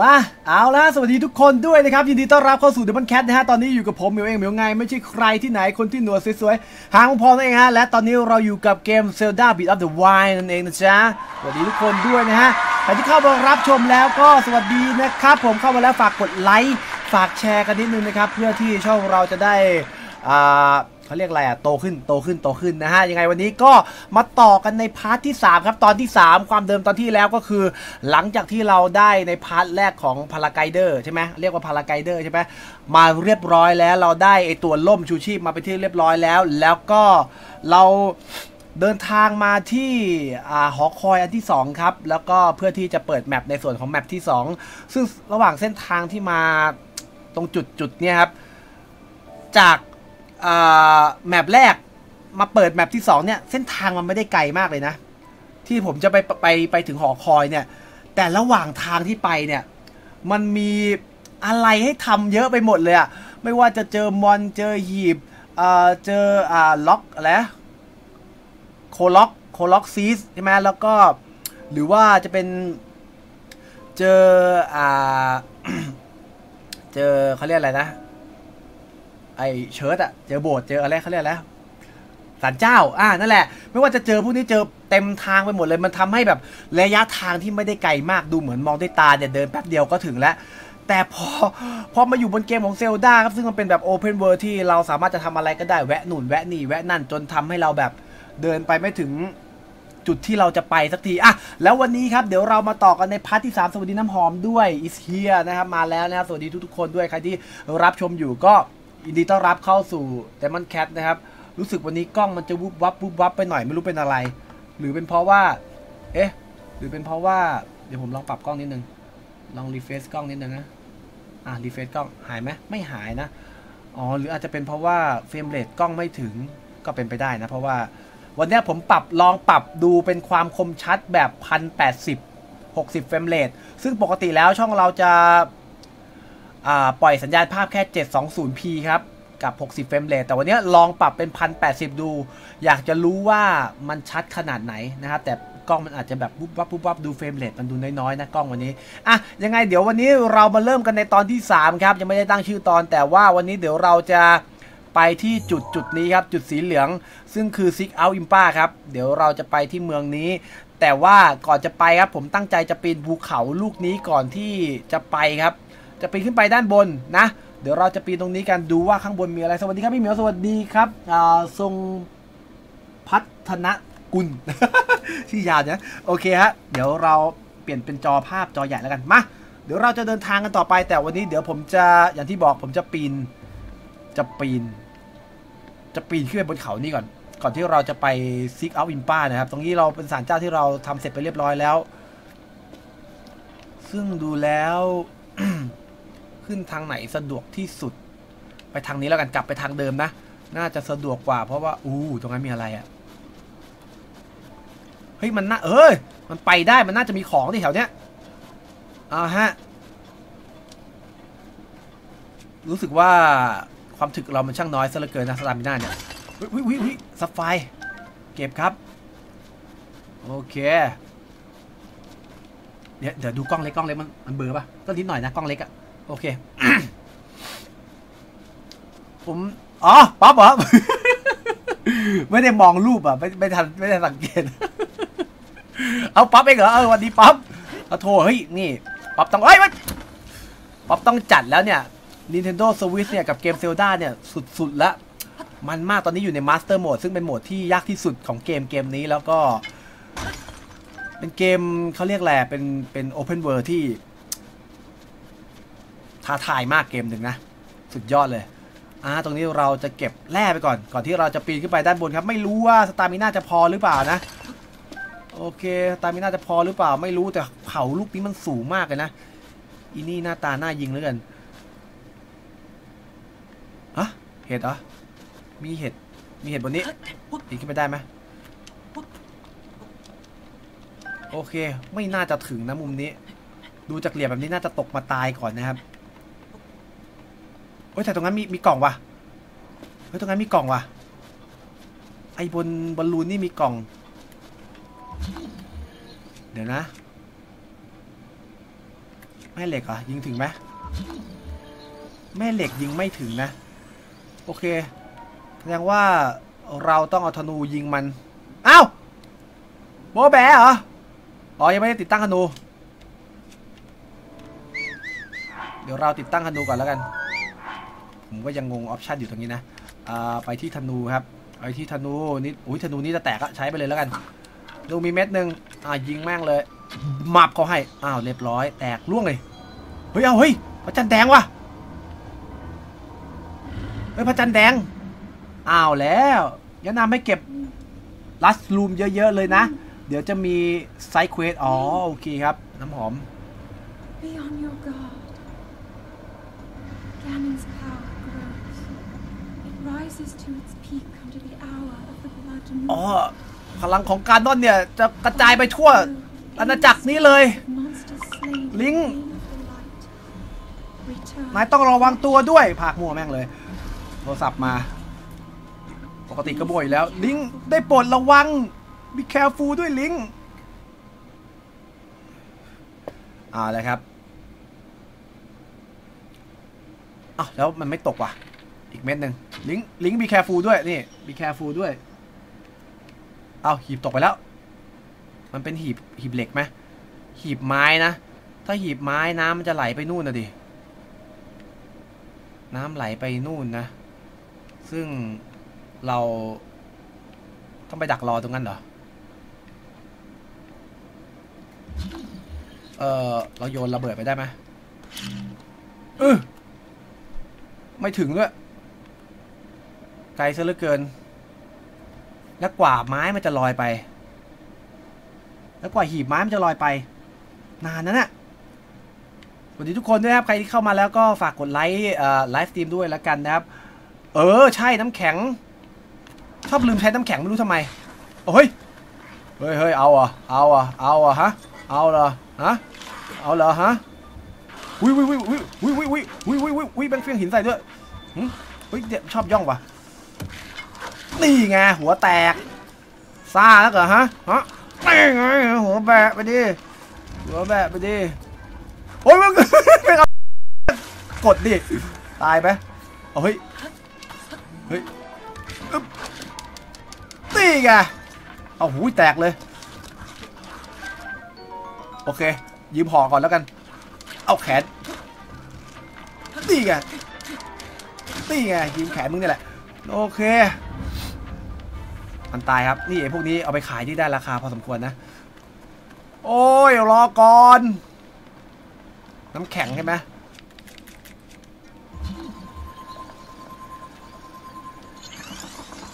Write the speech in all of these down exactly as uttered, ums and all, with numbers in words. มาเอาละสวัสดีทุกคนด้วยนะครับยินดีต้อนรับเข้าสู่เดมอนแคทนะฮะตอนนี้อยู่กับผมเหมียวเองเหมียวไงไม่ใช่ใครที่ไหนคนที่หนวดสวยๆหางพอนั่นเองฮะและตอนนี้เราอยู่กับเกม Zelda Breath of the Wild นั่นเองนะจ๊ะสวัสดีทุกคนด้วยนะฮะใครที่เข้ามารับชมแล้วก็สวัสดีนะครับผมเข้ามาแล้วฝากกดไลค์ฝากแชร์กันนิดนึงนะครับเพื่อที่ช่องเราจะได้อ่าเขาเรียกอะไรอะโตขึ้นโตขึ้นโตขึ้นนะฮะยังไงวันนี้ก็มาต่อกันในพาร์ทที่สามครับตอนที่สามความเดิมตอนที่แล้วก็คือหลังจากที่เราได้ในพาร์ทแรกของพาราไกเดอร์ใช่ไหมเรียกว่าพาราไกเดอร์ใช่ไหมมาเรียบร้อยแล้วเราได้ไอตัวล่มชูชีพมาไปที่เรียบร้อยแล้วแล้วก็เราเดินทางมาที่หอคอยอันที่สองครับแล้วก็เพื่อที่จะเปิดแมปในส่วนของแมปที่สองซึ่งระหว่างเส้นทางที่มาตรงจุดจุดเนี่ยครับจากแมปแรกมาเปิดแมปที่สองเนี่ยเส้นทางมันไม่ได้ไกลมากเลยนะที่ผมจะไปไปไปถึงหอคอยเนี่ยแต่ระหว่างทางที่ไปเนี่ยมันมีอะไรให้ทำเยอะไปหมดเลยอะไม่ว่าจะเจอมอนเจอหีบเอ่อเจออ่าล็อกอะไรโคล็อกโคล็อกซีสใช่ไหมแล้วก็หรือว่าจะเป็นเจออ่า เจอเขาเรียกอะไรนะไอเชิร์ตอะเจอโบสถ์เจออะไรเขาเรียกแล้วศาลเจ้าอ่านั่นแหละไม่ว่าจะเจอพวกนี้เจอเต็มทางไปหมดเลยมันทำให้แบบระยะทางที่ไม่ได้ไกลมากดูเหมือนมองด้วยตาเนี่ยเดินแป๊บเดียวก็ถึงแล้วแต่พอพอมาอยู่บนเกมของเซลดาครับซึ่งมันเป็นแบบโอเพนเวิลด์ที่เราสามารถจะทำอะไรก็ได้แวะหนุนแวะนี่แวะนั่นจนทำให้เราแบบเดินไปไม่ถึงจุดที่เราจะไปสักทีอ่ะแล้ววันนี้ครับเดี๋ยวเรามาต่อกันในพาร์ทที่สามสวัสดีน้ำหอมด้วยอิสเฮียนะครับมาแล้วนะครับสวัสดีทุกๆคนด้วยใครที่รับชมอยู่ก็ยินดีต้อนรับเข้าสู่ Demon Cat นะครับรู้สึกวันนี้กล้องมันจะวุบวับวุบวับไปหน่อยไม่รู้เป็นอะไรหรือเป็นเพราะว่าเอ๊ะหรือเป็นเพราะว่าเดี๋ยวผมลองปรับกล้องนิดนึงลองรีเฟรชกล้องนิดนึงนะอ่ะรีเฟรชกล้องหายไหมไม่หายนะอ๋อหรืออาจจะเป็นเพราะว่าเฟรมเรทกล้องไม่ถึงก็เป็นไปได้นะเพราะว่าวันนี้ผมปรับลองปรับดูเป็นความคมชัดแบบหนึ่งพันแปดสิบ หกสิบเฟรมเรทซึ่งปกติแล้วช่องเราจะปล่อยสัญญาณภาพแค่ เจ็ดสองศูนย์พี ครับกับหกสิบเฟรมเรทแต่วันนี้ลองปรับเป็นหนึ่งพันแปดสิบดูอยากจะรู้ว่ามันชัดขนาดไหนนะครับแต่กล้องมันอาจจะแบบปุ๊บวับปุ๊บวับดูเฟรมเรทมันดูน้อยๆนะกล้องวันนี้อ่ะยังไงเดี๋ยววันนี้เรามาเริ่มกันในตอนที่สามครับยังไม่ได้ตั้งชื่อตอนแต่ว่าวันนี้เดี๋ยวเราจะไปที่จุดจุดนี้ครับจุดสีเหลืองซึ่งคือซิกเอาท์อิมป้าครับเดี๋ยวเราจะไปที่เมืองนี้แต่ว่าก่อนจะไปครับผมตั้งใจจะปีนภูเขาลูกนี้ก่อนที่จะไปครับจะปีนขึ้นไปด้านบนนะเดี๋ยวเราจะปีนตรงนี้กันดูว่าข้างบนมีอะไรสวัสดีครับพี่เหมียวสวัสดีครับทรงพัฒนกุล ชื่อยาวนะโอเคฮะเดี๋ยวเราเปลี่ยนเป็นจอภาพจอใหญ่แล้วกันมาเดี๋ยวเราจะเดินทางกันต่อไปแต่วันนี้เดี๋ยวผมจะอย่างที่บอกผมจะปีนจะปีนจะปีนขึ้นไปบนเขานี่ก่อนก่อนที่เราจะไปซิกเอาท์อิมป้านะครับตรงนี้เราเป็นศาลเจ้าที่เราทำเสร็จไปเรียบร้อยแล้วซึ่งดูแล้ว ขึ้นทางไหนสะดวกที่สุดไปทางนี้แล้วกันกลับไปทางเดิมนะน่าจะสะดวกกว่าเพราะว่าอู้ตรงนั้นมีอะไรอ่ะเฮ้ยมันน่าเอ้ยมันไปได้มันน่าจะมีของที่แถวเนี้ยเอาฮะรู้สึกว่าความถึกเรามันช่างน้อยซะเหลือเกินนะสตาร์มิน่าเนี่ยวิวิวิซับไฟเก็บครับโอเคเดี๋ยวเดี๋ยวดูกล้องเล็กกล้องเล็กมันมันเบลอป่ะก็นิดหน่อยนะกล้องเล็กอะโอเค ผมอ๋อป๊อปเหรอ ไม่ได้มองรูปอ่ะไม่ไม่ทันไม่ได้สังเกต เอาป๊อปเองเหรอเออวันนี้ป๊อปเอาโทรเฮ้ยนี่ป๊อปต้องเอ้ยป๊อปต้องจัดแล้วเนี่ย Nintendo Switch เนี่ยกับเกม Zelda เนี่ยสุดๆละมันมากตอนนี้อยู่ใน Master Mode ซึ่งเป็นโหมดที่ยากที่สุดของเกมเกมนี้แล้วก็เป็นเกมเขาเรียกแหละเป็นเป็น Open World ที่ท้าทายมากเกมหนึ่งนะสุดยอดเลยอ่าตรงนี้เราจะเก็บแร่ไปก่อนก่อนที่เราจะปีนขึ้นไปด้านบนครับไม่รู้ว่าสตามิน่าจะพอหรือเปล่านะโอเคสตามิน่าจะพอหรือเปล่าไม่รู้แต่เขาลูกนี้มันสูงมากเลยนะอีนี่หน้าตาหน้ายิงเหลือเกินฮะเห็ดเหรอมีเห็ดมีเห็ดบนนี้ปีนขึ้นไปได้ไหมโอเคไม่น่าจะถึงนะมุมนี้ดูจากเหลี่ยมแบบนี้น่าจะตกมาตายก่อนนะครับโอ้ยแต่ตรงนั้นมีมีกล่องวะเฮ้ยตรงนั้นมีกล่องวะไอ้บนบอลลูนนี่มีกล่องเดี๋ยวนะ แม่เหล็กเหรอยิงถึงไหมแม่เหล็กยิงไม่ถึงนะโอเคแสดงว่าเราต้องเอาธนูยิงมันอ้าวโบแบ๋เหรออ๋อยังไม่ได้ติดตั้งธนูเดี๋ยวเราติดตั้งธนูก่อนแล้วกันผมก็ยังงงออปชั่นอยู่ตรงนี้นะไปที่ธนูครับไอ้ที่ธนูนี่อุ้ยธนูนี่จะแตกอะใช้ไปเลยแล้วกันดูมีเม็ดหนึ่งอ่ะยิงแม่งเลยมับเขาให้อ้าวเรียบร้อยแตกล่วงเลยเฮ้ยเอาเฮ้ยพระจันทร์แดงว่ะเฮ้ยพระจันทร์แดงอ้าวแล้วแนะนำให้เก็บลัสลูมเยอะๆเลยนะเดี๋ยวจะมีไซด์เควสอ๋อโอเคครับน้ำหอมอ๋อพลังของการนอนเนี่ยจะกระจายไปทั่วอาณาจักรนี้เลยลิงนายต้องระวังตัวด้วยพากมัวแม่งเลยโทรศัพท์มาปกติก็บ่อยแล้วลิงได้โปรดระวัง be careful ด้วยลิงอ่าแล้วครับอ้าวแล้วมันไม่ตกว่ะอีกเม็ดหนึ่งลิงลิง be careful ด้วยนี่ be careful ด้วยเอาหีบตกไปแล้วมันเป็นหีบหีบเหล็กไหมหีบไม้นะถ้าหีบไม้น้ำมันจะไหลไปนู่นนะดิน้ำไหลไปนู่นนะซึ่งเราต้องไปดักรอตรงนั้นเหรอเออเราโยนระเบิดไปได้ไหมเออไม่ถึงด้วยไกลซะเหลือเกินแล้วกว่าไม้มันจะลอยไปแล้วกว่าหีบไม้มันจะลอยไปนานนั้นน่ะสวัสดีทุกคนด้วยครับใครที่เข้ามาแล้วก็ฝากกดไลค์ไลฟ์สตรีมด้วยแล้วกันนะครับเออใช่น้ำแข็งชอบลืมใช้น้ำแข็งไม่รู้ทำไมโอ้ยเฮ้ยเฮ้ยเอาอ่ะเอาอ่ะเอาอ่ะฮะเอาเหรอฮะเอาเหรอฮะวิววิววิววิววิววิววิววิววิววิวแบงค์เฟี้ยงหินใส่ด้วยเฮ้ยชอบย่องว่ะนี่ไงหัวแตกซ่าแล้วเหรอฮะฮะนี่ไงหัวแบะไปดิหัวแบะไปดิโอ้ยมันกดดิตายไปเฮ้ยเฮ้ยนี่ไงเอาหูแตกเลยโอเคยืมห่อก่อนแล้วกันเอาแขนนี่ไงนี่ไงยืมแขนมึงนี่แหละโอเคมันตายครับนี่ไอ้พวกนี้เอาไปขายที่ได้ราคาพอสมควรนะโอ้ยรอก่อนน้ำแข็งใช่ไหม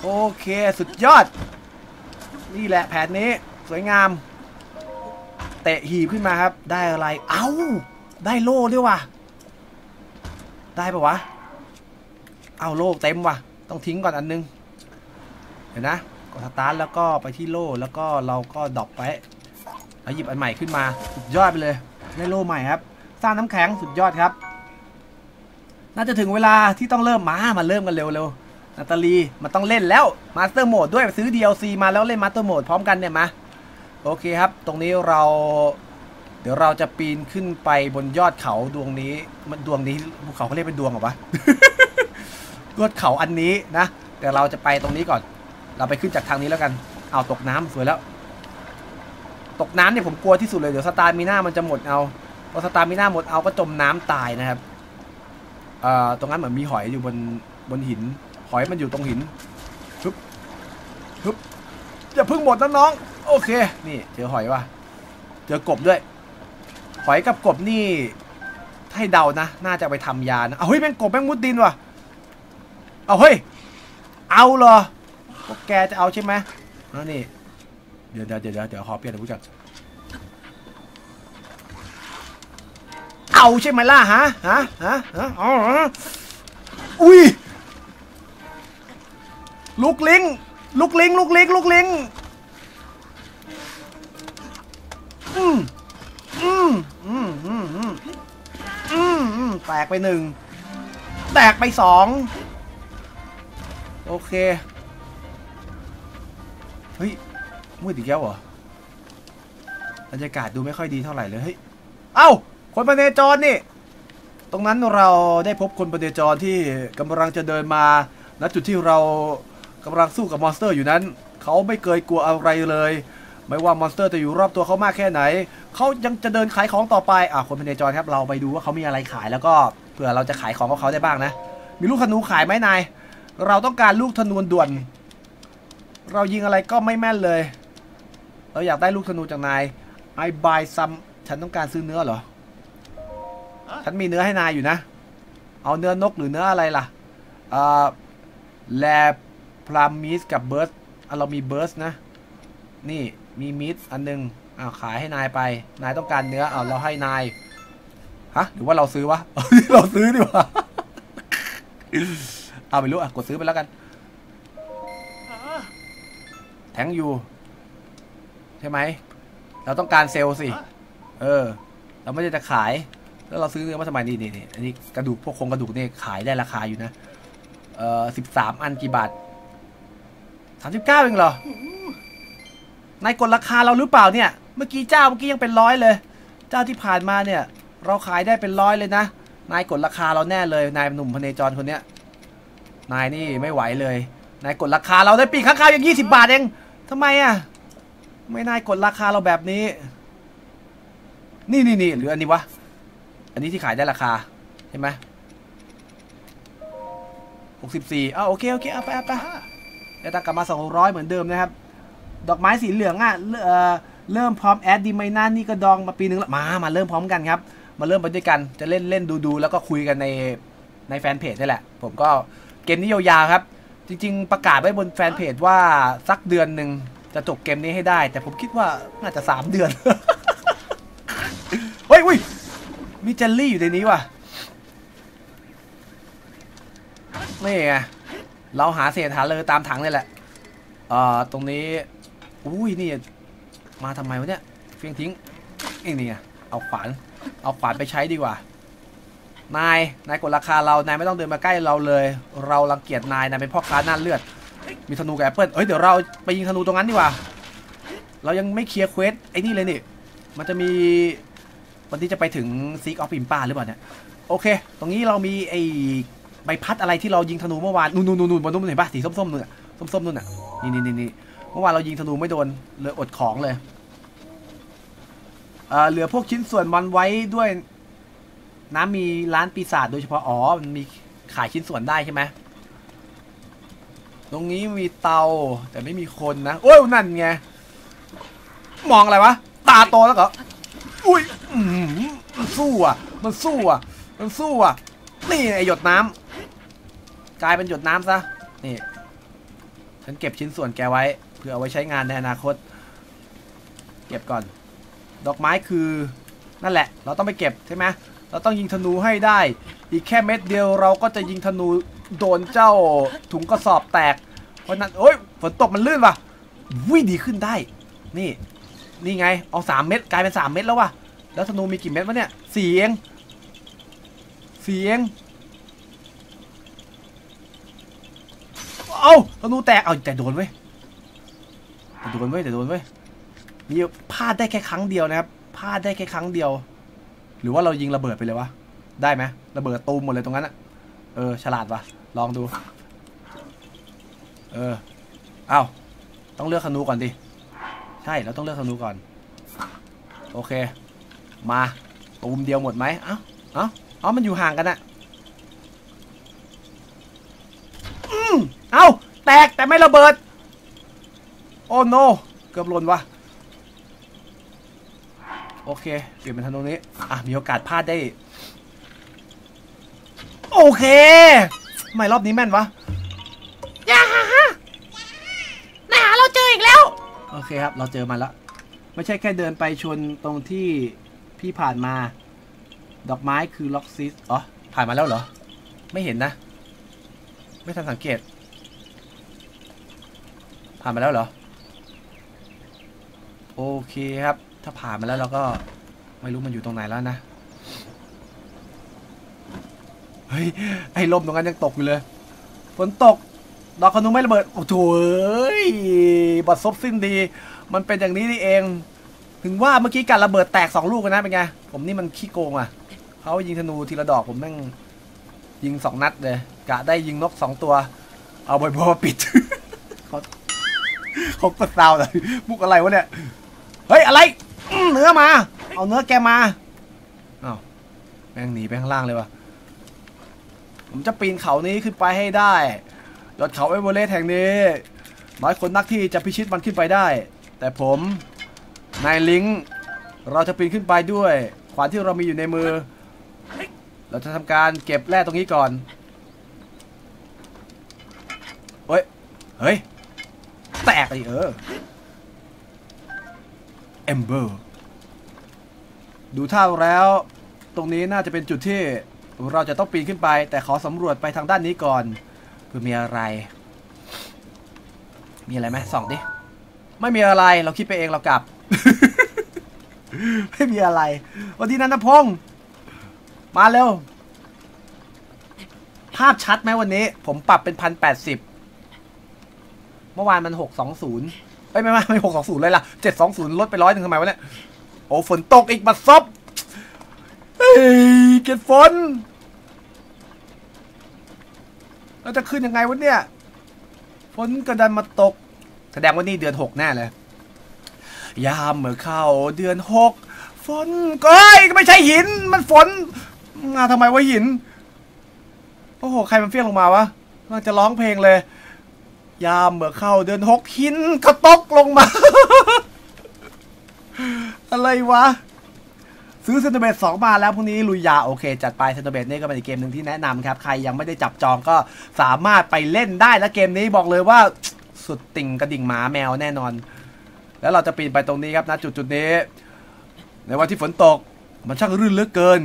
โอเคสุดยอดนี่แหละแผนนี้สวยงามเตะหีบขึ้นมาครับได้อะไรเอ้าได้โล่ด้วยว่ะได้ปะวะเอาโล่เต็มว่ะต้องทิ้งก่อนอันนึงเห็นนะกดสตาร์ทแล้วก็ไปที่โล่แล้วก็เราก็ดรอปไปแล้วหยิบอันใหม่ขึ้นมาสุดยอดไปเลยได้โล่ใหม่ครับสร้างน้ำแข็งสุดยอดครับน่าจะถึงเวลาที่ต้องเริ่มมามาเริ่มกันเร็วๆนาตาลีมันต้องเล่นแล้วมาสเตอร์โหมดด้วยซื้อ ดี แอล ซี มาแล้วเล่นมาสเตอร์โหมดพร้อมกันเนี่ยมาโอเคครับตรงนี้เราเดี๋ยวเราจะปีนขึ้นไปบนยอดเขาดวงนี้มันดวงนี้ภูเขาเขาเรียกเป็นดวงเหรอวะ ยอดเขาอันนี้นะแต่เราจะไปตรงนี้ก่อนเราไปขึ้นจากทางนี้แล้วกันเอาตกน้ำสวยแล้วตกน้ำเนี่ยผมกลัวที่สุดเลยเดี๋ยวสตามิน่ามันจะหมดเอาพอสตามิน่าหมดเอาก็จมน้ำตายนะครับเอ่อตรงนั้นเหมือนมีหอยอยู่บนบนหินหอยมันอยู่ตรงหินฮึบฮึบอย่าเพิ่งหมดนะน้องโอเคนี่เจอหอยว่ะเจอกบด้วยหอยกับกบนี่ให้เดานะน่าจะไปทำยานะเอาเฮ้ยแม่งกบแม่งมุดดินว่ะเอาเฮ้ยเอาเหรอพวกแกจะเอาใช่ไหมแล้วนี่เดี๋ยวเดี๋ยวเดี๋ยวเดี๋ยวขอเปลี่ยนผู้จัดเอาใช่ไหมล่ะฮะฮะฮะฮะอ๋ออุ้ยลูกลิงลูกลิงลูกลิงลูกลิงอืมอืมอืมอืมอืมอืมแตกไปหนึ่งแตกไปสองโอเคเฮ้ยมืดอีกแล้วเหรอบรรยากาศดูไม่ค่อยดีเท่าไหร่เลยเฮ้ยเอ้า คนประเนจรนี่ตรงนั้นเราได้พบคนประเนจรที่กำลังจะเดินมาณจุดที่เรากำลังสู้กับมอนสเตอร์อยู่นั้นเขาไม่เคยกลัวอะไรเลยไม่ว่ามอนสเตอร์จะอยู่รอบตัวเขามากแค่ไหนเขายังจะเดินขายของต่อไปอ่ะคนประเนจรครับเราไปดูว่าเขามีอะไรขายแล้วก็เผื่อเราจะขายของกับเขาได้บ้างนะมีลูกธนูขายไหมนายเราต้องการลูกธนูด่วนเรายิงอะไรก็ไม่แม่นเลยเราอยากได้ลูกธนูจากนาย I buy some ฉันต้องการซื้อเนื้อเหรอฉันมีเนื้อให้นายอยู่นะเอาเนื้อนกหรือเนื้ออะไรล่ะอ่าแลบพลามิสกับเบิร์สเรามีเบิร์สนะนี่มีมิสอันนึงอ้าวขายให้นายไปนายต้องการเนื้อเอาเราให้นายฮะหรือว่าเราซื้อวะ เราซื้อดีกว่า เอาไปรู้อ่ะกดซื้อไปแล้วกันแทงอยู่ใช่ไหมเราต้องการเซลล์สิเออเราไม่ได้จะขายแล้วเราซื้อเนื้อมาทำไมนี่นี่นี่อันนี้กระดูกพวกโครงกระดูกนี่ขายได้ราคาอยู่นะเออสิบสามอันกี่บาทสามสิบเก้าเองเหรอนายกดราคาเราหรือเปล่าเนี่ยเมื่อกี้เจ้าเมื่อกี้ยังเป็นร้อยเลยเจ้าที่ผ่านมาเนี่ยเราขายได้เป็นร้อยเลยนะนายกดราคาเราแน่เลยนายหนุ่มพเนจรคนเนี้ยนายนี่ไม่ไหวเลยนายกดราคาเราได้ปีกข้างๆยังยี่สิบบาทเองทำไมอ่ะไม่นายกดราคาเราแบบนี้นี่นี่นี่หรืออันนี้วะอันนี้ที่ขายได้ราคาเห็นไหมหกสิบสี่อ้าวโอเคโอเคเอาไปเอาไปได้ตังกลับมาสองร้อยเหมือนเดิมนะครับดอกไม้สีเหลืองอ่ะเริ่มพร้อมแอดดีไหมนั่นนี่ก็ดองมาปีนึงแล้วมามาเริ่มพร้อมกันครับมาเริ่มไปด้วยกันจะเล่นเล่นดูดูแล้วก็คุยกันในในแฟนเพจนี่แหละผมก็เกมนี้ยาวๆครับจริงๆประกาศไว้บนแฟนเพจว่าสักเดือนหนึ่งจะจบเกมนี้ให้ได้แต่ผมคิดว่าน่าจะสามเดือนเฮ้ยอุ้ยมีเจลลี่อยู่ในนี้ว่ะนี่ไงเราหาเศษหาเลยตามถังนี่แหละเอ่อตรงนี้อุ้ยนี่มาทำไมวะเนี่ยเฟี้ยงทิ้งเองนี่ไงเอาขวานเอาขวานไปใช้ดีกว่านายนายกดราคาเรานายไม่ต้องเดินมาใกล้เราเลยเรารังเกียจนายนายเป็นพ่อค้าหน้าเลือดมีธนูกับแอปเปิลเอ้ยเดี๋ยวเราไปยิงธนูตรงนั้นดีกว่าเรายังไม่เคลียร์เควสไอ้นี่เลยนี่มันจะมีวันที่จะไปถึงซีกออฟพิมป้าหรือเปล่าเนี่ยโอเคตรงนี้เรามีไอ้ใบพัดอะไรที่เรายิงธนูเมื่อวานนู่นนู่นนู่นบนนู้นเห็นป่ะสีส้มๆนู่นส้มๆนู่นน่ะนี่นี่นี่เมื่อวานเรายิงธนูไม่โดนเลยอดของเลยเอ่อเหลือพวกชิ้นส่วนมันไว้ด้วยน้ำมีร้านปีศาจโดยเฉพาะอ๋อมันมีขายชิ้นส่วนได้ใช่ไหมตรงนี้มีเตาแต่ไม่มีคนนะโอ้ยนั่นไงมองอะไรวะตาโตแล้วเหรออุ้ยมันสู้อ่ะมันสู้อ่ะมันสู้อ่ะนี่ไอหยดน้ำกลายเป็นหยดน้ำซะนี่ฉันเก็บชิ้นส่วนแกไว้เพื่อเอาไว้ใช้งานในอนาคตเก็บก่อนดอกไม้คือนั่นแหละเราต้องไปเก็บใช่ไหมเราต้องยิงธนูให้ได้อีกแค่เม็ดเดียวเราก็จะยิงธนูโดนเจ้าถุงกระสอบแตกเพราะนั้นโอ้ยฝนตกมันลื่นว่ะวิ่งดีขึ้นได้นี่นี่ไงเอาสามเม็ดกลายเป็นสามเม็ดแล้วว่ะแล้วธนูมีกี่เม็ดวะเนี่ยสี่เองสี่เองเอาธนูแตกเอาแต่โดนเว้ยแต่โดนเว้ยแต่โดนเว้ยนี่พลาดได้แค่ครั้งเดียวนะครับพลาดได้แค่ครั้งเดียวหรือว่าเรายิงระเบิดไปเลยวะได้ไหมระเบิดตูมหมดเลยตรงนั้นอะเออฉลาดวะลองดูเออเอาต้องเลือกธนูก่อนดิใช่เราต้องเลือกธนูก่อนโอเคมาตูมเดียวหมดไหมเอ้าเอ้าเอ้ามันอยู่ห่างกันอะอืมเอ้าแตกแต่ไม่ระเบิดโอ้โนเกือบหล่นวะโอเคเปลี่ยนเป็นธนูนี้อ่ะมีโอกาสพลาดได้โอเคไม่รอบนี้แม่นวะอย่าหาหาเราเจออีกแล้วโอเคครับเราเจอมันแล้วไม่ใช่แค่เดินไปชนตรงที่พี่ผ่านมาดอกไม้คือล็อกซิสอ๋อผ่านมาแล้วเหรอไม่เห็นนะไม่ทันสังเกตผ่านมาแล้วเหรอโอเคครับถ้าผ่านมาแล้วเราก็ไม่รู้มันอยู่ตรงไหนแล้วนะเฮ้ยไอ้ลมตรงนั้นยังตกอยู่เลยฝนตกดอกขนุนไม่ระเบิดโอ้โหบทซบสิ้นดีมันเป็นอย่างนี้นี่เอง ถึงว่าเมื่อกี้การระเบิดแตกสองลูกนะเป็นไงผมนี่มันขี้โกงอ่ะเขายิงธนูทีละดอกผมแม่งยิงสองนัดเลยกะได้ยิงนกสองตัวเอาบอยบอปิดเขาเขาก็ซาวเลยมุกอะไรวะเนี่ยเฮ้ยอะไรเนื้อมาเอาเนื้อแกมาอ้าวแม่งหนีไปข้างล่างเลยวะผมจะปีนเขานี้ขึ้นไปให้ได้ยอดเขาเอเวอเรสต์แห่งนี้น้อยคนนักที่จะพิชิตมันขึ้นไปได้แต่ผมนายลิงเราจะปีนขึ้นไปด้วยขวานที่เรามีอยู่ในมือเราจะทำการเก็บแร่ตรงนี้ก่อนเฮ้ยเฮ้ยแตกเลยเออเอมเบอร์ดูท่าแล้วตรงนี้น่าจะเป็นจุดที่เราจะต้องปีนขึ้นไปแต่ขอสำรวจไปทางด้านนี้ก่อนเพื่อมีอะไรมีอะไรไหมส่องดิไม่มีอะไรเราคิดไปเองเรากลับ ไม่มีอะไรวันนี้นันทพงศ์มาเร็วภาพชัดไหมวันนี้ผมปรับเป็นพันแปดสิบเมื่อวานมันหกสองศูนย์ไม่ไม่ไม่หกสองศูนย์เลยล่ะเจ็ดสองศูนย์ลดไปร้อยหนึ่งทำไมวะเนี่ยโอ้ฝนตกอีกมาซบเฮ้ยเกิดฝนเราจะขึ้นยังไงวะเนี่ยฝนกระดันมาตกแสดงว่านี่เดือนหกแน่เลยยามเมื่อเข้าเดือนหกฝนก้อยไม่ใช่หินมันฝนมาทำไมวะหินโอ้โหใครมันเฟี้ยงลงมาวะเราจะร้องเพลงเลยยามเมื่อเข้าเดือนหกหินก็ตกลงมา อะไรวะซื้อเซนเตอร์เบทสองมาแล้วพรุ่งนี้ลุยยาโอเคจัดไปเซนเตอร์เบทนี่ก็เป็นอีกเกมหนึ่งที่แนะนำครับใครยังไม่ได้จับจองก็สามารถไปเล่นได้และเกมนี้บอกเลยว่าสุดติ่งกระดิ่งหมาแมวแน่นอนแล้วเราจะปีนไปตรงนี้ครับนะจุดจุดนี้ในวันที่ฝนตกมันช่างรื่นเหลือเกิน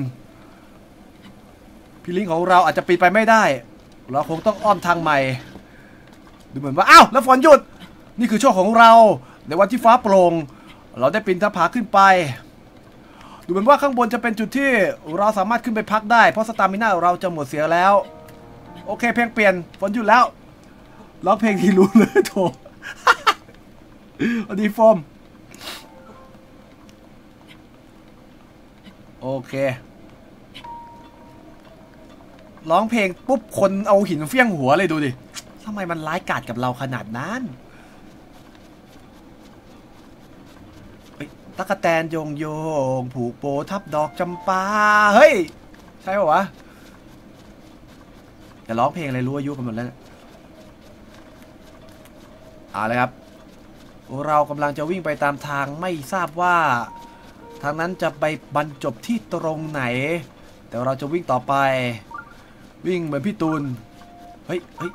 พี่ลิงของเราอาจจะปีนไปไม่ได้เราคงต้องอ้อมทางใหม่ดูเหมือนว่าอ้าวแล้วฝนหยุดนี่คือโชคของเราในวันที่ฟ้าโปร่งเราได้ปีนหน้าผาขึ้นไปดูเหมือนว่าข้างบนจะเป็นจุดที่เราสามารถขึ้นไปพักได้เพราะสตามิน่าเราจะหมดเสียแล้วโอเคเพลงเปลี่ยนฝนหยุดแล้วร้องเพลงที่รู้เลยโถอันนี้ฟอมโอเคร้องเพลงปุ๊บคนเอาหินเฟี้ยงหัวเลยดูดิทำไมมันร้ายกาจกับเราขนาดนั้นตั๊กแตนโยงโยงผูกโปทับดอกจำปาเฮ้ยใช่ป่าววะแต่ร้องเพลงอะไรรู้อายุกันหมดแล้วเอาเลยครับเรากำลังจะวิ่งไปตามทางไม่ทราบว่าทางนั้นจะไปบรรจบที่ตรงไหนแต่เราจะวิ่งต่อไปวิ่งเหมือนพี่ตูนเฮ้ยเฮ้ย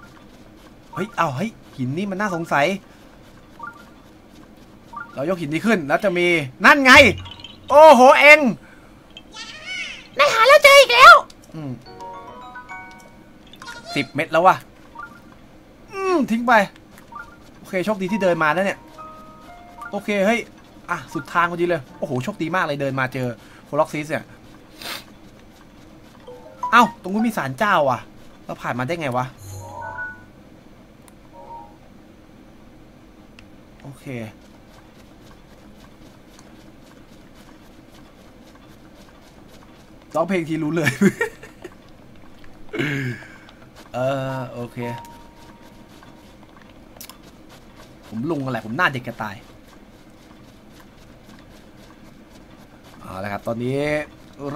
เฮ้ยเอาเฮ้ยหินนี่มันน่าสงสัยเรายกหินนี้ขึ้นแล้วจะมีนั่นไงโอ้โหเองนายหาแล้วเจออีกแล้วสิบเม็ดแล้ววะอืมทิ้งไปโอเคโชคดีที่เดินมาแล้วเนี่ยโอเคเฮ้ยอ่ะสุดทางพอดีเลยโอ้โหโชคดีมากเลยเดินมาเจอโคล็อกซิสเนี่ยเอ้าตรงนี้มีศาลเจ้าอ่ะเราผ่านมาได้ไงวะโอเคร้องเพลงทีรู้เลยเออโอเคผมลงอะไรผมหน้าเด็กกระตายเอาละครับตอนนี้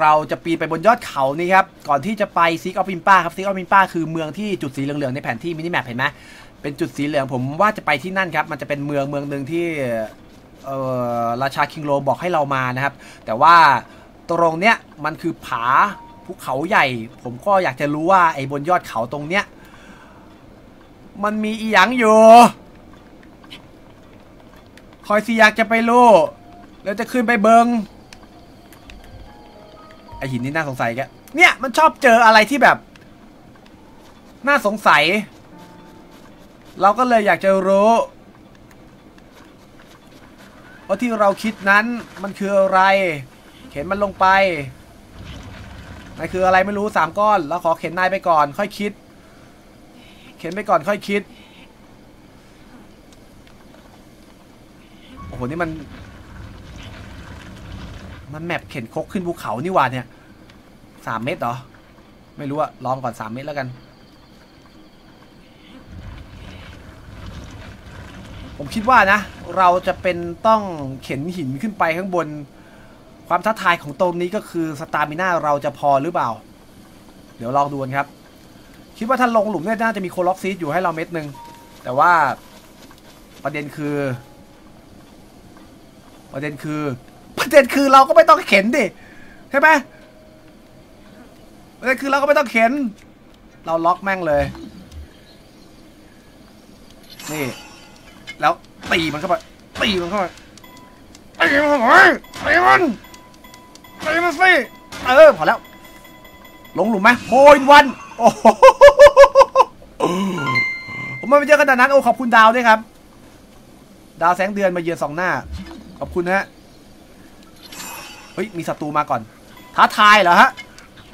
เราจะปีนไปบนยอดเขานี่ครับก่อนที่จะไปซิกออฟอิมป้าครับซิกออฟอิมป้าคือเมืองที่จุดสีเหลืองๆในแผนที่มินิแมปเห็นไหมเป็นจุดสีเหลืองผมว่าจะไปที่นั่นครับมันจะเป็นเมืองเมืองหนึ่งที่เออราชาคิงโรบอกให้เรามานะครับแต่ว่าตรงเนี้ยมันคือผาภูเขาใหญ่ผมก็อยากจะรู้ว่าไอ้บนยอดเขาตรงเนี้ยมันมีอีหยังอยู่คอยสิอยากจะไปรู้แล้วจะขึ้นไปเบิงไอหินนี่น่าสงสัยแกเนี่ยมันชอบเจออะไรที่แบบน่าสงสัยเราก็เลยอยากจะรู้ว่าที่เราคิดนั้นมันคืออะไรเข็นมันลงไปนายคืออะไรไม่รู้สามก้อนแล้วขอเข็นนายไปก่อนค่อยคิดเข็นไปก่อนค่อยคิดโอ้โหนี่มัน มันแมปเข็นคกขึ้นภูเขานี่หว่าเนี่ยสามเมตรเหรอไม่รู้อะลองก่อนสามเมตรแล้วกันผมคิดว่านะเราจะเป็นต้องเข็นหินขึ้นไปข้างบนความท้าทายของตรงนี้ก็คือสตามิน่าเราจะพอหรือเปล่าเดี๋ยวลองดูกันครับคิดว่าถ้าลงหลุมเนี่ยน่าจะมีโคล็อกซีดอยู่ให้เราเม็ดนึงแต่ว่าประเด็นคือประเด็นคือประเด็นคือเราก็ไม่ต้องเข็นดิใช่ไหมประเด็นคือเราก็ไม่ต้องเข็นเราล็อกแม่งเลยนี่แล้วตีมันเข้าไปตีมันเข้าไปตีมันตีมันตีมันสิเออพอแล้วลงหลุมไหมโพยวันโอ้โหผมไม่เจอขนาดนั้นโอ้ขอบคุณดาวด้วยครับดาวแสงเดือนมาเยือนสองหน้าขอบคุณฮะเฮ้ยมีศัตรูมาก่อนท้าทายเหรอฮะ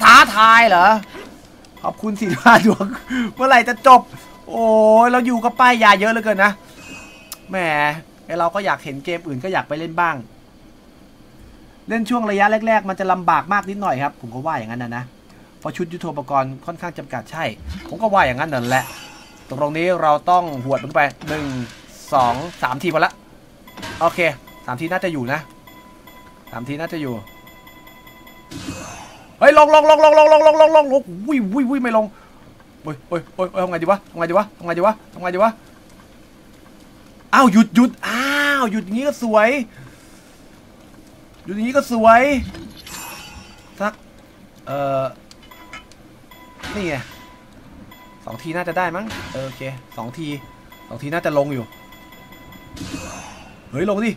ท้าทายเหรอขอบคุณสี่ห้าดวงเมื่อไหร่จะจบโอ้ยเราอยู่กับป้ายยาเยอะเหลือเกินนะแหมไอเราก็อยากเห็นเกมอื่นก็อยากไปเล่นบ้างเล่นช่วงระยะแรกๆมันจะลำบากมากนิดหน่อยครับผมก็ว่าอย่างนั้นนะนะเพราะชุดยุทโธปกรณ์ค่อนข้างจำกัดใช่ผมก็ว่าอย่างนั้นนั่นแหละตรงนี้เราต้องหวดลงไปหนึ่งสองสามทีพอละโอเคสามทีน่าจะอยู่นะสามทีน่าจะอยู่เฮ้ยลงลงลงลงลงลงลงลงลงลงวิ่งวิ่งวิ่งไม่ลงโอ้ยโอ้ยโอ้ยทำไงดีวะทำไงดีวะทำไงดีวะทำไงดีวะอ้าวหยุดหยุดอ้าวหยุดอย่างนี้ก็สวยหยุดอย่างนี้ก็สวยสักเอ่อนี่ไงสองทีน่าจะได้มั้งเออโอเคสองทีสองทีน่าจะลงอยู่เฮ้ยลงดิ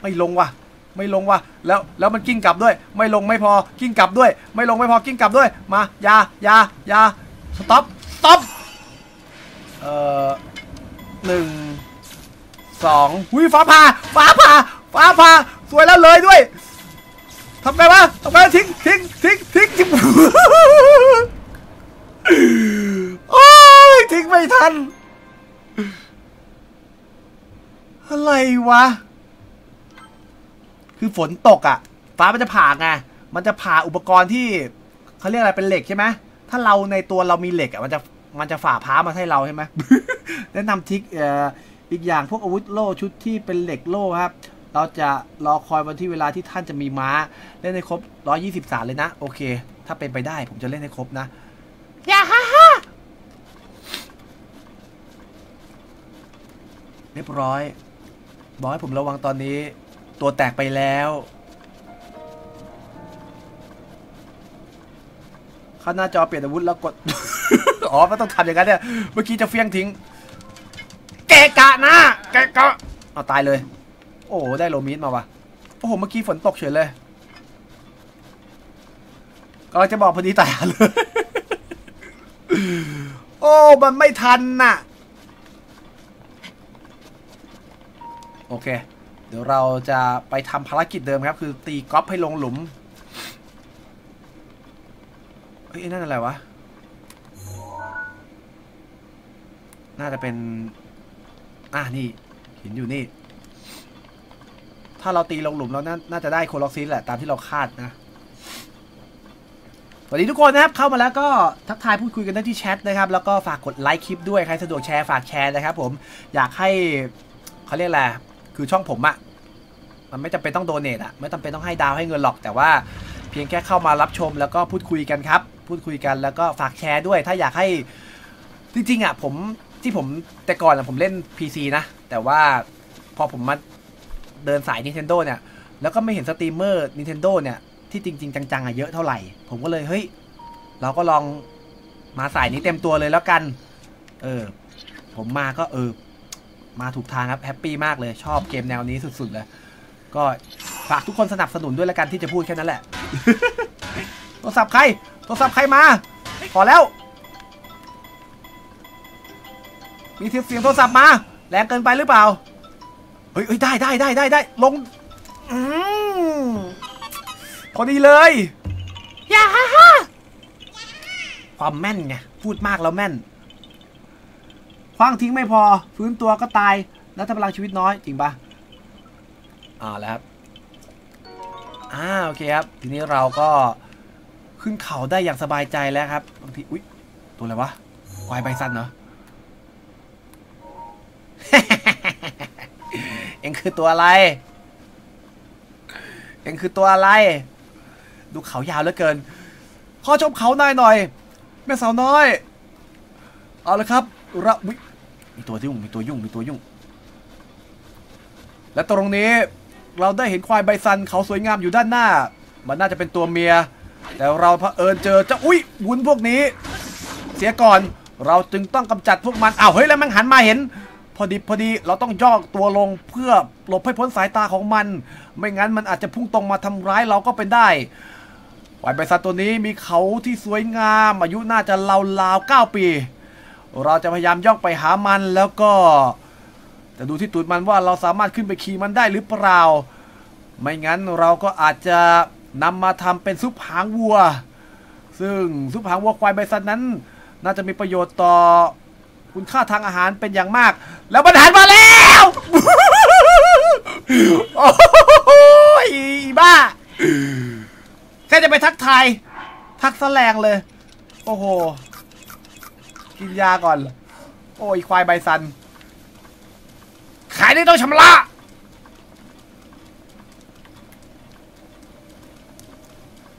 ไม่ลงว่ะไม่ลงว่ะแล้วแล้วมันกิ้งกลับด้วยไม่ลงไม่พอกิ้งกลับด้วยไม่ลงไม่พอกิ้งกลับด้วยมายายายาสต็อปสต็อปเอ่อหนึ่งสองหุ้ยฟ้าผ่าฟ้าผ่าฟ้าผ่าสวยแล้วเลยด้วยทำไงวะทำไงทิ้งทิ้งทิ้งทิ้งทิ้งโอ้ยทิ้งไม่ทันอะไรวะคือฝนตกอ่ะฟ้ามันจะผ่าไงมันจะผ่าอุปกรณ์ที่เขาเรียกอะไรเป็นเหล็กใช่ไหมถ้าเราในตัวเรามีเหล็กอ่ะมันจะมันจะฝ่าพ้ามาให้เราใช่ไหมแนะนำทิกเอ่ออีกอย่างพวกอาวุธโล่ชุดที่เป็นเหล็กโล่ครับเราจะรอคอยวันที่เวลาที่ท่านจะมีม้าเล่นให้ครบหนึ่งร้อยยี่สิบสามเลยนะโอเคถ้าเป็นไปได้ผมจะเล่นให้ครบนะอย่าฮ่าฮ่าเรียบร้อยบอกให้ผมระวังตอนนี้ตัวแตกไปแล้วข้างหน้าจอเปลี่ยนอาวุธแล้วกด อ๋อไม่ต้องทำอย่างนั้นเนี่ยเมื่อกี้จะเฟี้ยงทิ้งเกะกะนะเกะกะเอาตายเลยโอ้ได้โลมิดมาว่ะโอ้โหเมื่อกี้ฝนตกเฉยเลยก็จะบอกพอดีตายเลยโอ้มันไม่ทันน่ะโอเคเดี๋ยวเราจะไปทำภารกิจเดิมครับคือตีก๊อปให้ลงหลุมเอ้ยนั่นอะไรวะน่าจะเป็นอ่ะนี่หินอยู่นี่ถ้าเราตีลงหลุมแล้ว น, น่าจะได้โคล็อกซีสแหละตามที่เราคาดนะสวัสดีทุกคนนะครับเข้ามาแล้วก็ทักทายพูดคุยกันได้ที่แชทนะครับแล้วก็ฝากกดไลค์คลิปด้วยใครสะดวกแชร์ฝากแชร์นะครับผมอยากให้เขาเรียกอะไรคือช่องผมอะมันไม่จำเป็นต้องโดเนทอะไม่จำเป็นต้องให้ดาวให้เงินหรอกแต่ว่าเพียงแค่เข้ามารับชมแล้วก็พูดคุยกันครับพูดคุยกันแล้วก็ฝากแชร์ด้วยถ้าอยากให้จริงๆอะผมที่ผมแต่ก่อนอะผมเล่น พี ซี นะแต่ว่าพอผมมาเดินสาย Nintendo เนี่ยแล้วก็ไม่เห็นสตรีมเมอร์ Nintendo เนี่ยที่จริงๆจังๆอะเยอะเท่าไหร่ผมก็เลยเฮ้ยเราก็ลองมาสายนี้เต็มตัวเลยแล้วกันเออผมมาก็เออมาถูกทางครับแฮปปี้มากเลยชอบเกมแนวนี้สุดๆเลยก็ฝากทุกคนสนับสนุนด้วยละกันที่จะพูดแค่นั้นแหละ โทรศัพท์ใครโทรศัพท์ใครมาพอแล้วมีเสียงโทรศัพท์มาแรงเกินไปหรือเปล่าเฮ้ยได้ได้ได้ได้ได้ลงอืมพอดีเลยอย่าฮ่าฮ่าความแม่นไงพูดมากแล้วแม่นคว้างทิ้งไม่พอฟื้นตัวก็ตายแล้วถ้าพลังชีวิตน้อยจริงปะอ่าแล้วครับ อ่าโอเคครับทีนี้เราก็ขึ้นเขาได้อย่างสบายใจแล้วครับบางทีอุ๊ยตัวอะไรวะวายไบซันเหรอ เอ็งคือตัวอะไรเอ็งคือตัวอะไรดูเขายาวเหลือเกินขอชมเขาหน่อยหน่อยแม่สาวน้อยเอาละครับระมีตัวยุ่งมีตัวยุ่งมีตัวยุ่งและตรงนี้เราได้เห็นควายไบซันเขาสวยงามอยู่ด้านหน้ามันน่าจะเป็นตัวเมียแต่เราเผอิญเจอเจ้าอุ้ยวุ้นพวกนี้เสียก่อนเราจึงต้องกำจัดพวกมันอ้าวเฮ้ยแล้วมันหันมาเห็นพอดีพอดีเราต้องย่อตัวลงเพื่อหลบให้พ้นสายตาของมันไม่งั้นมันอาจจะพุ่งตรงมาทำร้ายเราก็เป็นได้ควายไบซันตัวนี้มีเขาที่สวยงามอายุน่าจะราวๆเก้าปีเราจะพยายามย่องไปหามันแล้วก็จะดูที่ตูดมันว่าเราสามารถขึ้นไปขี่มันได้หรือเปล่าไม่งั้นเราก็อาจจะนำมาทำเป็นซุปหางวัวซึ่งซุปหางวัวควายไบซันนั้นน่าจะมีประโยชน์ต่อคุณค่าทางอาหารเป็นอย่างมากแล้วมันหันมาแล้วโอ้ยบ้าแค่จะไปทักทายทักแสลงเลยโอ้โหกินยาก่อนโอ้ยควายไบซันขายได้ต้องชำระ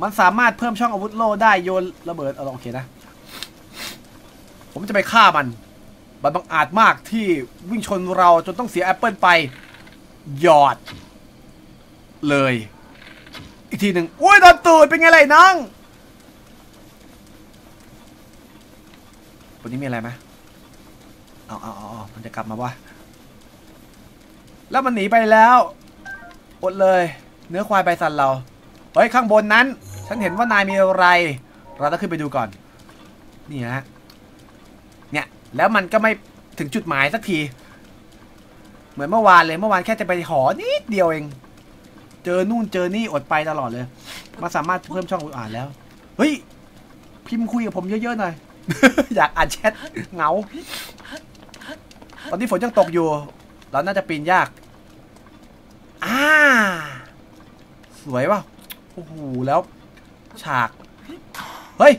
มันสามารถเพิ่มช่องอาวุธโล่ได้โยนระเบิดโอเคนะผมจะไปฆ่ามันมันบังอาจมากที่วิ่งชนเราจนต้องเสียแอปเปิลไปหยอดเลยอีกทีหนึ่งโอ้ยโดนตูดเป็นไงไรน้องวันนี้มีอะไรไหมเอาเอาเอามันจะกลับมาวะแล้วมันหนีไปแล้วอดเลยเนื้อควายไบซันเราเฮ้ยข้างบนนั้นฉันเห็นว่านายมีอะไรเราต้องขึ้นไปดูก่อนนี่ฮะเนี่ยแล้วมันก็ไม่ถึงจุดหมายสักทีเหมือนเมื่อวานเลยเมื่อวานแค่จะไปหอนิดเดียวเองเจอนู่นเจอนี่อดไปตลอดเลยมาสามารถเพิ่มช่องอ่านแล้วเฮ้ยพิมพ์คุยกับผมเยอะๆหน่อย อยากอ่านแชทเหงาตอนนี้ฝนยังตกอยู่เราน่าจะปีนยากอ่าสวยป่ะโอ้โหแล้วฉากเฮ้ย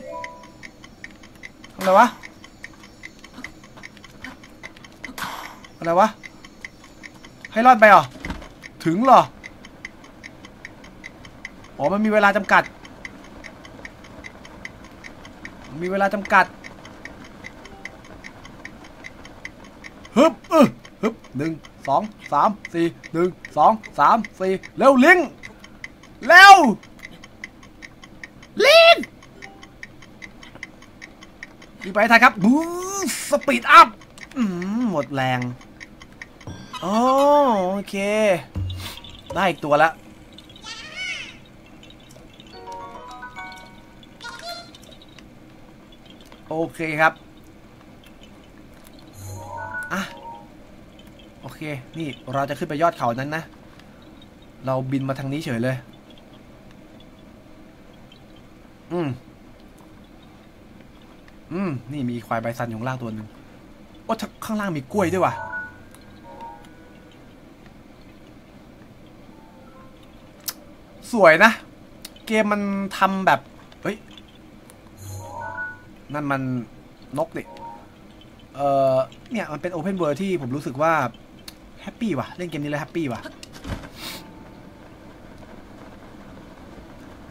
ทำอะไรวะอะไรวะให้รอดไปเหรอถึงเหรออ๋อมันมีเวลาจำกัดมีเวลาจำกัดฮึบเออฮึบหนึ่งสองสามสี่หนึ่งสองสามสี่เร็วลิงเร็วลิงดีไปทายครับบูสปีดอัพหมดแรงโอเคได้อีกตัวละโอเคครับอ่ะโอเคนี่เราจะขึ้นไปยอดเขานั้นนะเราบินมาทางนี้เฉยเลยอืมอืมนี่มีควายไบซันอยู่ข้างล่างตัวหนึ่งโอ้ข้างล่างมีกล้วยด้วยว่ะสวยนะเกมมันทำแบบเฮ้ยนั่นมันนกดิเออเนี่ยมันเป็นโอเพนเวิลด์ที่ผมรู้สึกว่าแฮปปี้ว่ะเล่นเกมนี้แล้วแฮปปี้ว่ะ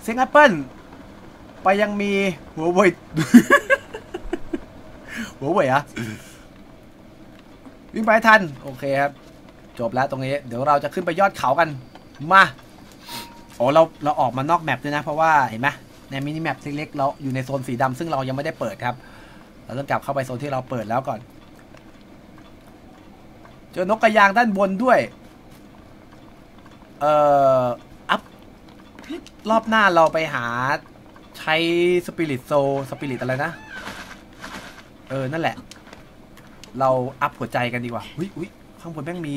เสียงแอปเปิ้ลไปยังมีหัวเว่ย หัวเว่ยอะวิ่งไปทันโอเคครับจบแล้วตรงนี้เดี๋ยวเราจะขึ้นไปยอดเขากันมาโอ้เราเราออกมานอกแมปด้วยนะเพราะว่าเห็นไหมในมินิแมปเล็กๆเราอยู่ในโซนสีดำซึ่งเรายังไม่ได้เปิดครับเราต้องกลับเข้าไปโซนที่เราเปิดแล้วก่อนเจอนกกระยางด้านบนด้วยเอ่ออัพรอบหน้าเราไปหาใช้สปิริตโซสปิริตอะไรนะเออนั่นแหละเราอัพหัวใจกันดีกว่าอุ้ยอุ้ยข้างบนแม่งมี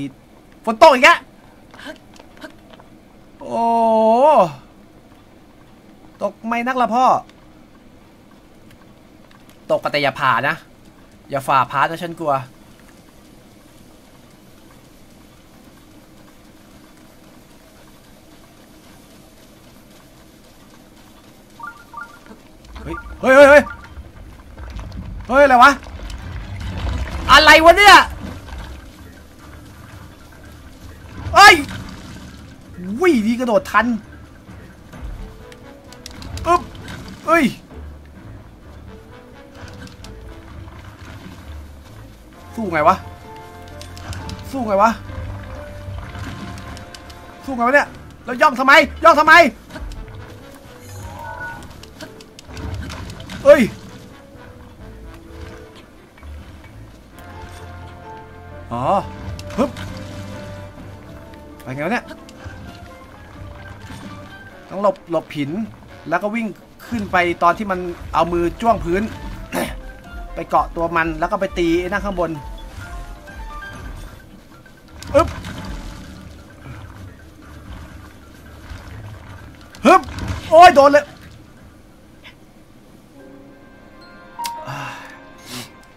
ฝนตกอีกแล้วโอ้ตกไม่นักละพ่อตกแต่อย่าผ่านะอย่าฝ่าพาดนะฉันกลัว เฮ้ยเฮ้ยเฮ้ยเฮ้ยอะไรวะอะไรวะเนี่ยเฮ้ยวิ่งดีกระโดดทันอึ๊บเฮ้ยสู้ไงวะสู้ไงวะสู้ไงวะเนี่ยแล้วย่องทำไมย่องทำไมเอ้ยอ๋อฮึบไปไงวะเนี่ยต้องหลบหลบหินแล้วก็วิ่งขึ้นไปตอนที่มันเอามือจ้วงพื้น ไปเกาะตัวมันแล้วก็ไปตีไอ้นั่นข้างบนฮึบฮึบโอ้ยโดนเลย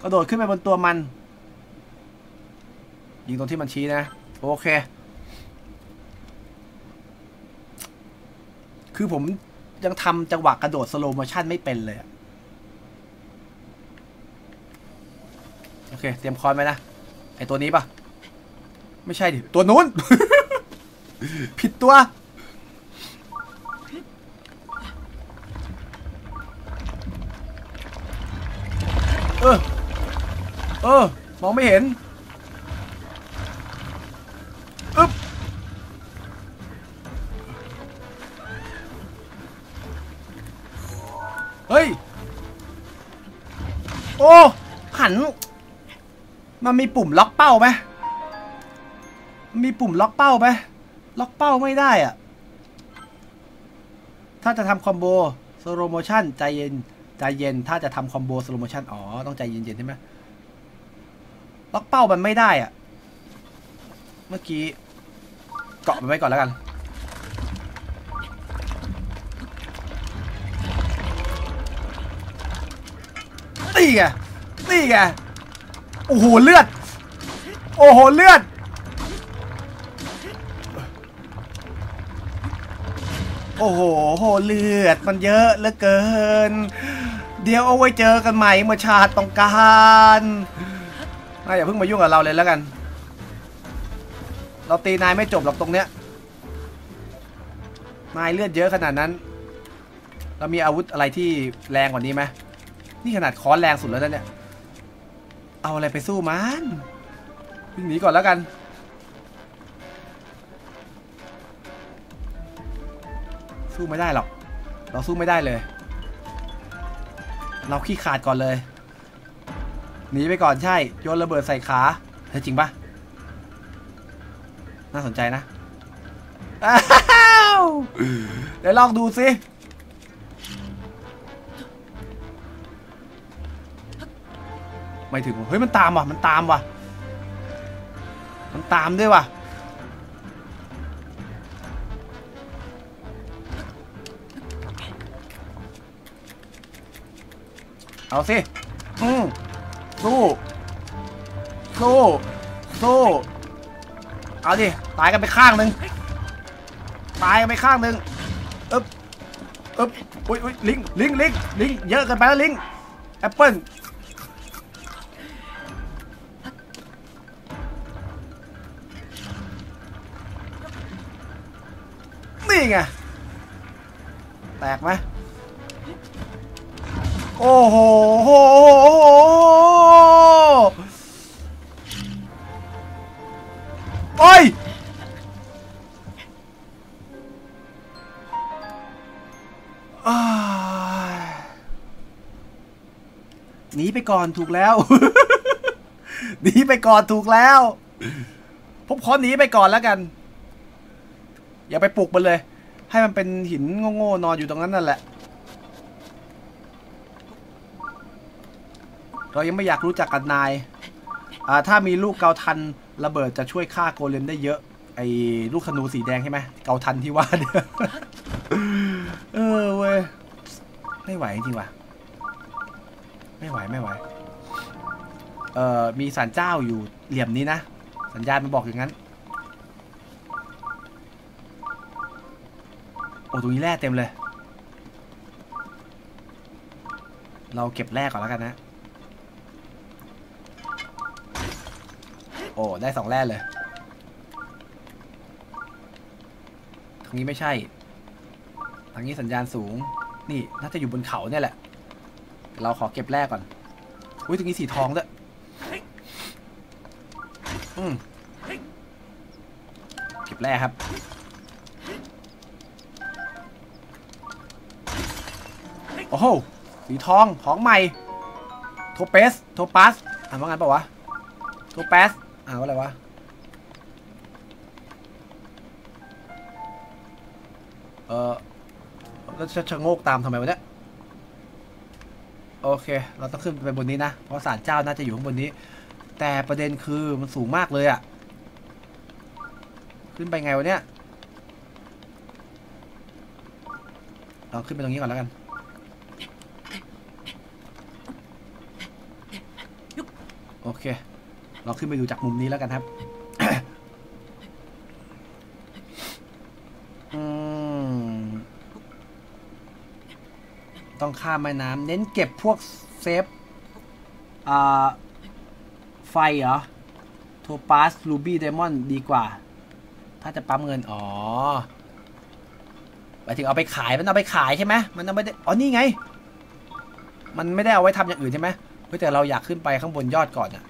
กระโดดขึ้นไปบนตัวมันยิงตรงที่มันชี้นะโอเคคือผมยังทำจังหวะกระโดดสโลว์โมชั่นไม่เป็นเลยโอเคเตรียมคอนไหมนะไอตัวนี้ปะไม่ใช่ดิตัวนู้น ผิดตัวเออเออมองไม่เห็นอึ๊บเฮ้ยโอ้หันมันมีปุ่มล็อกเป้าไหมมีปุ่มล็อกเป้าไหมล็อกเป้าไม่ได้อะถ้าจะทำคอมโบสโลโมชั่นใจเย็นใจเย็นถ้าจะทำคอมโบสโลโมชั่นอ๋อต้องใจเย็นๆใช่ไหมล็อกเป้ามันไม่ได้อะเมื่อกี้เกาะมันไว้ก่อนแล้วกันนี่ไงนี่ไงโอ้โหเลือดโอ้โหเลือดโอ้โหโหเลือดมันเยอะเหลือเกินเดี๋ยวเอาไว้เจอกันใหม่เมื่อชาติต้องการนายอย่าเพิ่งมายุ่งกับเราเลยแล้วกันเราตีนายไม่จบหรอกตรงเนี้ยนายเลือดเยอะขนาดนั้นเรามีอาวุธอะไรที่แรงกว่านี้ไหมนี่ขนาดค้อนแรงสุดแล้วนะเนี่ยเอาอะไรไปสู้มันวิ่งหนีก่อนแล้วกันสู้ไม่ได้หรอกเราสู้ไม่ได้เลยเราขี้ขาดก่อนเลยหนีไปก่อนใช่โยนระเบิดใส่ขาเฮ้ยจริงปะน่าสนใจนะเดี๋ยวลองดูสิไม่ถึงเฮ้ยมันตามว่ะมันตามว่ะมันตามด้วยว่ะเอาสิอืมสู้สู้สู้เอาดิตายกันไปข้างหนึ่งตายกันไปข้างหนึ่งอึบอึบอุ้ยอุ้ยลิงลิงลิงลิงเยอะเกินไปแล้วลิงแอปเปิ้ลนี่ไงแตกไหมโอ้โหโอ้ยหนีไปก่อนถูกแล้วหนีไปก่อนถูกแล้วผมขอหนีไปก่อนแล้วกันอย่าไปปลุกมันเลยให้มันเป็นหินโง่ๆนอนอยู่ตรงนั้นนั่นแหละเรายังไม่อยากรู้จักกับนายถ้ามีลูกเกาทันระเบิดจะช่วยฆ่าโกเลมได้เยอะไอ้ลูกขนูสีแดงใช่ไหมเกาทันที่ว่าเนี่ยเออเว้ยไม่ไหวจริงว่ะไม่ไหวไม่ไหวเอ่อมีศาลเจ้าอยู่เหลี่ยมนี้นะสัญญาณมันบอกอย่างนั้นโอ้ตรงนี้แร่เต็มเลย เราเก็บแรกก่อนแล้วกันนะโอ้ได้สองแร่เลยทางนี้ไม่ใช่ทางนี้สัญญาณสูงนี่น่าจะอยู่บนเขาเนี่ยแหละเราขอเก็บแร่ก่อนอุ้ยตรงนี้สีทองด้วยอืมเก็บแร่ครับโอ้โหสีทองของใหม่โทเปสโทปัสอ่านว่าไงปะวะโทปัสอ่านว่าอะไรวะเออเราจะชะโงกตามทำไมวะเนี่ยโอเคเราต้องขึ้นไปบนนี้นะเพราะศาลเจ้าน่าจะอยู่ข้างบนนี้แต่ประเด็นคือมันสูงมากเลยอ่ะขึ้นไปไงวะเนี่ยเราขึ้นไปตรงนี้ก่อนแล้วกันโอเคเราขึ้นไปดูจากมุมนี้แล้วกันครับ ต้องข้ามแม่น้ำเน้นเก็บพวกเซฟอ่าไฟเหรอโทปาสรูบี้ไดมอนด์ดีกว่าถ้าจะปั๊มเงินอ๋อไปถึงเอาไปขายมันเอาไปขายใช่ไหมมันเอาไปอ๋อนี่ไงมันไม่ได้เอาไว้ทำอย่างอื่นใช่ไหมเฮ้ยแต่เราอยากขึ้นไปข้างบนยอดก่อนอะ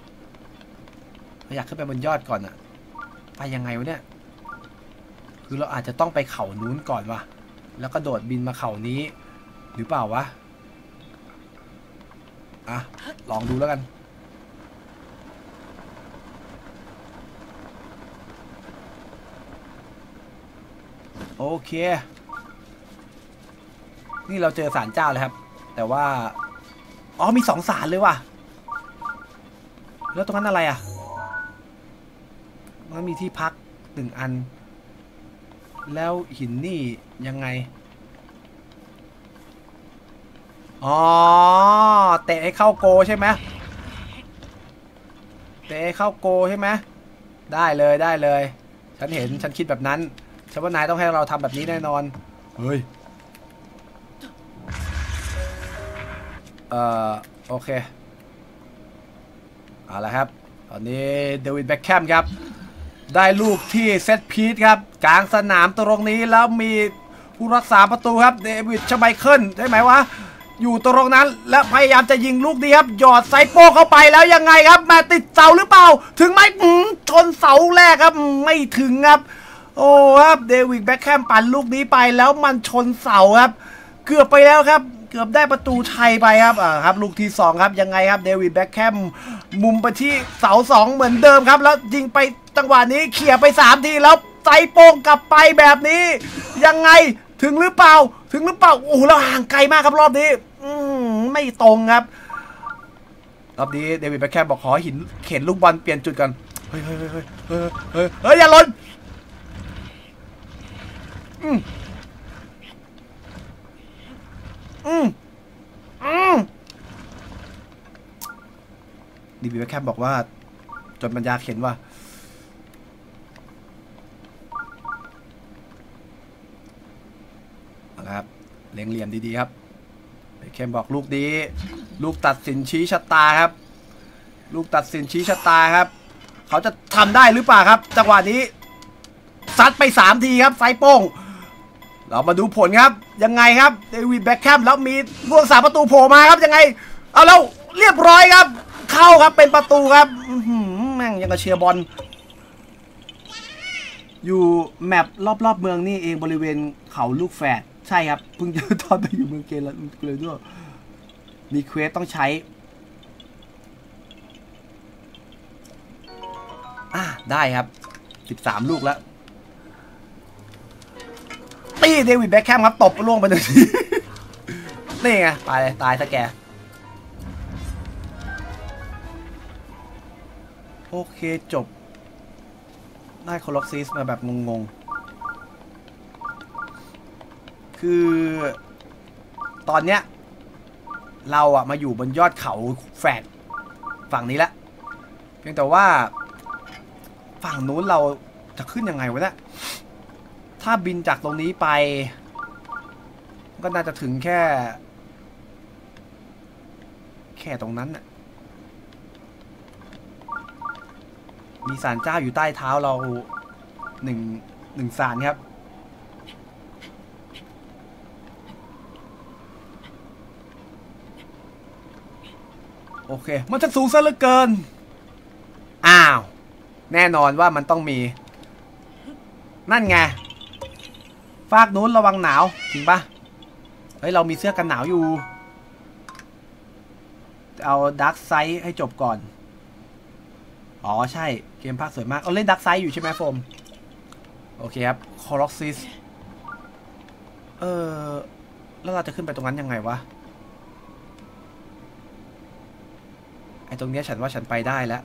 เราอยากขึ้นไปบนยอดก่อนอะไปยังไงวะเนี่ยคือเราอาจจะต้องไปเขานู้นก่อนวะแล้วก็โดดบินมาเขานี้หรือเปล่าวะอ่ะลองดูแล้วกันโอเคนี่เราเจอศาลเจ้าเลยครับแต่ว่าอ๋อมีสองศาลเลยว่ะแล้วตรงนั้นอะไรอ่ะมันมีที่พักหนึ่งอันแล้วหินนี่ยังไงอ๋อเตะให้เข้าโกใช่ไหมเตะให้เข้าโกใช่ไหมได้เลยได้เลยฉันเห็นฉันคิดแบบนั้นฉันว่านายต้องให้เราทำแบบนี้แน่นอนเฮ้ยเอ่อโอเคเอาละครับตอนนี้เดวิดเบ็คแคมครับได้ลูกที่เซตพีซครับกลางสนามตรงนี้แล้วมีผู้รักษาประตูครับเดวิดชไมเคิลใช่ไหมวะอยู่ตรงนั้นและพยายามจะยิงลูกนี้ครับหยอดไซโป้เข้าไปแล้วยังไงครับมาติดเสาหรือเปล่าถึงไหมชนเสาแรกครับไม่ถึงครับโอ้ครับเดวิดแบ็คแคมปั่นลูกนี้ไปแล้วมันชนเสาครับเกือบไปแล้วครับเกือบได้ประตูชัยไปครับอ่าครับลูกที่สองครับยังไงครับเดวิดแบ็คแคมมุมไปที่เสาสองเหมือนเดิมครับแล้วยิงไปจังหวะนี้เขี่ยไปสามทีแล้วไซโป้งกลับไปแบบนี้ยังไงถึงหรือเปล่าถึงหรือเปล่าโอ้เราห่างไกลมากครับรอบนี้อืมไม่ตรงครับรอบนี้เดวิดแบ็คแคมบอกขอหินเข็นลูกบอลเปลี่ยนจุดกันเฮ้ยเฮ้ยเฮ้ยเฮ้ยเฮ้ยเฮ้ยอย่าหล่นอืมอืมอืมดีบีแบ็คแคมบอกว่าจนปัญญาเข็นว่าครับเล็งเหลี่ยมดีๆครับเบ็คแคมบอกลูกดีลูกตัดสินชี้ชะตาครับลูกตัดสินชี้ชะตาครับเขาจะทำได้หรือเปล่าครับจังหวะนี้ซัดไปสามทีครับไซโป้งเรามาดูผลครับยังไงครับเดวิดแบ็คแคมแล้วมีลูกสามประตูโผล่มาครับยังไงเอาแล้วเรียบร้อยครับเข้าครับเป็นประตูครับแม่งยังกระเชียร์บอลอยู่แมปรอบๆเมืองนี่เองบริเวณเขาลูกแฝดใช่ครับเพิ่งจะตอนไปอยู่เมืองเกลแล้วเลยด้วยมีเควสต้องใช้อ่ะได้ครับสิบสามลูกแล้วตีเดวิดแบ็คแคมครับตบล่วงไปหนึ่งทีนี่ไงตายเลยตายซะแกโอเคจบได้คอล็อกซิสมาแบบงงๆคือตอนเนี้ยเราอะมาอยู่บนยอดเขาแฝดฝั่งนี้แล้วเพียงแต่ว่าฝั่งนู้นเราจะขึ้นยังไงวะเนี่ยถ้าบินจากตรงนี้ไปก็น่าจะถึงแค่ แค่ตรงนั้นน่ะมีศาลเจ้าอยู่ใต้เท้าเราหนึ่งหนึ่งศาลครับโอเคมันจะสูงซะเหลือเกินอ้าวแน่นอนว่ามันต้องมีนั่นไงฝากนู้นระวังหนาวจริงปะเฮ้ยเรามีเสื้อกันหนาวอยู่เอาดักไซส์ให้จบก่อนอ๋อใช่เกมภาคสวยมากเอาเล่นดักไซส์อยู่ใช่ไหมโฟมโอเคครับคอร็อกซิสเออแล้วเราจะขึ้นไปตรงนั้นยังไงวะไอ้ตรงนี้ฉันว่าฉันไปได้แล้ว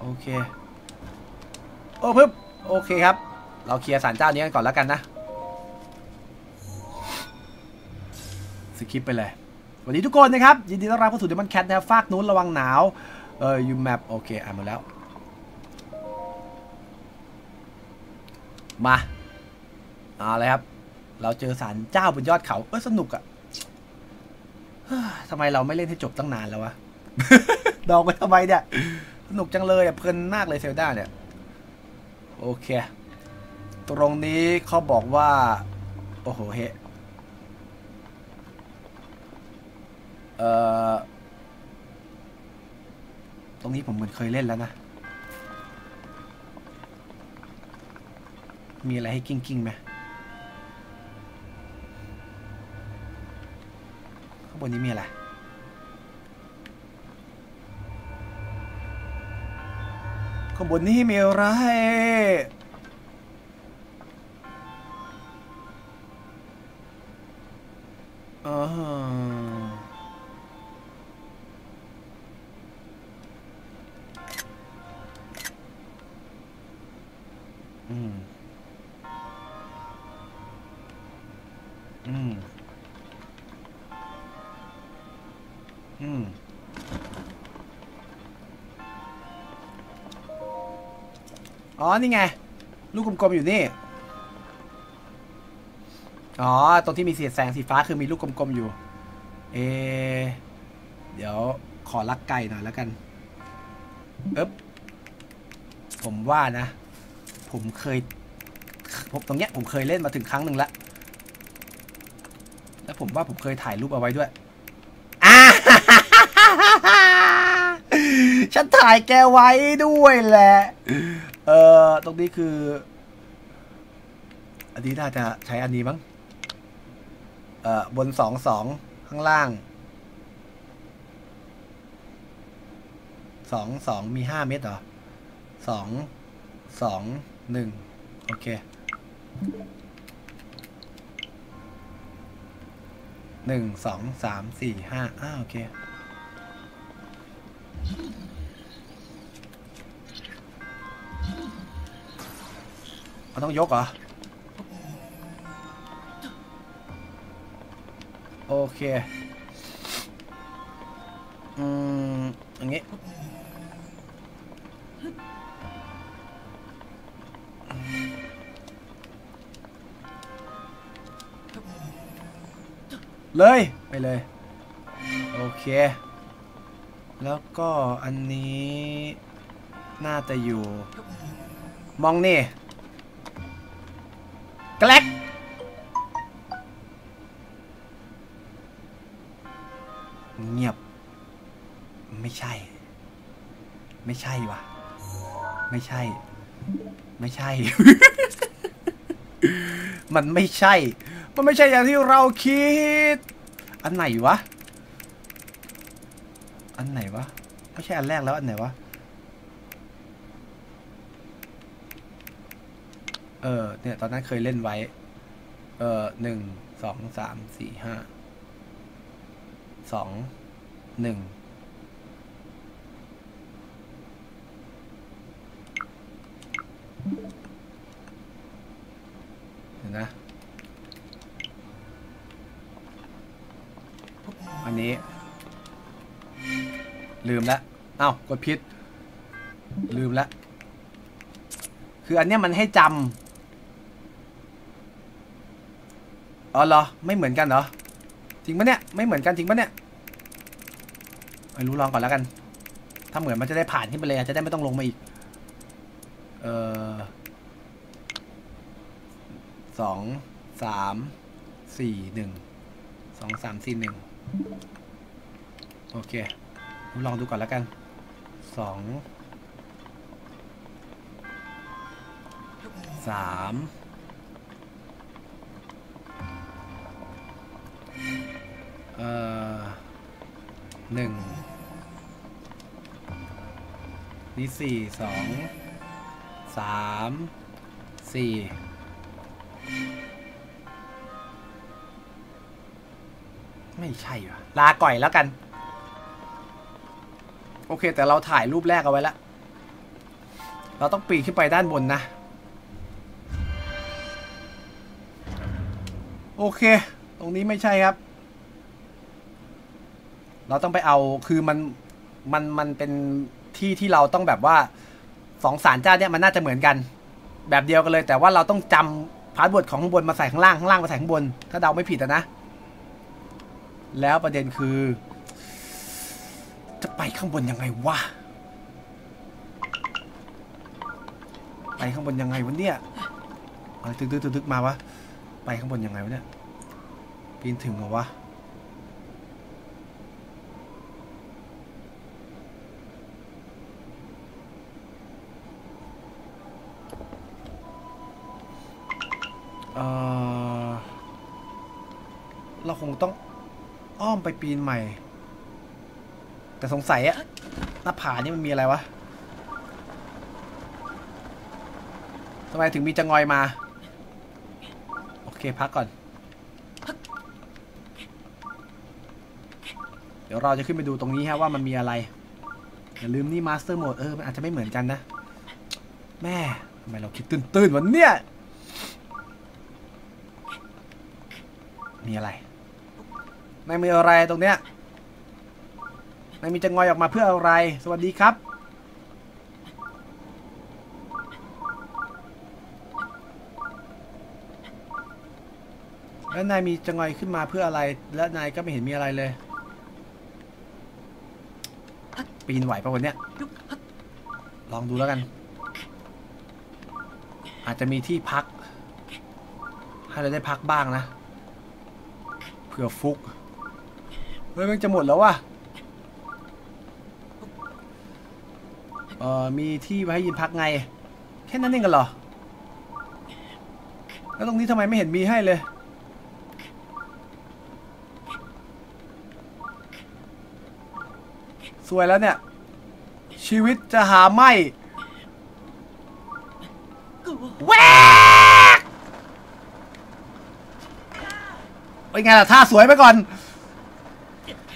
โอเคโอ้ปึ๊บโอเคครับเราเคลียร์ศาลเจ้านี้กันก่อนแล้วกันนะสกิปไปเลยสวัสดีทุกคนนะครับยินดีต้อนรับเข้าสู่ Demon Cat นะครับฝากนู้นระวังหนาวเออยูแมปโอเคอ่านมาแล้วมาเอาเลยครับเราเจอศาลเจ้าบนยอดเขาเออสนุกอะทำไมเราไม่เล่นให้จบตั้งนานแล้ววะ ดองไปทำไมเนี่ยสนุกจังเลยอะเพลินมากเลยเซลดาเนี่ยโอเคตรงนี้เขาบอกว่าโอ้โหเฮเอ่อตรงนี้ผมเหมือนเคยเล่นแล้วนะมีอะไรให้กิ้งกิ้งไหมบนนี้มีอะไรข้างบนนี้มีอะไรอ๋ออืมอืมอืมอ๋อนี่ไงลูกกลมๆอยู่นี่อ๋อตรงที่มีเสียดแสงสีฟ้าคือมีลูกกลมๆอยู่เอเดี๋ยวขอลักไก่หน่อยแล้วกันเอ๊บผมว่านะผมเคยผมตรงเนี้ยผมเคยเล่นมาถึงครั้งหนึ่งแล้วแล้วผมว่าผมเคยถ่ายรูปเอาไว้ด้วยฉันถ่ายแกไว้ด้วยแหละเออตรงนี้คืออันนี้น่าจะใช้อันนี้มั้งเออบนสองสองข้างล่างสองสองมีห้าเมตรเหรอสองสองหนึ่งโอเคหนึ่งสองสามสี่ห้าอ้าวโอเคมันต้องยกเหรอโอเคอืมอย่างงี้เลยไปเลยโอเคแล้วก็อันนี้น่าจะอยู่มองนี่แกลกเงียบไม่ใช่ไม่ใช่วะไม่ใช่ไม่ใช่ มันไม่ใช่มันไม่ใช่อย่างที่เราคิดอันไหนวะอันไหนวะไม่ใช่อันแรกแล้วอันไหนวะเออเนี่ยตอนนั้นเคยเล่นไว้เออหนึ่งสองสามสี่ห้าสองหนึ่งเห็นนะอันนี้ลืมแล้วเอ้ากดผิดลืมแล้วคืออันเนี้ยมันให้จำ อ๋อเหรอไม่เหมือนกันเหรอจริงปะเนี่ยไม่เหมือนกันจริงปะเนี่ยไม่รู้ลองก่อนแล้วกันถ้าเหมือนมันจะได้ผ่านขึ้นไปเลยจะได้ไม่ต้องลงมาอีกเออสองสามสี่หนึ่งสองสามสี่หนึ่งโอเคลองดูก่อนแล้วกันสองสามเอ่อหนึ่งนี่สี่สองสามสี่ไม่ใช่หรอลาก่อยแล้วกันโอเคแต่เราถ่ายรูปแรกเอาไว้ละเราต้องปีนขึ้นไปด้านบนนะโอเคตรงนี้ไม่ใช่ครับเราต้องไปเอาคือมันมันมันเป็นที่ที่เราต้องแบบว่าสองศาลเจ้าเนี่ยมันน่าจะเหมือนกันแบบเดียวกันเลยแต่ว่าเราต้องจำพาสเวิร์ดของข้างบนมาใส่ข้างล่างข้างล่างมาใส่ข้างบนถ้าเดาไม่ผิดนะแล้วประเด็นคือจะไปข้างบนยังไงวะไปข้างบนยังไงวะเนี่ยอะไรตึกตึกตึกมาวะไปข้างบนยังไงวะเนี่ยปีนถึงเหรอวะเออเราคงต้องอ้อมไปปีนใหม่แต่สงสัยอะหน้าผานี่มันมีอะไรวะทำไมถึงมีจะงอยมาโอเคพักก่อนเดี๋ยวเราจะขึ้นไปดูตรงนี้ฮะว่ามันมีอะไรอย่าลืมนี่มาสเตอร์โหมดเออมันอาจจะไม่เหมือนกันนะแม่ทำไมเราคิดตื่นๆวันเนี้ยมีอะไรไม่มีอะไรตรงเนี้ยไม่มีจะงอยออกมาเพื่ออะไรสวัสดีครับแล้วนายมีจะงอยขึ้นมาเพื่ออะไรและนายก็ไม่เห็นมีอะไรเลยปีนไหวป่ะวันเนี้ยลองดูแล้วกันอาจจะมีที่พักให้เราได้พักบ้างนะเผื่อฟุกเฮ้ยมันจะหมดแล้วว่ะเอ่อมีที่ไว้ให้ยืนพักไงแค่นั้นเองกันเหรอแล้วตรงนี้ทำไมไม่เห็นมีให้เลยสวยแล้วเนี่ยชีวิตจะหาไม่แวกเป็นไงล่ะท่าสวยไปก่อน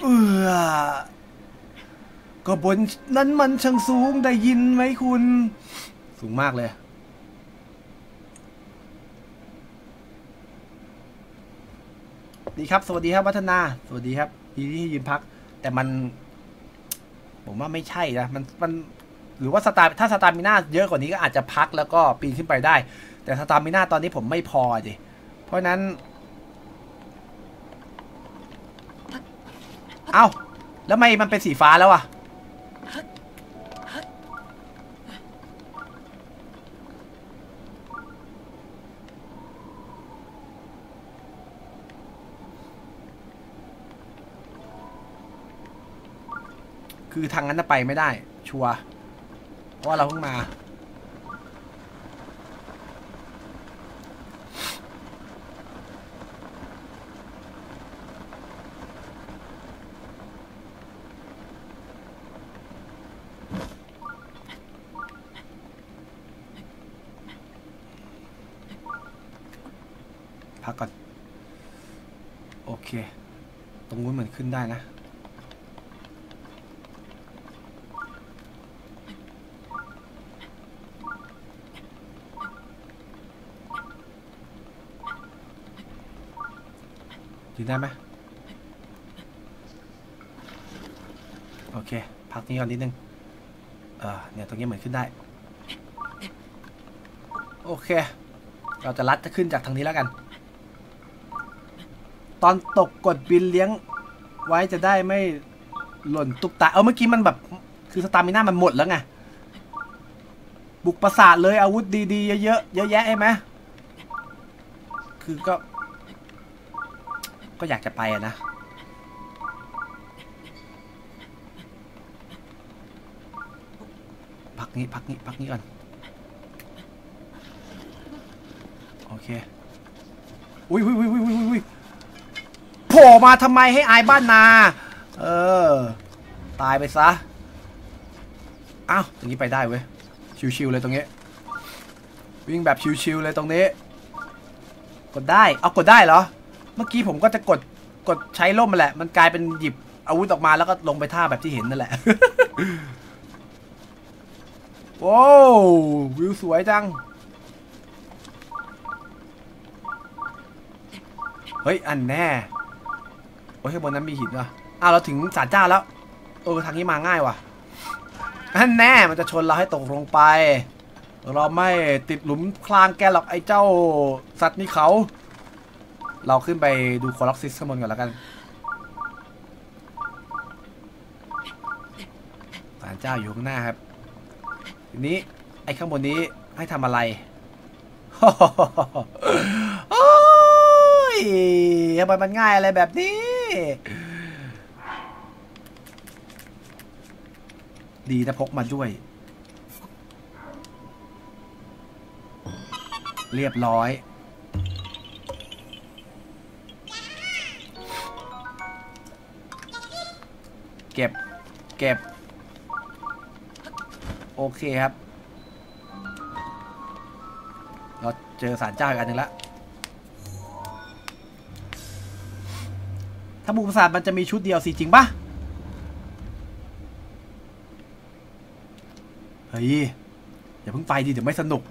เออก็บนนั้นมันช่างสูงได้ยินไหมคุณสูงมากเลยดีครับสวัสดีครับวัฒนาสวัสดีครับดีที่ยืนพักแต่มันผมว่าไม่ใช่นะมันมันหรือว่าสตาร์ถ้าสตาร์มิน่าเยอะกว่านี้ก็อาจจะพักแล้วก็ปีนขึ้นไปได้แต่สตาร์มิน่าตอนนี้ผมไม่พอดิเพราะนั้นเอ้าแล้วทำไมมันเป็นสีฟ้าแล้วอะคือทางนั้นไปไม่ได้ชัวร์เพราะเราเพิ่งมาพักก่อนโอเคตรงนู้นเหมือนขึ้นได้นะได้ไหมโอเคพักนี้ก่อนนิดนึงเออเนี่ยตรงนี้เหมือนขึ้นได้โอเคเราจะลัดจะขึ้นจากทางนี้แล้วกัน ตอนตกกดบินเลี้ยงไว้จะได้ไม่หล่นตุกตาเออเมื่อกี้มันแบบคือสตามิน่ามันหมดแล้วไงบุกปราสาทเลยอาวุธดีๆเยอะๆเยอะแยะใช่ไหมคือก็ก็อยากจะไปอะนะพักนี้พักนี้พักนี้ก่อนโอเคอุ้ยอุ้ยอุ้ยอุ้ยอุ้ยโผล่มาทำไมให้อายบ้านนาเออตายไปซะอ้าวตรงนี้ไปได้เว้ยชิวๆเลยตรงนี้วิ่งแบบชิวๆเลยตรงนี้กดได้เอากดได้เหรอเมื่อกี้ผมก็จะกดกดใช้ล่มมาแหละมันกลายเป็นหยิบอาวุธออกมาแล้วก็ลงไปท่าแบบที่เห็นนั่นแหละ โอ้วิวสวยจังเฮ้ยอันแน่โอ้ยบนนั้นมีหินว่ะอ้าวเราถึงศาลเจ้าแล้วเออทางนี้มาง่ายว่ะอันแน่มันจะชนเราให้ตกลงไปเราไม่ติดหลุมพรางแกหรอกไอ้เจ้าสัตว์นี่เขาเราขึ้นไปดูคอล็อกซิสข้างบนก่อนแล้วกันศาลเจ้าอยู่ข้างหน้าครับทีนี้ไอ้ข้างบนนี้ให้ทำอะไร ทำไมมันง่ายอะไรแบบนี้ดีนะพกมาด้วยเรียบร้อยเก็บเก็บโอเคครับเราเจอศาลเจ้าอีกอันหนึ่งละถ้าบุกปราสาทมันจะมีชุดเดียวสิจริงปะเฮ้ยอย่าเพิ่งไปดิเดี๋ยวไม่สนุก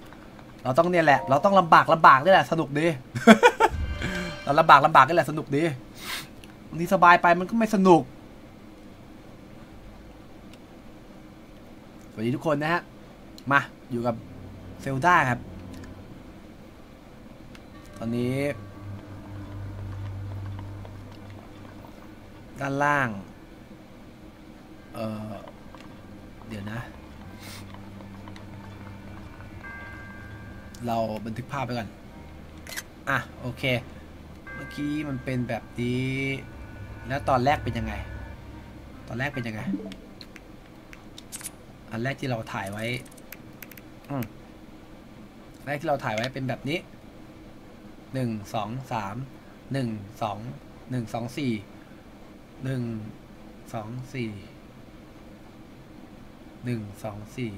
เราต้องเนี่ยแหละเราต้องลำบากลำบากนี่แหละสนุกดี เราลำบากลำบากนี่แหละสนุกดีบางทีสบายไปมันก็ไม่สนุกสวัสดีทุกคนนะฮะมาอยู่กับเซลดาครับตอนนี้ด้านล่างเอ่อเดี๋ยวนะเราบันทึกภาพไปก่อนอ่ะโอเคเมื่อกี้มันเป็นแบบนี้แล้วตอนแรกเป็นยังไงตอนแรกเป็นยังไงอันแรกที่เราถ่ายไว้อืมแรกที่เราถ่ายไว้เป็นแบบนี้หนึ่งสองสามหนึ่งสองหนึ่งสองสี่หนึ่งสองสี่หนึ่งสองสี่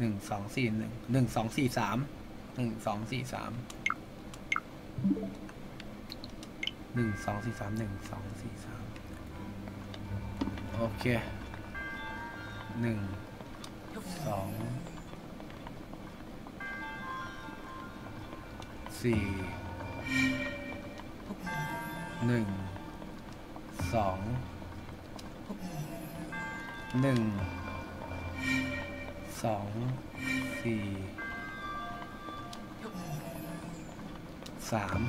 หนึ่งสองสี่หนึ่งหนึ่งสองสี่สามหนึ่งสองสี่สามหนึ่งสองสี่สามหนึ่งสองสี่สามโอเคหนึ่งสองสี่หนึ่งสองหนึ่งสองสี่สาม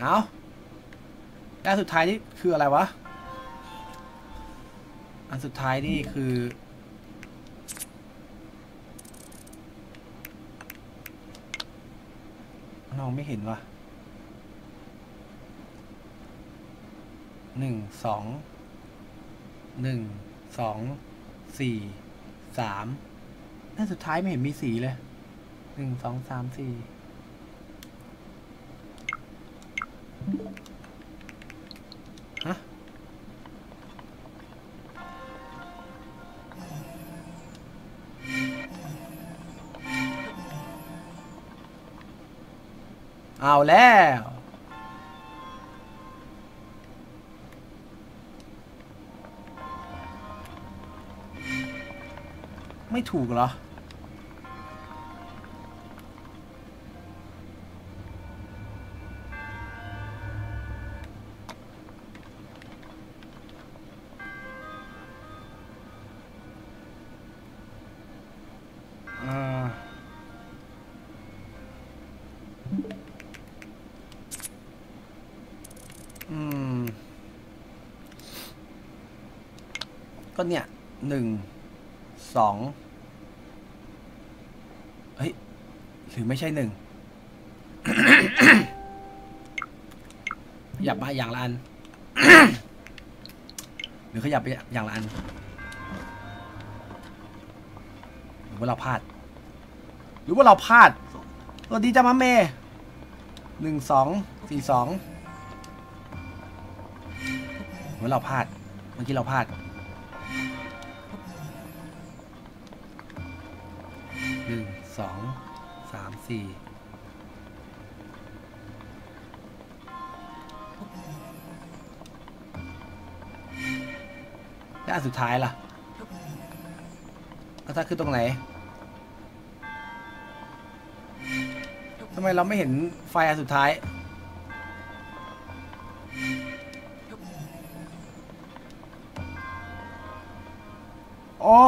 เอาอันสุดท้ายนี่คืออะไรวะอันสุดท้ายนี่คือมองไม่เห็นว่ะหนึ่งสองหนึ่งสองสี่สามนั่นสุดท้ายไม่เห็นมีสีเลยหนึ่งสองสามสี่ฮะเอาแล้วไม่ถูกเหรอ ก็เนี่ยหนึ่งสองเฮ้ยหรือไม่ใช่หนึ่ง ขยับมาอย่างละอัน หรือขยับไปอย่างละอันหรือว่าเราพลาดหรือว่าเราพลาดสวัสดีจ้ามาเมย์หนึ่งสองสี่สองหรือว่าเราพลาดเมื่อกี้เราพลาดหนึ่งสองสามสี่แล้วอันสุดท้ายล่ะแล้วถ้าคือตรงไหนทำไมเราไม่เห็นไฟอันสุดท้ายโอ้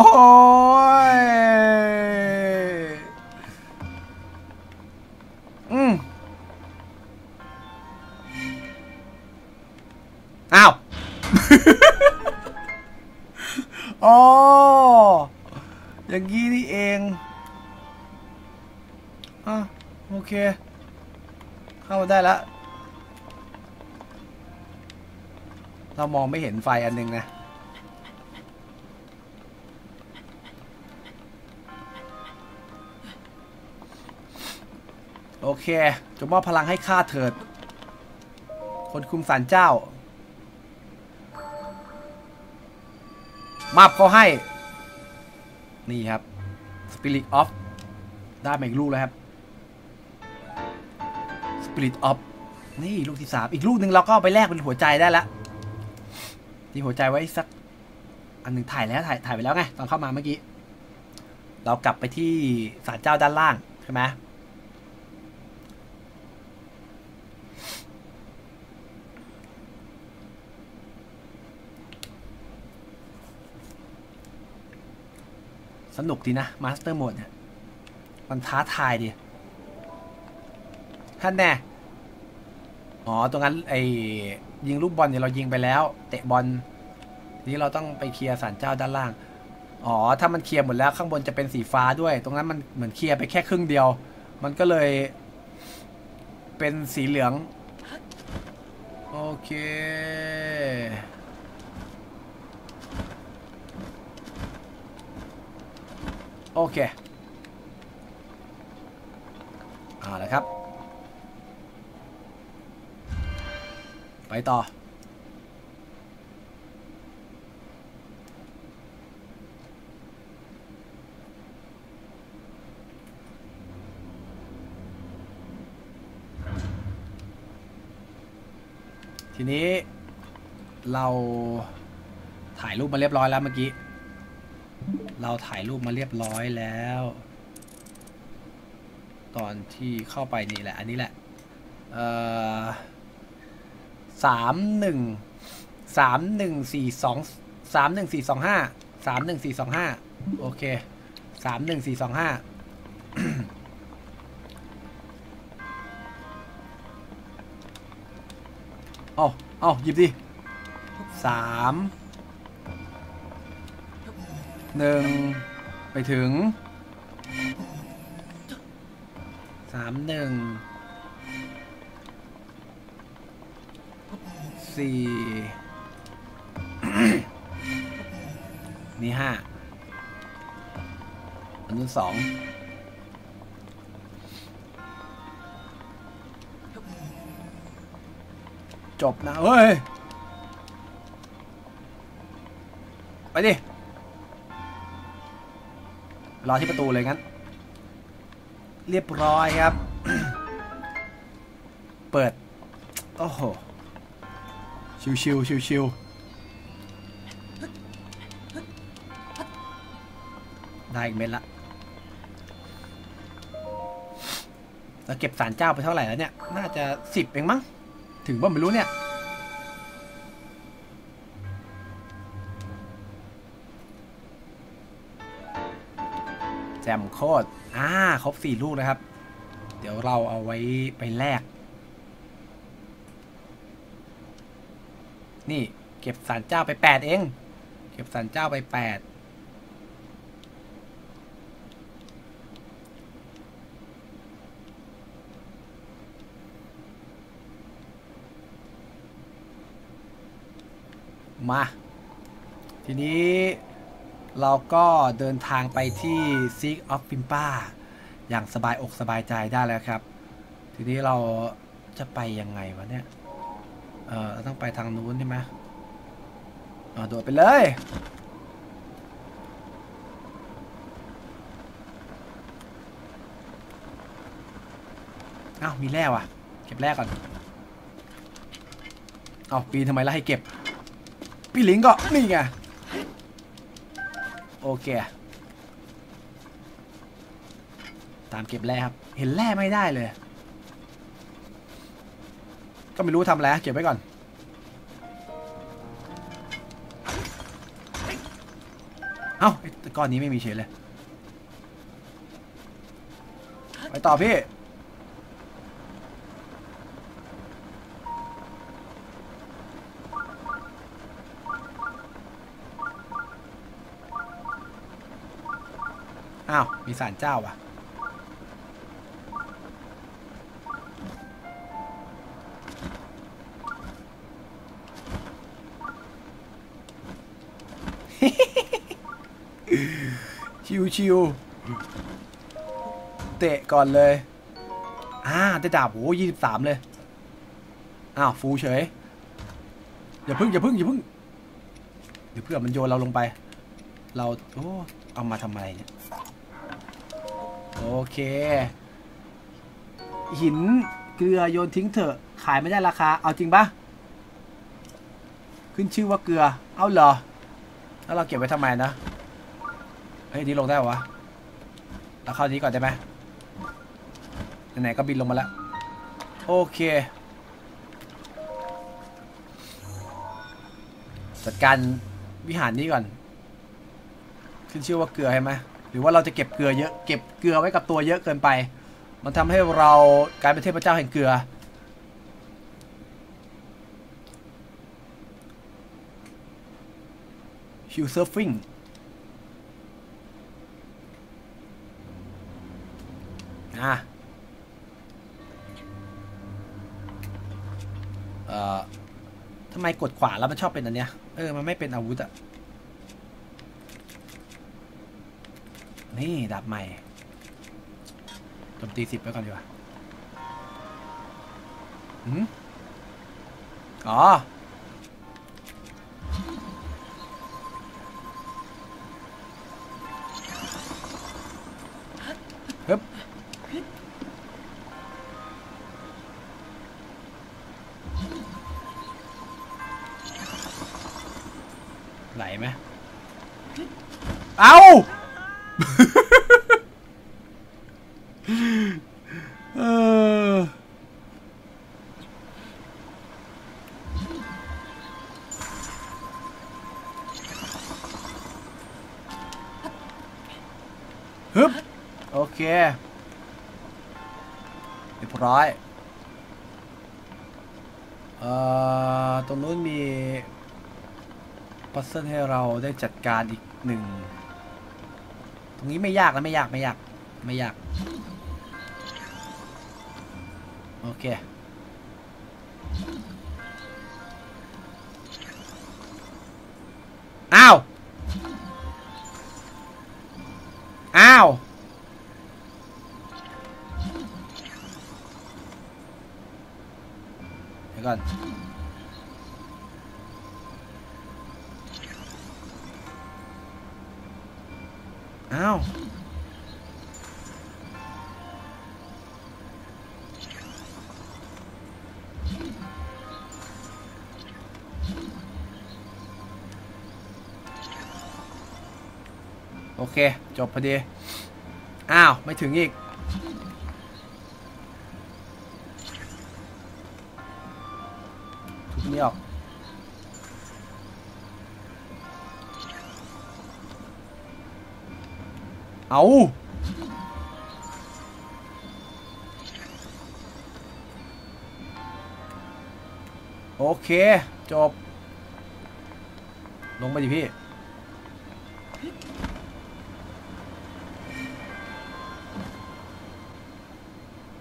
ยอืมอ้าว อ๋ออย่างนี้นี่เองอ่ะโอเคเข้ามาได้แล้วเรามองไม่เห็นไฟอันนึงนะโอเคจงมอบพลังให้ข้าเถิดคนคุมศาลเจ้ามาบเขาให้นี่ครับ Spirit of ได้มาอีกลูกแล้วครับ Spirit of นี่ลูกที่สามอีกลูกหนึ่งเราก็ไปแลกเป็นหัวใจได้แล้วดีหัวใจไว้สักอันหนึ่งถ่ายแล้วถ่ายถ่ายไปแล้วไงตอนเข้ามาเมื่อกี้เรากลับไปที่ศาลเจ้าด้านล่างใช่ไหมสนุกดีนะมาสเตอร์โหมดเนี่ยมันท้าทายดีท่านแน่อ๋อตรงนั้นไอ้ยิงลูกบอลเนี่ยเรายิงไปแล้วเตะบอลนี้เราต้องไปเคลียร์ศาลเจ้าด้านล่างอ๋อถ้ามันเคลียร์หมดแล้วข้างบนจะเป็นสีฟ้าด้วยตรงนั้นมันเหมือนเคลียร์ไปแค่ครึ่งเดียวมันก็เลยเป็นสีเหลืองโอเคโอเคเอาละครับไปต่อทีนี้เราถ่ายรูปมาเรียบร้อยแล้วเมื่อกี้เราถ่ายรูปมาเรียบร้อยแล้วตอนที่เข้าไปนี่แหละอันนี้แหละเอ่อสามหนึ่งสามหนึ่งสี่สองสามหนึ่งสี่สองห้าสามหนึ่งสี่สองห้าโอเคสามหนึ่งสี่สองห้าเอาเอาหยิบดิสามหนึ่งไปถึงสามหนึ่งสี่นี่ห้าอันนู้นสองจบนะเฮ้ยไปดิรอที่ประตูเลยงั้นเรียบร้อยครับ เปิดโอ้โหชิวชิวชิวชิวได้อีกเม็ดละเราเก็บศาลเจ้าไปเท่าไหร่แล้วเนี่ยน่าจะสิบเองมั้งถึงบ้างไม่รู้เนี่ยแจมโคตรอ่าครบสี่ลูกนะครับเดี๋ยวเราเอาไว้ไปแลกนี่เก็บศาลเจ้าไปแปดเอง เก็บสันเจ้าไปแปดมาทีนี้เราก็เดินทางไปที่ Siege of Pimpa อย่างสบายอกสบายใจได้แล้วครับทีนี้เราจะไปยังไงวะเนี่ยเออเราต้องไปทางนู้นใช่ไหมเออโดดไปเลยอ้าวมีแร่ว่ะเก็บแร่ก่อนเอาปีนทำไมล่ะให้เก็บพี่ลิงก็นี่ไงโอเคตามเก็บแร่ครับเห็นแร่ไม่ได้เลยก็ไม่รู้ทำอะไรเก็บไว้ก่อนเอ้าก้อนนี้ไม่มีเฉยเลยไปต่อพี่อ้าวมีศาลเจ้าว่ะชิวๆเตะก่อนเลยอ่าจะดาบโอ้ยี่สิบสามเลยอ้าวฟูเฉยอย่าพึ่งอย่าพึ่งอย่าพึ่งเดี๋ยวเพื่อมันโยนเราลงไปเราโอ้เอามาทำอะไรเนี่ยโอเคหินเกลือโยนทิ้งเถอะขายไม่ได้ราคาเอาจริงปะขึ้นชื่อว่าเกลือเอาเหรอแล้วเราเก็บไว้ทำไมนะเฮ้ยนี่ลงได้วะเราเข้านี้ก่อนได้ไหมไหนๆก็บินลงมาแล้วโอเคจัดการวิหารนี้ก่อนขึ้นชื่อว่าเกลือใช่ไหมหรือว่าเราจะเก็บเกลือเยอะเก็บเกลือไว้กับตัวเยอะเกินไปมันทำให้เรากลายเป็นเทพเจ้าแห่งเกลือฮิวเซิร์ฟฟิ้งอ่ะเอ่อทำไมกดขวาแล้วมันชอบเป็นอันเนี้ยเออมันไม่เป็นอาวุธอะนี่ดาบใหม่โจมตีสิบไปก่อนดีกว่าอืมอ๋อฮึบไหลไหมเอ้าฮึบโอเคเรียบร้อยเอ่อตรงนู้นมีพัซเซิลให้เราได้จัดการอีกหนึ่งตรงนี้ไม่ยากนะไม่ยากไม่ยากไม่ยากโอเคอ้าวอ้าวเดี๋ยวก่อนอ้าวโอเคจบพอดีอ้าวไม่ถึงอีกทุกนี้ออกเอาโอเคจบลงไปดิพี่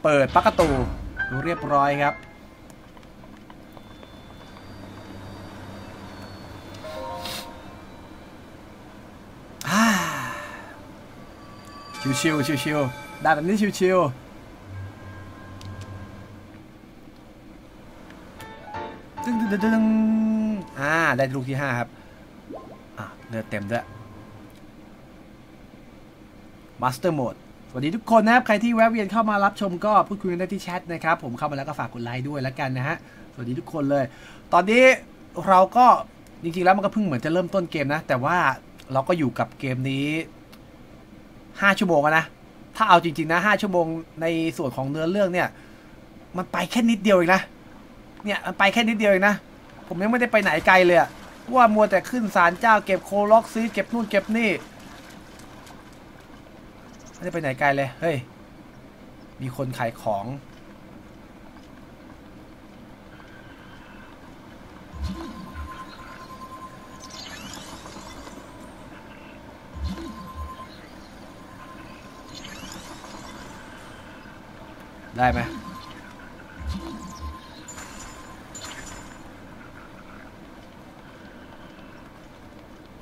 เปิดปักประตูเรียบร้อยครับชิวๆชิวๆด่านแบบนี้ชิวๆดึงดึงดึงอ่าได้ลูกที่ห้าครับอ่าเลือดเต็มด้วยมาสเตอร์โหมดสวัสดีทุกคนนะครับใครที่แวะเวียนเข้ามารับชมก็พูดคุยกันได้ที่แชทนะครับผมเข้ามาแล้วก็ฝากกดไลค์ด้วยแล้วกันนะฮะสวัสดีทุกคนเลยตอนนี้เราก็จริงๆแล้วมันก็เพิ่งเหมือนจะเริ่มต้นเกมนะแต่ว่าเราก็อยู่กับเกมนี้ห้าชั่วโมงนะถ้าเอาจริงๆนะห้าชั่วโมงในส่วนของเนื้อเรื่องเนี่ยมันไปแค่นิดเดียวเองนะเนี่ยมันไปแค่นิดเดียวเองนะผมยังไม่ได้ไปไหนไกลเลยว่ามัวแต่ขึ้นศาลเจ้าเก็บโคล็อกซีเก็บนู่นเก็บนี่ไม่ได้ไปไหนไกลเลยเฮ้ยมีคนขายของได้ไหม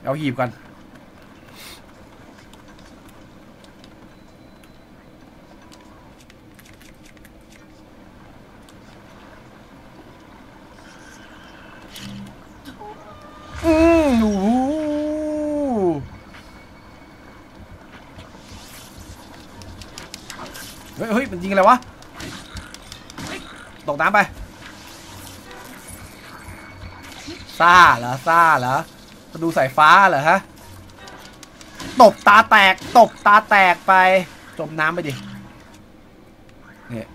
เอาหีบกันอืมโอ้โหเฮ้ยเฮ้ยมันยิงอะไรวะตกน้ำไปซ่าเหรอซ่าเหรอดูสายฟ้าเหรอฮะตบตาแตกตบตาแตกไปจมน้ำไปดิเนี่ย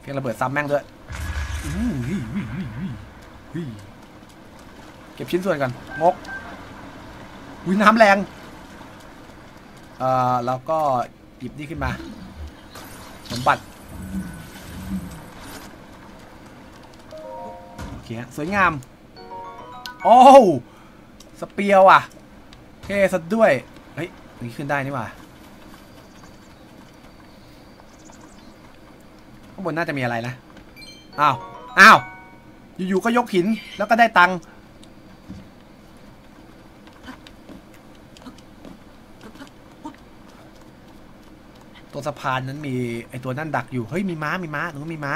เพียงระเบิดซ้ำแม่งด้วยเก็บชิ้นส่วนก่อนงกอุ้ยน้ำแรงเอ่อแล้วก็หยิบนี่ขึ้นมาสมบัติสวยงามโอ้สเปียวอ่ะเท่สัดด้วยเฮ้ยนี่ขึ้นได้นี่หว่าข้างบนน่าจะมีอะไรนะอ้าวอ้าวอยู่ๆก็ยกหินแล้วก็ได้ตังค์ตัวสะพานนั้นมีไอตัวนั่นดักอยู่เฮ้ยมีม้ามีม้าหนูมีม้า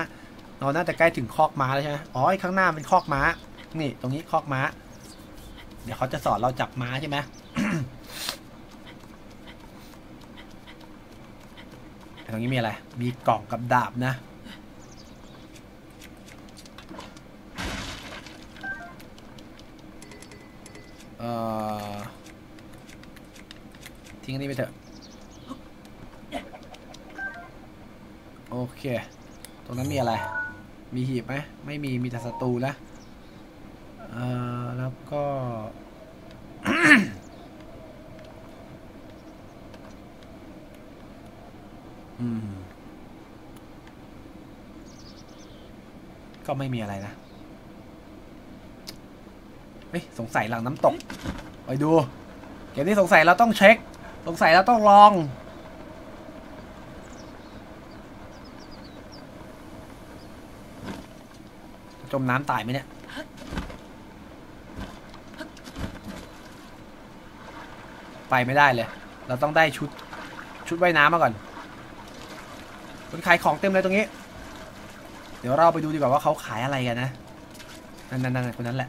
เราน่าจะใกล้ถึงคอกม้าแล้วใช่ไหมอ๋อข้างหน้าเป็นคอกม้านี่ตรงนี้คอกม้าเดี๋ยวเขาจะสอนเราจับม้าใช่ไหม ตรงนี้มีอะไรมีกล่องกับดาบนะเอ่อทิ้งนี่ไปเถอะโอเคตรงนั้นมีอะไรมีหีบไหมไม่มีมีแต่ศัตรูนะเอ่อแล้วก็ อืมก็ไม่มีอะไรนะเฮ้ยสงสัยหลังน้ำตกไปดูเกมนี้สงสัยเราต้องเช็คสงสัยเราต้องลองจมน้ำตายไหมเนี่ยไปไม่ได้เลยเราต้องได้ชุดชุดว่ายน้ำมาก่อนคนขายของเต็มเลยตรงนี้เดี๋ยวเราไปดูดีกว่าว่าเขาขายอะไรกันนะนั่นนั่นคนนั้นแหละ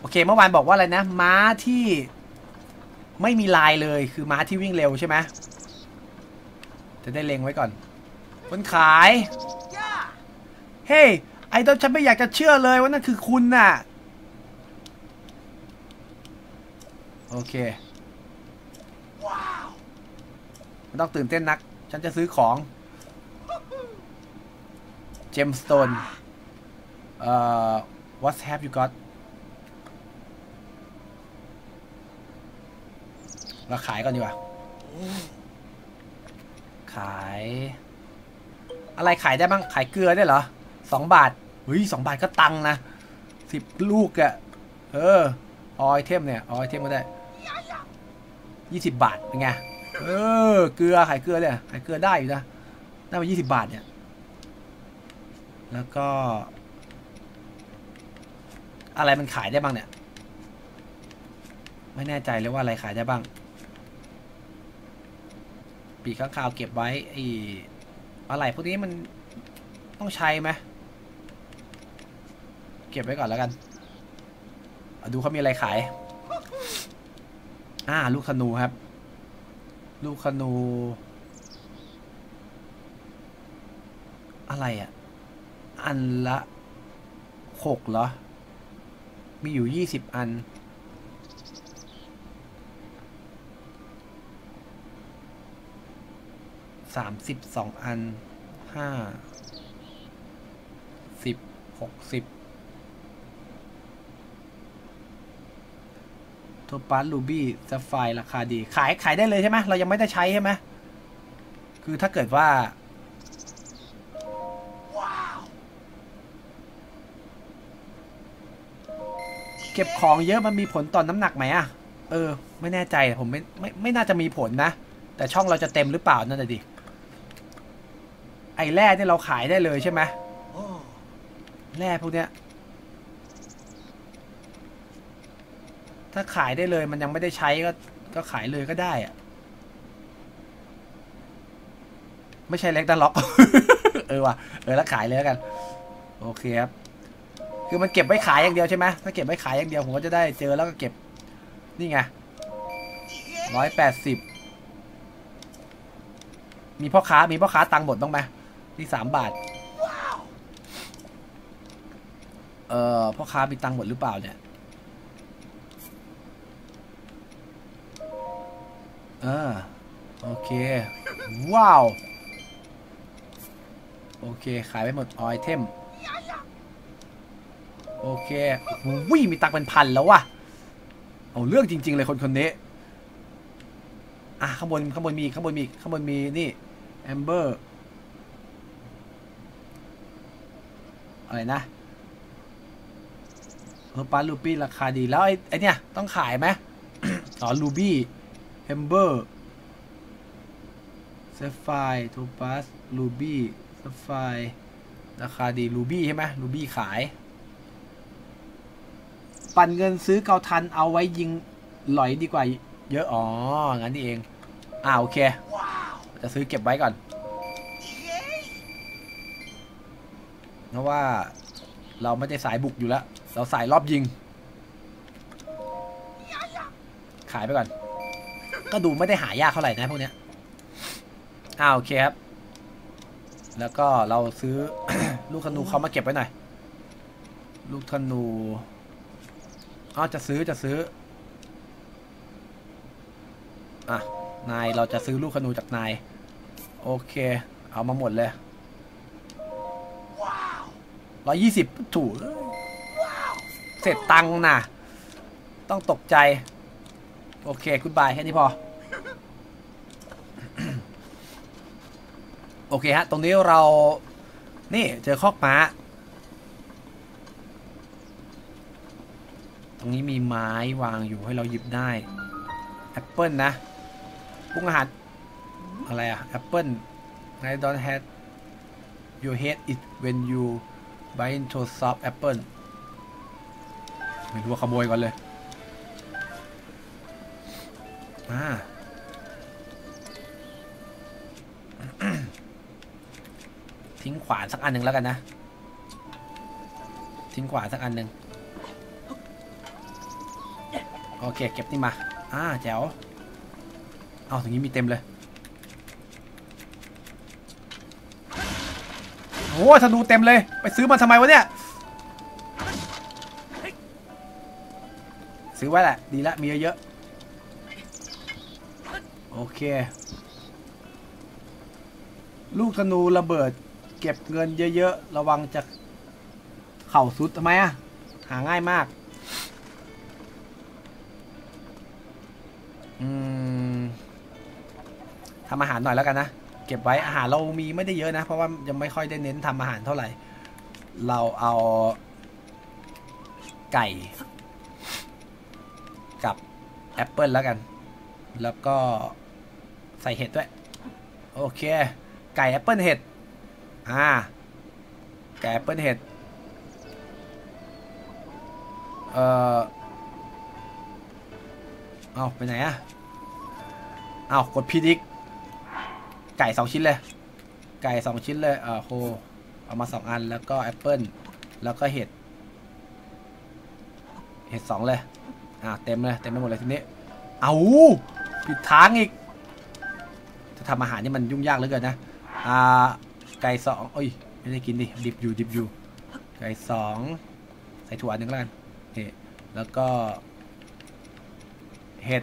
โอเคเมื่อวานบอกว่าอะไรนะม้าที่ไม่มีลายเลยคือม้าที่วิ่งเร็วใช่ไหมจะได้เล็งไว้ก่อนคนขายเฮ้ยไอ้ตัวฉันไม่อยากจะเชื่อเลยว่านั่นคือคุณน่ะโอเคไม่ต้องตื่นเต้นนักฉันจะซื้อของเจมสโตนเอ่อ what have you got เราขายก่อนดีกว่าขายอะไรขายได้บ้างขายเกลือได้เหรอสองบาทเฮ้ยสองบาทก็ตังนะสิบลูกอะเออ ออยเทมเนี่ยออยเทมก็ได้ยี่สิบบาทเป็นไงเออเกลือขายเกลือเนี่ยขายเกลือได้อยู่นะได้มายี่สิบบาทเนี่ยแล้วก็อะไรมันขายได้บ้างเนี่ยไม่แน่ใจเลยว่าอะไรขายได้บ้างปีกข้างคาวเก็บไว้ไอ้อะไรพวกนี้มันต้องใช้ไหมเก็บไว้ก่อนแล้วกันดูเขามีอะไรขายอ่าลูกธนูครับลูกธนูอะไรอ่ะอันละหกเหรอมีอยู่ยี่สิบอันสามสิบสองอันห้าสิบหกสิบโทปัสลูบี้ซัฟไฟร์ราคาดีขายขายได้เลยใช่ไหมเรายังไม่ได้ใช้ใช่ไหมคือถ้าเกิดว่าเก็บของเยอะมันมีผลต่อน้ำหนักไหมอ่ะเออไม่แน่ใจผมไม่ไม่ไม่น่าจะมีผลนะแต่ช่องเราจะเต็มหรือเปล่านั่นแหละดิไอ้แร่เนี่ยเราขายได้เลยใช่ไหมแร่พวกเนี้ยถ้าขายได้เลยมันยังไม่ได้ใช้ก็ก็ขายเลยก็ได้อะไม่ใช่เล็กแต่ล็อก เออว่ะเออแล้วขายเลยแล้วกันโอเคครับคือมันเก็บไว้ขายอย่างเดียวใช่ไหมถ้าเก็บไว้ขายอย่างเดียวผมก็จะได้เจอแล้วก็เก็บนี่ไงร้อยแปดสิบมีพ่อค้ามีพ่อค้าตังค์หมดบ้างไหมที่สามบาทเออพ่อค้ามีตังค์หมดหรือเปล่าเนี่ยเออโอเคว้าวโอเคขายไปหมดออยเทมโอเควิ่งมีตังค์เป็นพันแล้วว่ะเอาเรื่องจริงๆเลยคนคนนี้อ่ะข้างบนข้างบนมีข้างบนมีข้างบนมีนี่แอมเบอร์อะไรนะเออปาลูบี้ราคาดีแล้วไอ้ไอ้เนี่ยต้องขายไหม อ๋อลูบี้แอมเบอร์เซฟไฟโทปัสลูบี้เซฟไฟราคาดีลูบี้ใช่ไหมลูบี้ขายปั่นเงินซื้อเกาทันเอาไว้ยิงหลอยดีกว่าเยอะอ๋องั้นนี่เองอ่าโอเคจะซื้อเก็บไว้ก่อนเพราะว่าเราไม่ได้สายบุกอยู่แล้วเราสายรอบยิงขายไปก่อนก็ดูไม่ได้หายากเท่าไหร่นะพวกเนี้ยอ่าโอเคครับแล้วก็เราซื้อ ลูกธนูเขามาเก็บไว้หน่อยลูกธนูอ๋อจะซื้อจะซื้ออ่ะนายเราจะซื้อลูกขนูจากนายโอเคเอามาหมดเลยร้อยยี่สิบถูกเสร็จตังน่ะต้องตกใจโอเคคุณบายแค่นี้พอ โอเคฮะตรงนี้เรานี่เจอคอกม้าตรงนี้มีไม้วางอยู่ให้เราหยิบได้แอปเปิลนะปรุงอาหารอะไรอะแอปเปิล I don't have you hate it when you buy into soft apple ไม่รู้ว่าขโมยก่อนเลยอ่า ทิ้งขวานสักอันหนึ่งแล้วกันนะทิ้งขวานสักอันหนึ่งโอเคเก็บนี่มาอ่าแจ๋วเอาตรงนี้มีเต็มเลยโอ้ธนูเต็มเลยไปซื้อมาทำไมวะเนี่ยซื้อไว้แหละดีละมีเยอะๆโอเคลูกธนูระเบิดเก็บเงินเยอะๆระวังจะเข่าสุดทำไมอะหาง่ายมากทำอาหารหน่อยแล้วกันนะเก็บไว้อาหารเรามีไม่ได้เยอะนะเพราะว่ายังไม่ค่อยได้เน้นทำอาหารเท่าไหร่เราเอาไก่ กับ Apple แล้วกันแล้วก็ใส่เห็ดด้วยโอเคไก่แอปเปิลเห็ดอ่าไก่แอปเปิลเห็ดเออเอาไปไหนอะเอากดพีดิกไก่สองชิ้นเลยไก่สองชิ้นเลยเออโหเอามาสองอันแล้วก็แอปเปิลแล้วก็เห็ดเห็ดสองเลยอ่าเต็มเลยเต็มไปหมดเลยทีนี้เอาผิดทางอีกจะทำอาหารนี่มันยุ่งยากเหลือเกินนะอ่าไก่สองโอ้ยไม่ได้กินดิดิบอยู่ดิบอยู่ไก่สองใส่ถั่วหนึ่งแล้วกันเฮ้แล้วก็เห็ด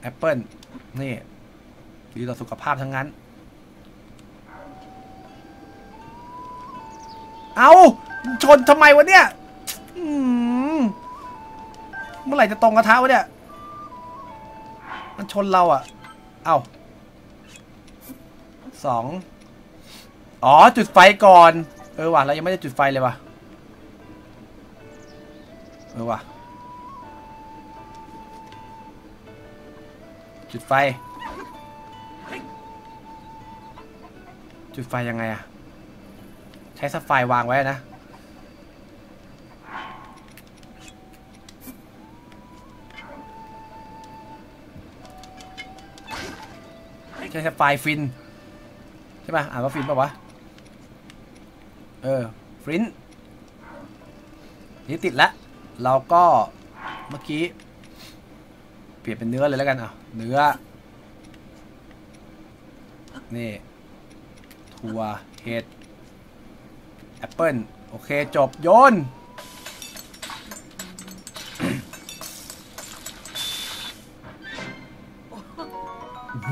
แอปเปิลนี่ดีต่อสุขภาพทั้งนั้นเอาชนทำไมวะเนี่ยเมื่อไหร่จะตรงกระทะวะเนี่ยมันชนเราอ่ะเอาสองอ๋อจุดไฟก่อนเออว่ะเรายังไม่ได้จุดไฟเลยว่ะเออว่ะจุดไฟจุดไฟยังไงอะใช้สไฟวางไว้นะใช้สไฟฟินใช่ป่ะอ่านว่าฟินป่ะวะเออฟินนี่ติดละเราก็เมื่อกี้เปลี่ยนเป็นเนื้อเลยแล้วกันอ่ะเนื้อนี่ถั่วเห็ดแอปเปิลโอเคจบโยน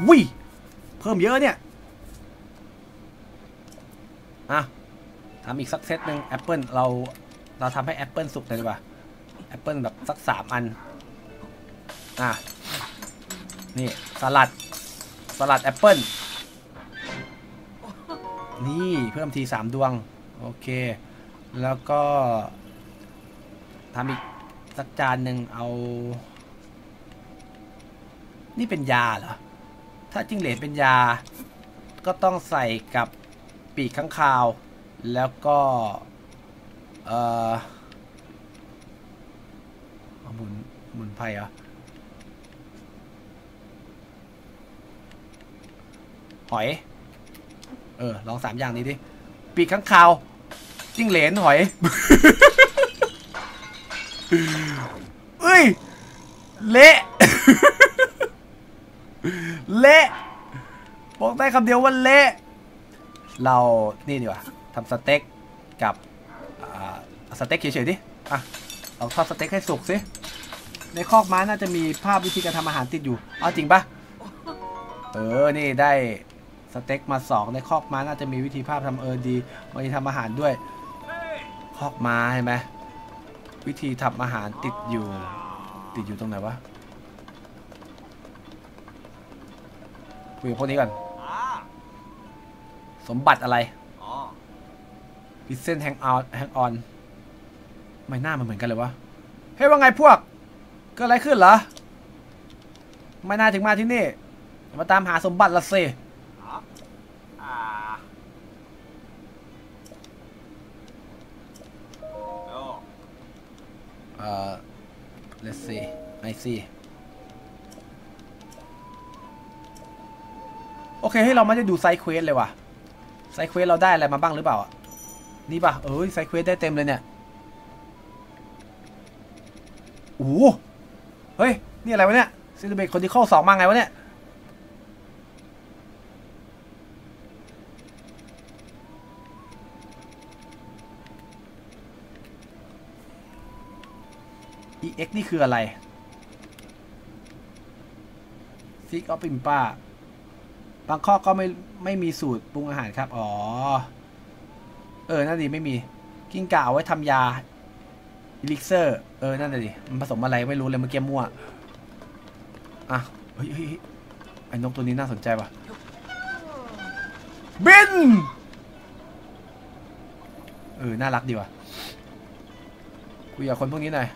วิ่งเพิ่มเยอะเนี่ยอ่ะทำอีกสักเซตหนึ่งแอปเปิลเราเราทำให้แอปเปิลสุกเลยดีกว่าแอปเปิลแบบสักสามอันอ่ะนี่สลัดสลัดแอปเปิลนี่เพิ่มทีสามดวงโอเคแล้วก็ทำอีกสักจานหนึ่งเอานี่เป็นยาเหรอถ้าจิ้งเหลนเป็นยาก็ต้องใส่กับปีกข้างคาวแล้วก็เอ่อหมุนหมุนไพ่เหรอหอยเออลองสามอย่างนี้ดิปีกข้างคาวจิ้งเหลนหอย เอ้ยเละ เละบอกได้คำเดียวว่าเละเรานี่ดีกว่าทำสเต็กกับสเต็กเฉยๆดิอ่ะเราทอดสเต็กให้สุกสิในคอกม้าน่าจะมีภาพวิธีการทำอาหารติดอยู่เอาจริงปะเออนี่ได้สเต็กมาสองในคอกม้าน่าจะมีวิธีภาพทำเออดีวิธีทำอาหารด้วยคอกม้าเห็นไหมวิธีทำอาหารติดอยู่ติดอยู่ตรงไหนวะคุยกับพวกนี้ก่อนสมบัติอะไรพิซเซ่นแฮงเอาท์แฮงออนไม่น่ามันเหมือนกันเลยวะเฮ้ยว่าไงพวกเกิดอะไรขึ้นเหรอไม่น่าถึงมาที่นี่มาตามหาสมบัติละสิเอ่อ let's see I see โอเคให้เราไม่ได้ดูไซด์เควสเลยว่ะไซด์เควสเราได้อะไรมาบ้างหรือเปล่านี่ป่ะเอ้ยไซด์เควสได้เต็มเลยเนี่ยโอ้เฮ้ยนี่อะไรวะเนี่ยซิลเบตคนที่เข้าสองมาไงวะเนี่ยเอ็กซ์ นี่คืออะไรซิกออฟปิมป้าบางข้อก็ไม่ไม่มีสูตรปรุงอาหารครับอ๋อเออนั่นดิไม่มีกิ้งก่าเอาไว้ทำยาอิลิกเซอร์เออนั่นดิมันผสมอะไรไม่รู้เลยเมื่อกี้มั่วอ่ะเฮ้ยไอ้นกตัวนี้น่าสนใจว่ะบินเออน่ารักดีว่ะคุยกับคนพวกนี้หน่อย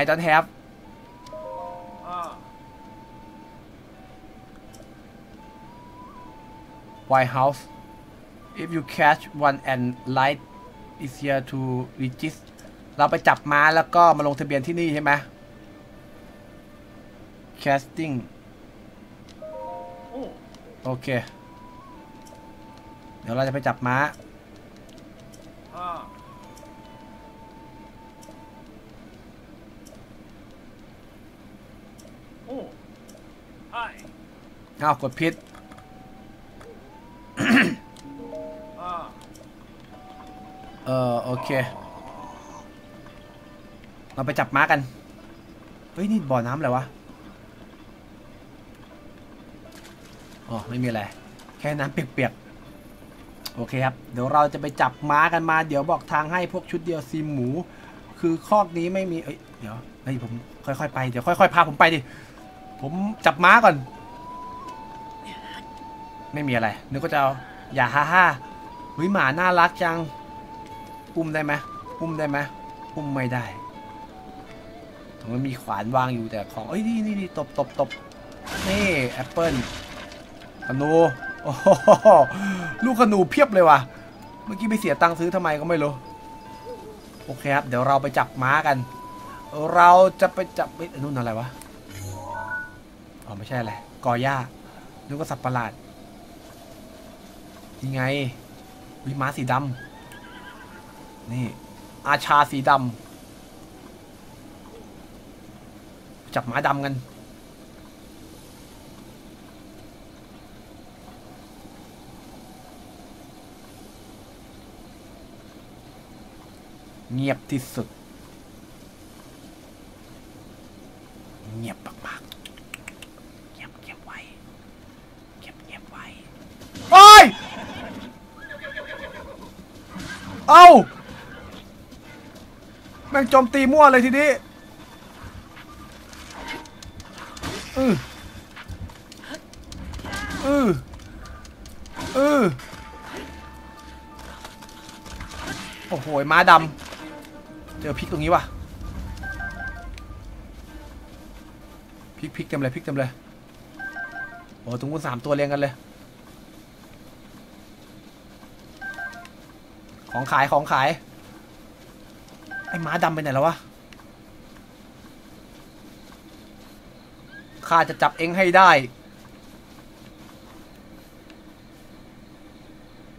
I don't have. White House. If you catch one and light, it's here to register. เราไปจับม้าแล้วก็มาลงทะเบียนที่นี่ใช่ไหม Casting. โอเคเดี๋ยวเราจะไปจับม้าอ้าวกดพิษ เออโอเคเราไปจับม้ากันเฮ้ยนี่บ่อน้ำอะไรวะอ๋อไม่มีอะไรแค่น้ำเปียกๆโอเคครับเดี๋ยวเราจะไปจับม้ากันมาเดี๋ยวบอกทางให้พวกชุดเดียวซีหมูคือคอกนี้ไม่มีเอ้ยเดี๋ยวเฮ้ยผมค่อยๆไปเดี๋ยวค่อยๆพาผมไปดิผมจับม้าก่อนไม่มีอะไรนึกว่าจะเอาอย่าฮ่าฮ่าเฮ้ยหมาน่ารักจังอุ้มได้ไหมอุ้มได้ไหมอุ้มไม่ได้ตรงนั้นมีขวานวางอยู่แต่ของเอ้ยนี่นี่ตบตบตบนี่แอปเปิ้ลขนูโอ้โหลูกขนูเพียบเลยว่ะเมื่อกี้ไปเสียตังค์ซื้อทำไมก็ไม่รู้โอเคครับเดี๋ยวเราไปจับม้ากันเราจะไปจับไอ้นู่นอะไรวะอ๋อไม่ใช่อะไรกอหญ้านึกว่าสัตว์ประหลาดยังไงวิม้าสีดำนี่อาชาสีดำจับม้าดำกันเงียบที่สุดเงียบมากๆเงียบเงียบไว้เงียบเงียบไว้โอ้ยเอาแม่งโจมตีมั่วเลยทีนี้อืออืออือโอ้โหม้าดำเจอพริกตรงนี้ว่ะพริกพริกเต็มเลยพริกเต็มเลยโอ้ตรงนู้นสามตัวเรียงกันเลยของขายของขายไอ้ม้าดำไปไหนแล้ววะข้าจะจับเอ็งให้ได้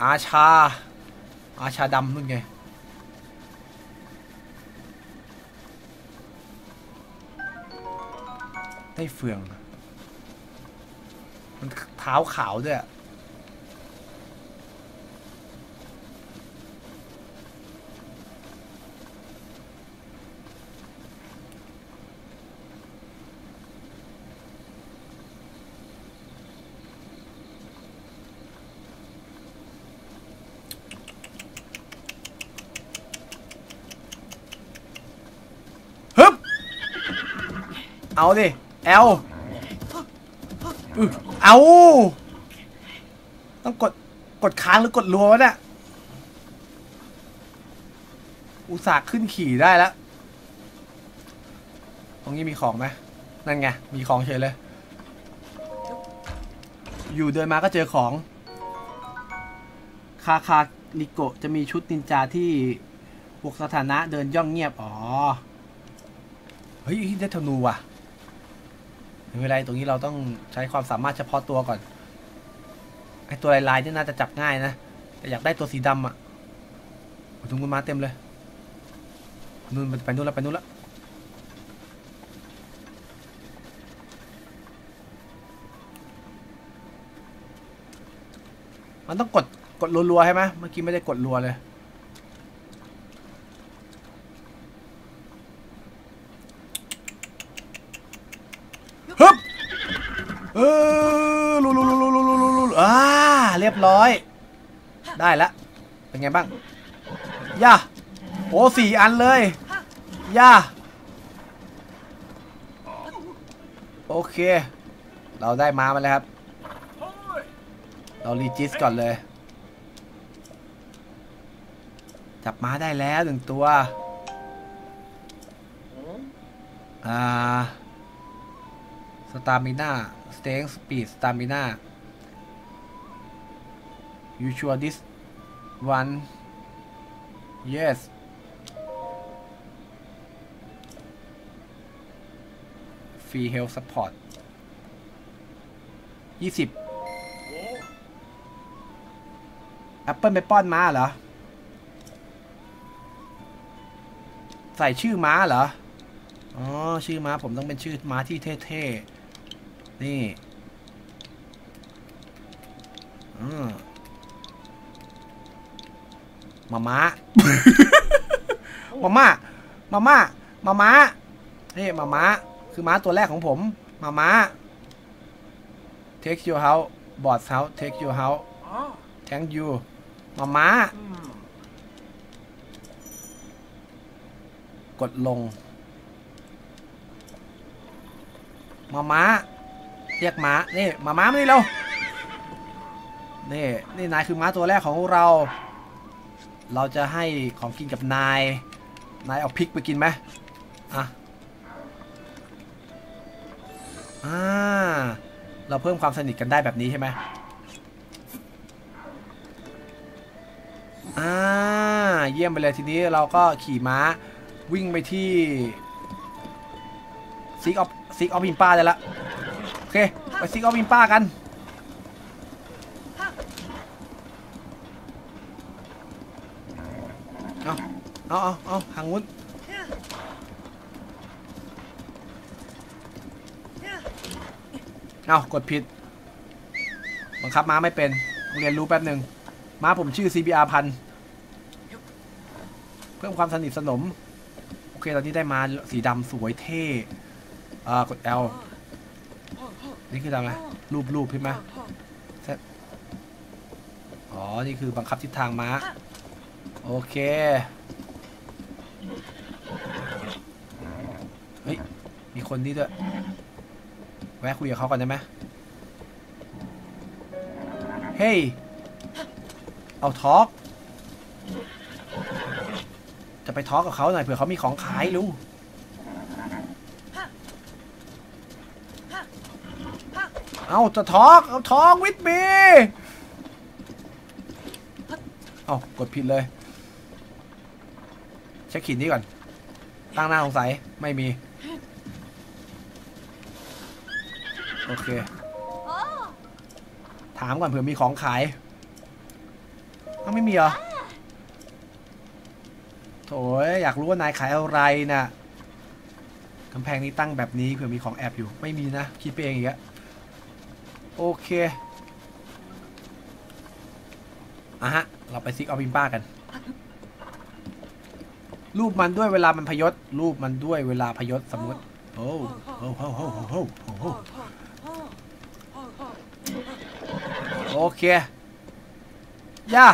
อาชาอาชาดำนู่นไงไส้เฟืองมันเท้าขาวด้วยฮึบเอาดิเอลเอาต้องกดกดค้างหรือกดรัววะเนี่ยอุตส่าห์ขึ้นขี่ได้แล้วตรงนี้มีของไหมนั่นไงมีของเฉยเลยอยู่เดินมาก็เจอของคาคาลิโกะจะมีชุดนินจาที่บวกสถานะเดินย่องเงียบอ๋อเฮ้ยได้ธนูว่ะไม่เป็นไรตรงนี้เราต้องใช้ความสามารถเฉพาะตัวก่อนไอตัวลายลายนี่น่าจะจับง่ายนะแต่อยากได้ตัวสีดำอ่ะถุงมือมาเต็มเลยนู่นไปนู่นแล้วไปนู่นแล้วมันต้องกดกดรัวๆใช่ไหมเมื่อกี้ไม่ได้กดรัวเลยเออลุลุลุลุลุลุลุอ่าเรียบร้อยได้แล้วเป็นไงบ้างย่าโอ้สี่อันเลยย่าโอเคเราได้ม้ามาแล้วครับเรารีจิสก่อนเลยจับม้าได้แล้วหนึ่งตัว อ่าสตามิน่าสเต็งสปีดสตามิน่า you sure this one yes free health support ยี่สิบแอปเปิลไปป้อนม้าเหรอใส่ชื่อม้าเหรออ๋อชื่อม้าผมต้องเป็นชื่อม้าที่เท่ๆนี่อืมมาม้า มาม่ามาม่ามาม้านี่มาม้าคือม้าตัวแรกของผมมาม้า take your house boss house take your house thank you มาม้ากดลงมาม้าเรียกม้านี่มาม้ามานี่เรานี่นี่นายคือม้าตัวแรกของเราเราจะให้ของกินกับนายนายเอาพริกไปกินไหมอ่ะอ่าเราเพิ่มความสนิทกันได้แบบนี้ใช่ไหมอ่าเยี่ยมไปเลยทีนี้เราก็ขี่ม้าวิ่งไปที่ซิกออฟซิกออฟอิมป้าได้ละโอเคไปซิกออฟอิมป้ากันเอาเอาเอาเอาหางวุ้นเอากดผิดบังคับม้าไม่เป็นเรียนรู้แป๊บหนึ่งม้าผมชื่อ ซี บี อาร์ พันเพิ่มความสนิทสนมโอเคตอนนี้ได้มาสีดำสวยเท่อ่ากด L นี่คืออะไรรูปรูปใช่ไหมอ๋อนี่คือบังคับทิศทางม้าโอเคเฮ้ยมีคนนี่ด้วยแวะคุยกับเขาก่อนได้ไหมเฮ้ยเอาทอล์กจะไปทอล์กกับเขาหน่อยเผื่อเขามีของขายรู้เอาจะทอล์กเอาทอล์กวิดมีเอากดผิดเลยเช็คขีดนี้ก่อนตั้งหน้าสงสัยไม่มีโอเคถามก่อนเผื่อมีของขายก็ไม่มีเหรอโถยอยากรู้ว่านายขายอะไรนะกำแพงนี้ตั้งแบบนี้เผื่อมีของแอบอยู่ไม่มีนะคิดไปเองอีกแล้วโอเคอ่ะฮะเราไปซิกออฟอิมป้ากันรูปมันด้วยเวลามันพยศรูปมันด้วยเวลาพยศสมมติโอ้โอ้โอ้โอ้โอ้โอ้โอเคย่า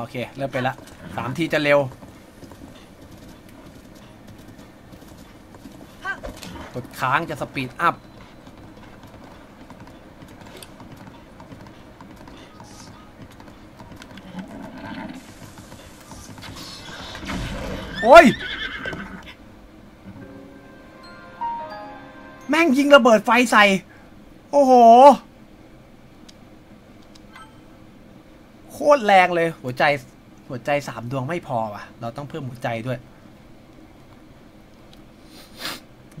โอเคเริ่มไปละสามทีจะเร็วกดค้างจะสปีดอัพโอ้ยแม่งยิงระเบิดไฟใส่โอ้โหโคตรแรงเลยหัวใจหัวใจสามดวงไม่พอว่ะเราต้องเพิ่มหัวใจด้วย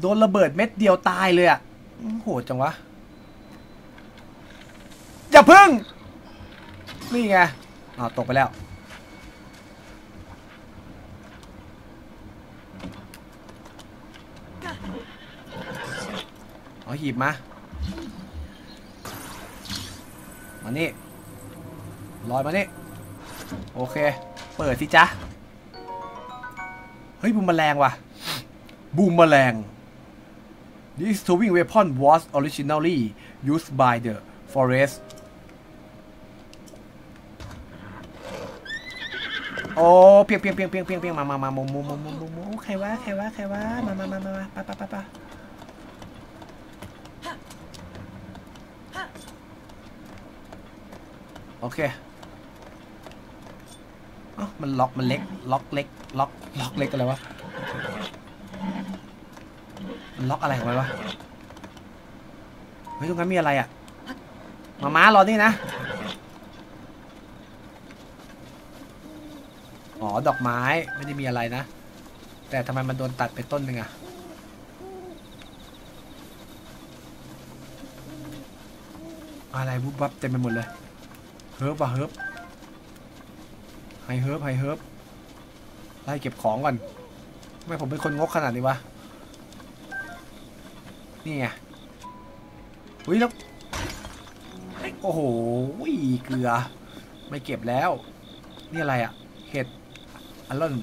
โดนระเบิดเม็ดเดียวตายเลยอ่ะโหดจังวะอย่าพึ่งนี่ไงอ้าวตกไปแล้วเอาหยิบมามานี่ลอยมานี่โอเคเปิดสิจ๊ะเฮ้ยบูมแมลงว่ะบูมแมลง This throwing weapon was originally used by the forest โอ้เพียงเพียงเพียงเพียงเพียงเพียงมามามาโมโมโมโมโมโมใครวะใครวะใครวะมามามามาปะปะปะปะโอเคอ๋อมันล็อกมันเล็กล็อกเล็กล็อกล็อกเล็กอะไรวะ ล็อกอะไรของมันวะเฮ้ยตรงนั้นมีอะไรอ่ะมาม้ารอนี่นะอ๋อดอกไม้ไม่ได้มีอะไรนะแต่ทำไมมันโดนตัดไปต้นหนึ่งอ่ะอะไรบุบบับเต็มไปหมดเลยเฮิร์บว่ะเฮิร์บไฮเฮิร์บไฮเฮิร์บไล่เก็บของก่อนทำไมผมเป็นคนงกขนาดนี้วะนี่ไงอุ้ยแล้วโอ้โหเกลือไม่เก็บแล้วนี่อะไรอ่ะเห็ดอัลลอน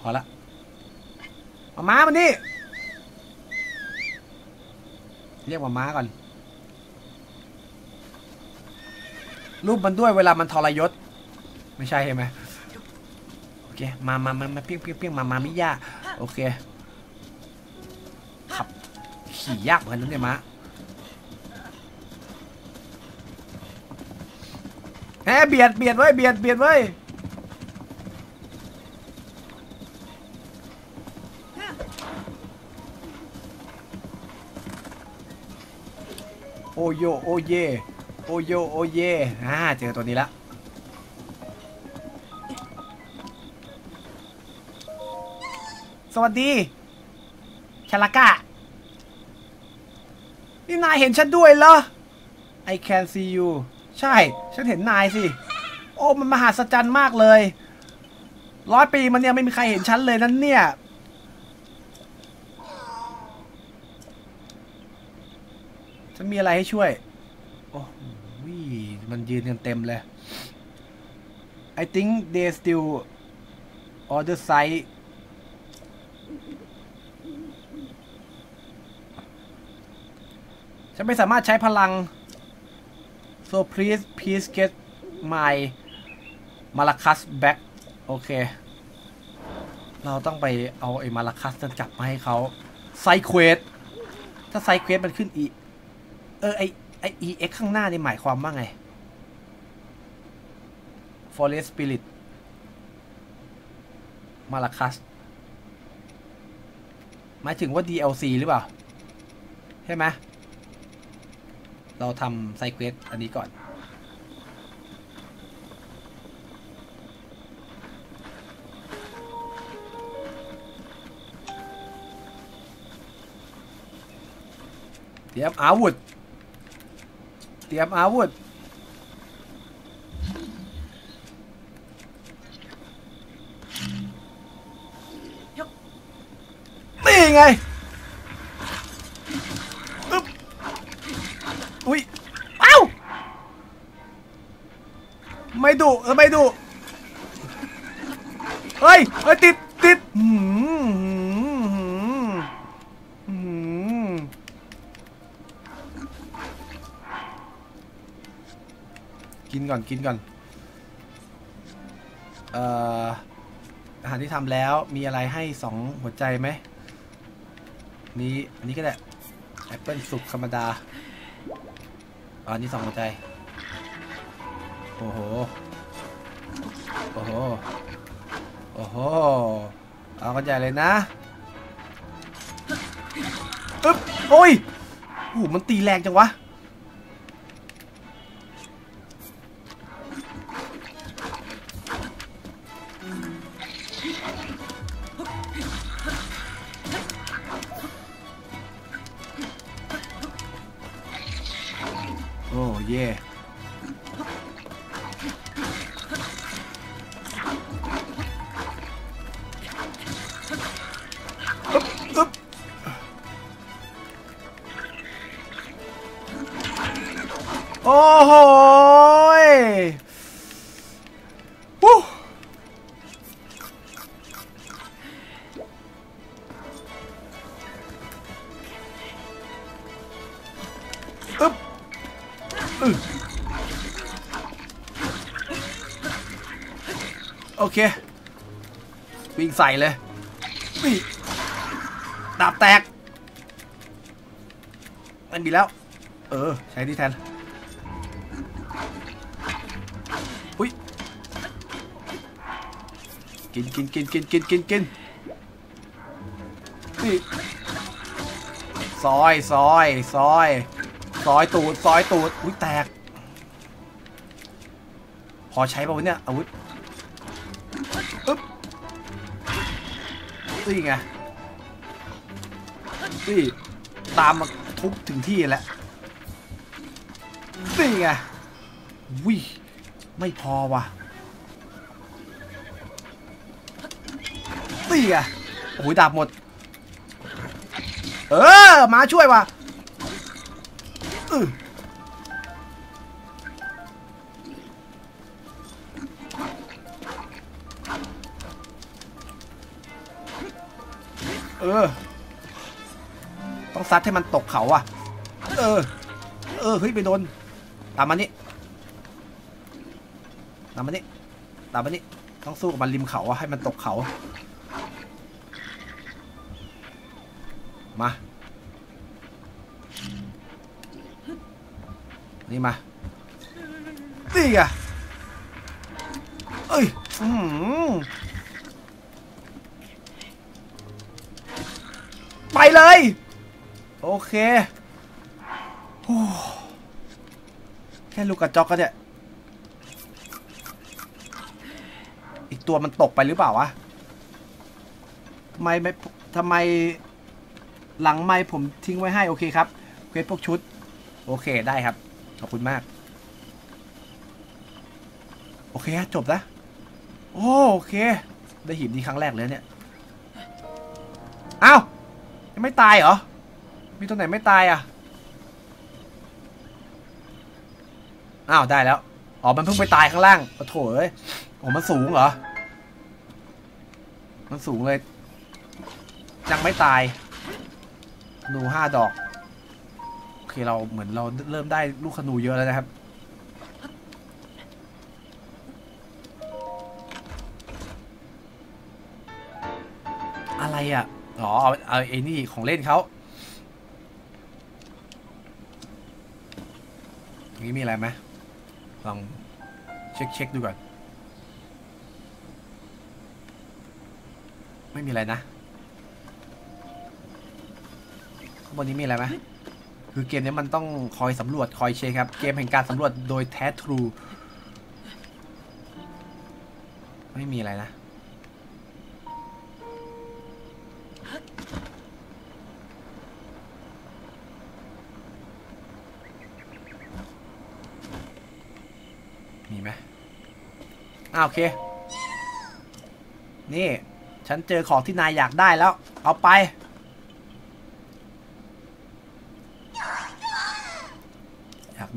พอละมาม้ามันนี่เรียกมาม้าก่อนรูปมันด้วยเวลามันทรยศไม่ใช่ใช่ไหมโอเคมามามาเพี้ยงเพี้ยงเพี้ยงมามามิยะโอเคขับขี่ยากเหมือนกันเนี่ยม้าแหมเบียดเบียดไว้เบียดเบียดไว้โอโยโอเยโอโยโอเยอ่าเจอตัวนี้ละสวัสดีชาลากะนี่นายเห็นฉันด้วยเหรอ I can see you ใช่ฉันเห็นนายสิโอ้มันมหัศจรรย์มากเลยร้อยปีมันเนี่ยไม่มีใครเห็นฉันเลยนั่นเนี่ยฉันมีอะไรให้ช่วยโอ้ยมันยืนกันเต็มเลย I think they still on the sideฉันไม่สามารถใช้พลัง so please please get my Malakas back โอเคเราต้องไปเอาไอ้ Malakas นั้นกลับมาให้เขาไซเควสถ้าไซเควสมันขึ้นอีเออไอไอ อี เอ็กซ์ ข้างหน้านี่หมายความว่าไง Forest Spirit Malakas หมายถึงว่า ดี แอล ซี หรือเปล่าใช่ไหมเราทำไซเควสอันนี้ก่อนเตรียมอาวุธเตรียมอาวุธนี่ไงอุ้ยเอ้าไม่ดุเออไม่ดุเฮ้ยเฮ้ยติดติดหืมหืมหืมกินก่อนกินก่อนเอ่ออาหารที่ทำแล้วมีอะไรให้สองหัวใจไหมนี้อันนี้ก็ได้แอปเปิลสุกธรรมดาอันนี้สองหัวใจโอ้โหโอ้โหโอ้โหเอากันใหญ่เลยนะอึ๊บโอ้ยโอ้มันตีแรงจังวะโอ้เย่อึ๊บอึ๊บโอ้โหยวู้อึ๊บโอเควิ่งใส่เลยดาบแตกมันมีแล้วเออใช้ที่แทนอุ้ย กินกินกินกินกินกินกินนี่ซอยซอยซอยซอยตูดซอยตูดอุ้ยแตกพอใช้ป่าวเนี่ยอาวุธปึ๊บนี่ไงนี่ตามมาทุบถึงที่แล้วนี่ไงวิไม่พอว่ะนี่ไงโอ้ยดาบหมดเออมาช่วยว่ะเออต้องซัดให้มันตกเขาอ่ะเออเออเฮ้ยไปโดนตามมันนี่ตามมันนี่ตามมันนี่ต้องสู้กับมันริมเขาอ่ะให้มันตกเขามานี่มานี่ไงเอ้ยอืมไปเลยโอเคแค่ลูกกระจอกก็เนี่ยอีกตัวมันตกไปหรือเปล่าวะทำไมไม่ทำไมหลังไม้ผมทิ้งไว้ให้โอเคครับเควสพวกชุดโอเคได้ครับขอบคุณมากโอเคจบแล้วโอเคได้หินนี้ครั้งแรกเลยเนี่ยอ้าวยังไม่ตายเหรอมีตัวไหนไม่ตายอ่ะอ้าวได้แล้วอ๋อมันเพิ่งไปตายข้างล่างโอ้โถเอ้ยโอ้มันสูงเหรอมันสูงเลยยังไม่ตายธนูห้าดอกโอเคเราเหมือนเราเริ่มได้ลูกธนูเยอะแล้วนะครับอะไรอ่ะอ๋อเอาเอาไอ้นี่ของเล่นเขาอย่างนี้มีอะไรไหมลองเช็คเช็คดูก่อนไม่มีอะไรนะบนนี้มีอะไรไหมคือเกมนี้มันต้องคอยสำรวจคอยเช็คครับเกมแห่งการสำรวจโดยแท้ทรูไม่มีอะไรนะมีไหมอ้าวโอเคนี่ฉันเจอของที่นายอยากได้แล้วเอาไป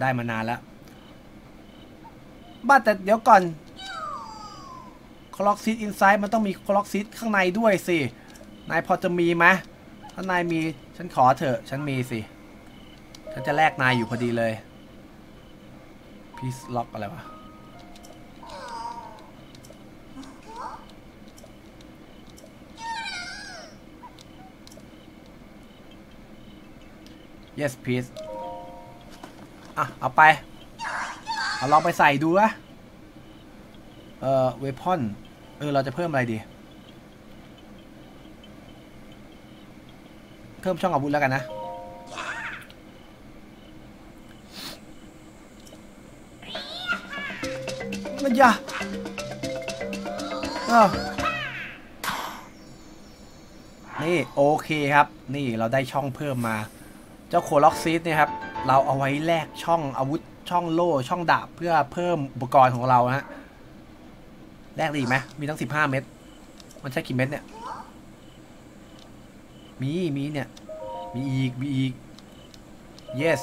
ได้มานานแล้วบ้าแต่เดี๋ยวก่อนคล็อกซีดอินไซด์มันต้องมีคล็อกซีดข้างในด้วยสินายพอจะมีไหมถ้านายมีฉันขอเถอะฉันมีสิฉันจะแลกนายอยู่พอดีเลยพีซล็อกอะไรวะyes pleaseอ่ะเอาไปเอาลองไปใส่ดูนะเอ่อเวพอนเออเราจะเพิ่มอะไรดีเพิ่มช่องอาวุธแล้วกันนะมันยาเออนี่โอเคครับนี่เราได้ช่องเพิ่มมาเจ้าโคล็อกซีดเนี่ยครับเราเอาไว้แลกช่องอาวุธช่องโล่ช่องดาบเพื่อเพิ่มอุปกรณ์ของเราฮะแลกได้ไหมมีทั้งสิบห้าเม็ดมันใช่กี่เม็ดเนี่ยมีมีเนี่ยมีอีกมีอีก yes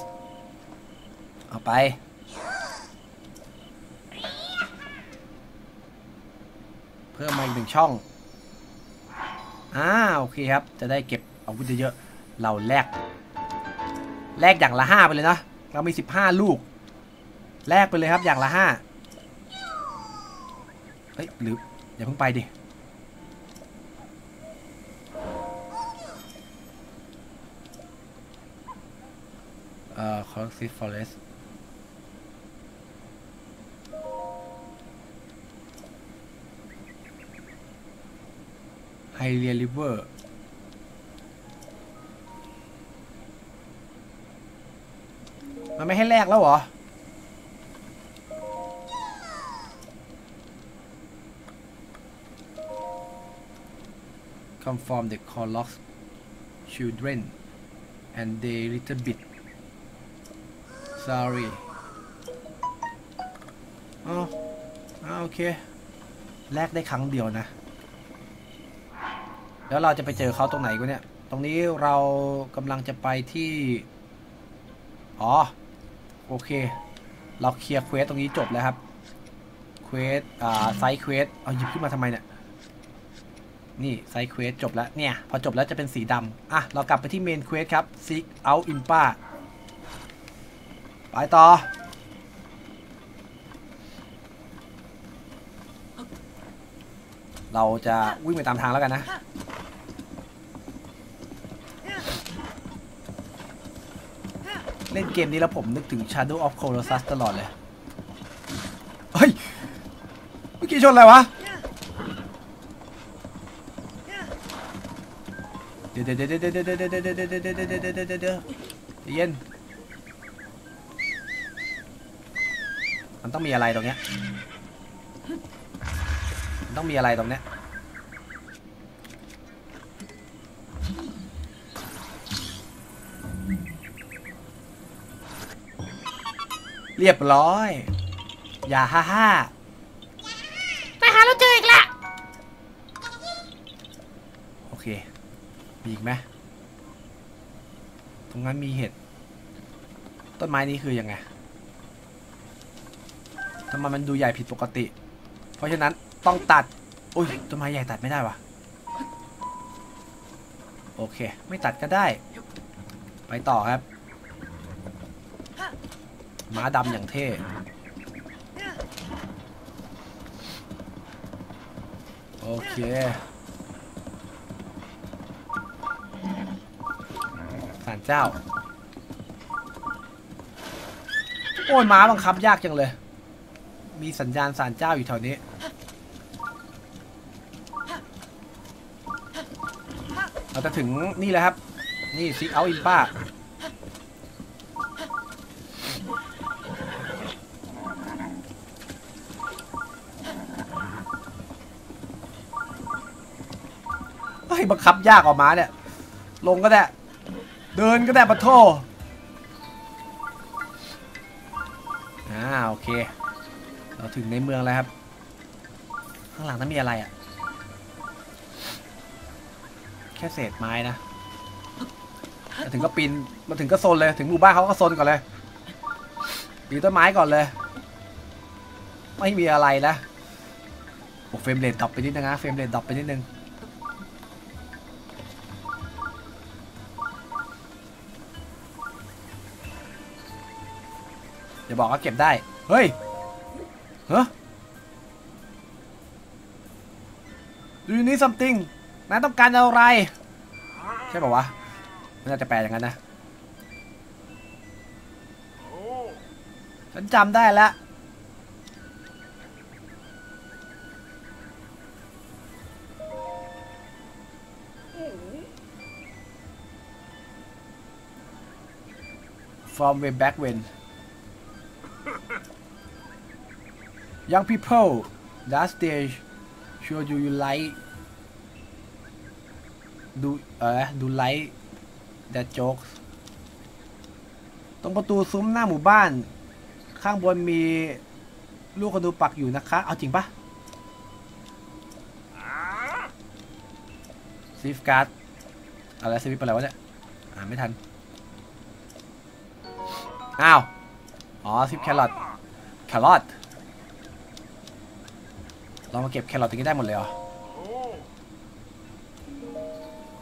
เอาไปเพิ่มมาอีกหนึ่งช่องอ่าโอเคครับจะได้เก็บอาวุธเยอะๆเราแลกแลกอย่างละห้าไปเลยนะเรามีสิบห้าลูกแลกไปเลยครับอย่างละห้าเฮ้ยหรืออย่าเพิ่งไปดิเอ่อคอร์ซิฟฟอเรส เรียริเวอร์มันไม่ให้แลกแล้วเหรอConform the Colossus children and they little bit sorry อ๋อ อ๋อ โอเคแลกได้ครั้งเดียวนะแล้วเราจะไปเจอเขาตรงไหนกูเนี่ยตรงนี้เรากำลังจะไปที่อ๋อโอเคเราเคลียร์เควสตรงนี้จบแล้วครับเควสอ่าไซส์เควสเอาหยิบขึ้นมาทำไมเนี่ยนี่ไซเควสจบแล้วเนี่ยพอจบแล้วจะเป็นสีดำอ่ะเรากลับไปที่เมนเควสครับ Seek out Impa ไปต่อเราจะวิ่งไปตามทางแล้วกันนะเล่นเกมนี้แล้วผมนึกถึง Shadow of Colossus ตลอดเลยเฮ้ยเมื่อกี้ชนอะไรวะเดี๋ยวเดี๋ยวเดี๋ยวเดี๋ยวเดี๋ยวเดี๋ยวเดี๋ยวเดี๋ยวเดี๋ยวเดี๋ยวเดี๋ยวเดี๋ยวเย็นมันต้องมีอะไรตรงเนี้ยมันต้องมีอะไรตรงเนี้ยเรียบร้อยอย่าฮ่าฮ่าไปหาเราเจออีกละโอเคมีอีกไหมตรงนั้นมีเห็ดต้นไม้นี้คือยังไงทำไมมันดูใหญ่ผิดปกติเพราะฉะนั้นต้องตัดโอ้ยต้นไม้ใหญ่ตัดไม่ได้วะโอเคไม่ตัดก็ได้ไปต่อครับม้าดำอย่างเท่โอเคศาลเจ้าโอ้ยม้าบังคับยากจังเลยมีสัญญาณศาลเจ้าอยู่แถวนี้เราจะถึงนี่แหละครับนี่ซิกเอาอินป้าเฮ้ยบังคับยากกว่าม้าเนี่ยลงก็ได้เดินก็ได้ปะโทอ่าโอเคเราถึงในเมืองแล้วครับข้างหลังนั้นมีอะไรอ่ะแค่เศษไม้นะมาถึงก็ปีนมาถึงก็โซนเลยถึงหมู่บ้านเขาก็โซนก่อนเลยปีนต้นไม้ก่อนเลยไม่มีอะไรนะโอ้เฟรมเรทดรอปไปนิดนึงนะเฟรมเรทดรอปไปนิดนึงเดี๋ยวบอกว่าเก็บได้เฮ้ยเฮ้ย Do you need something นายต้องการอะไรใช่ป่าวะน่าจะแปลอย่างนั้นนะฉันจำได้แล้วFrom way back when Young people, that stage should you like do uh do like that jokes ตรงประตูซุ้มหน้าหมู่บ้านข้างบนมีลูกกระดูปักอยู่นะคะเอาจริงปะ Save card อะไรเซฟไปแล้ววะเนี่ยอ่านไม่ทันอ้าวอ๋อซิปแครอทแครอทเรามาเก็บแครอทตรงนี้ได้หมดเลยเหรอ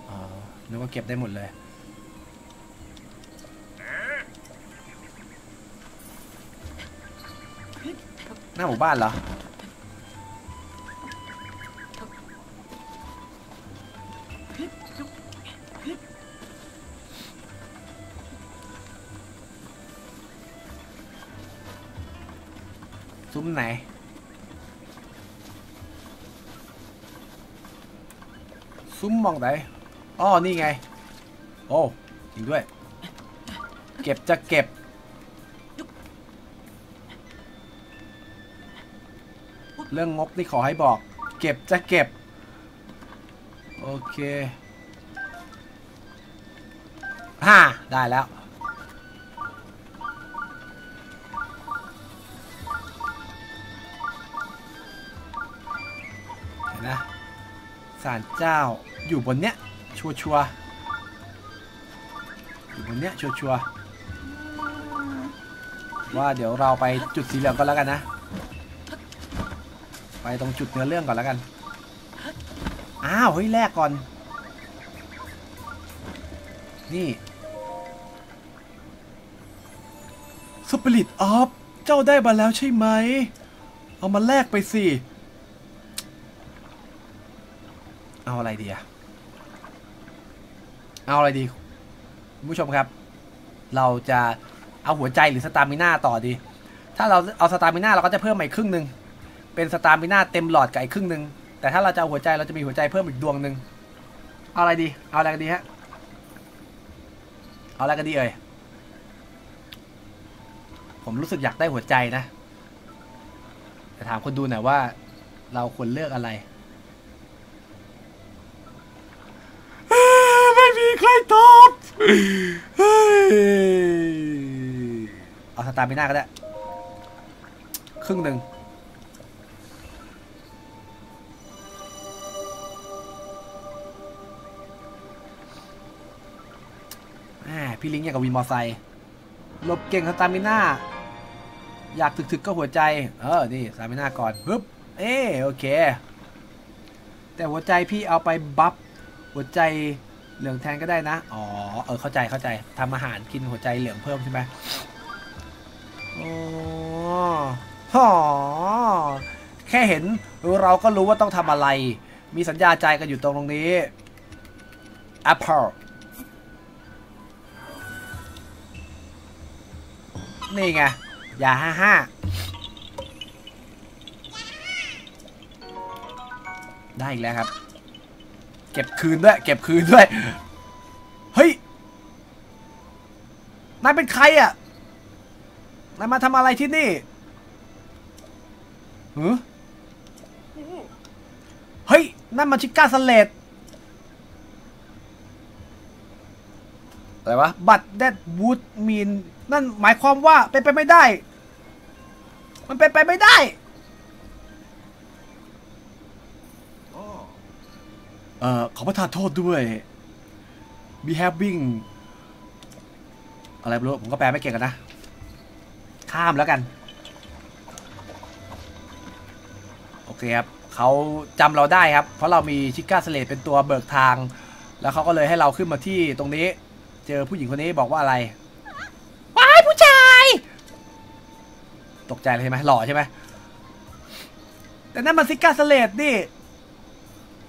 อ๋อนึกว่าเก็บได้หมดเลยหน้าหมู่บ้านเหรอซุ้มไหน ซุ้มมองไหนอ๋อนี่ไงโอ้จริงด้วยเก็บจะเก็บเรื่องงกนี่ขอให้บอกเก็บจะเก็บโอเคฮ่าได้แล้วเห็นนะศาลเจ้าอยู่บนเนี้ยชัวชัวอยู่บนเนี้ยชัวชัวว่าเดี๋ยวเราไปจุดสีเหลืองก็แล้วกันนะไปตรงจุดเนื้อเรื่องก่อนแล้วกันอ้าวเฮ้ยแรกก่อนนี่ Spirit of เจ้าได้มาแล้วใช่ไหมเอามาแลกไปสิเอาอะไรดีอะเอาอะไรดีคุณผู้ชมครับเราจะเอาหัวใจหรือสตามิน่าต่อดีถ้าเราเอาสตามิน่าเราก็จะเพิ่มไปครึ่งนึงเป็นสตามิน่าเต็มหลอดกับอีกครึ่งนึงแต่ถ้าเราจะเอาหัวใจเราจะมีหัวใจเพิ่มอีกดวงนึงเอาอะไรดีเอาอะไรกันดีฮะเอาอะไรกันดีเอ่ยผมรู้สึกอยากได้หัวใจนะแต่ถามคนดูหน่อยว่าเราควรเลือกอะไรไม่มีใครตอบเอาสตามิน่าก็ได้ครึ่งนึงพี่ลิงอย่างกับวินมอไซค์หลบเก่งสตามิน่าอยากถึกๆก็หัวใจเออนี่สตามิน่าก่อนปึ๊บเออโอเคแต่หัวใจพี่เอาไปบัฟหัวใจเหลืองแทนก็ได้นะอ๋อเออเข้าใจเข้าใจทำอาหารกินหัวใจเหลืองเพิ่มใช่ไหมโอ้โหแค่เห็นเราก็รู้ว่าต้องทำอะไรมีสัญญาใจกันอยู่ตรงตรงนี้ Appleนี่ไงอย่าห้าห้าได้อีกแล้วครับเก็บคืนด้วยเก็บคืนด้วยเฮ้ยนายเป็นใครอ่ะนายมาทำอะไรที่นี่หือเฮ้ยนั่นมันชิก้าสเลดอะไรวะบัตรเดดวูดมีนนั่นหมายความว่าเป็นไปไม่ได้มันเป็นไปไม่ได้เอ่อขอประทานโทษด้วย be having อะไรไม่รู้ผมก็แปลไม่เก่งกันนะข้ามแล้วกันโอเคครับเขาจำเราได้ครับเพราะเรามีชิก้าสเลดเป็นตัวเบิกทางแล้วเขาก็เลยให้เราขึ้นมาที่ตรงนี้เจอผู้หญิงคนนี้บอกว่าอะไรว้ายผู้ชายตกใจเลยใช่ไหมหล่อใช่ไหมแต่นั่นมันซิก้าสเลดนี่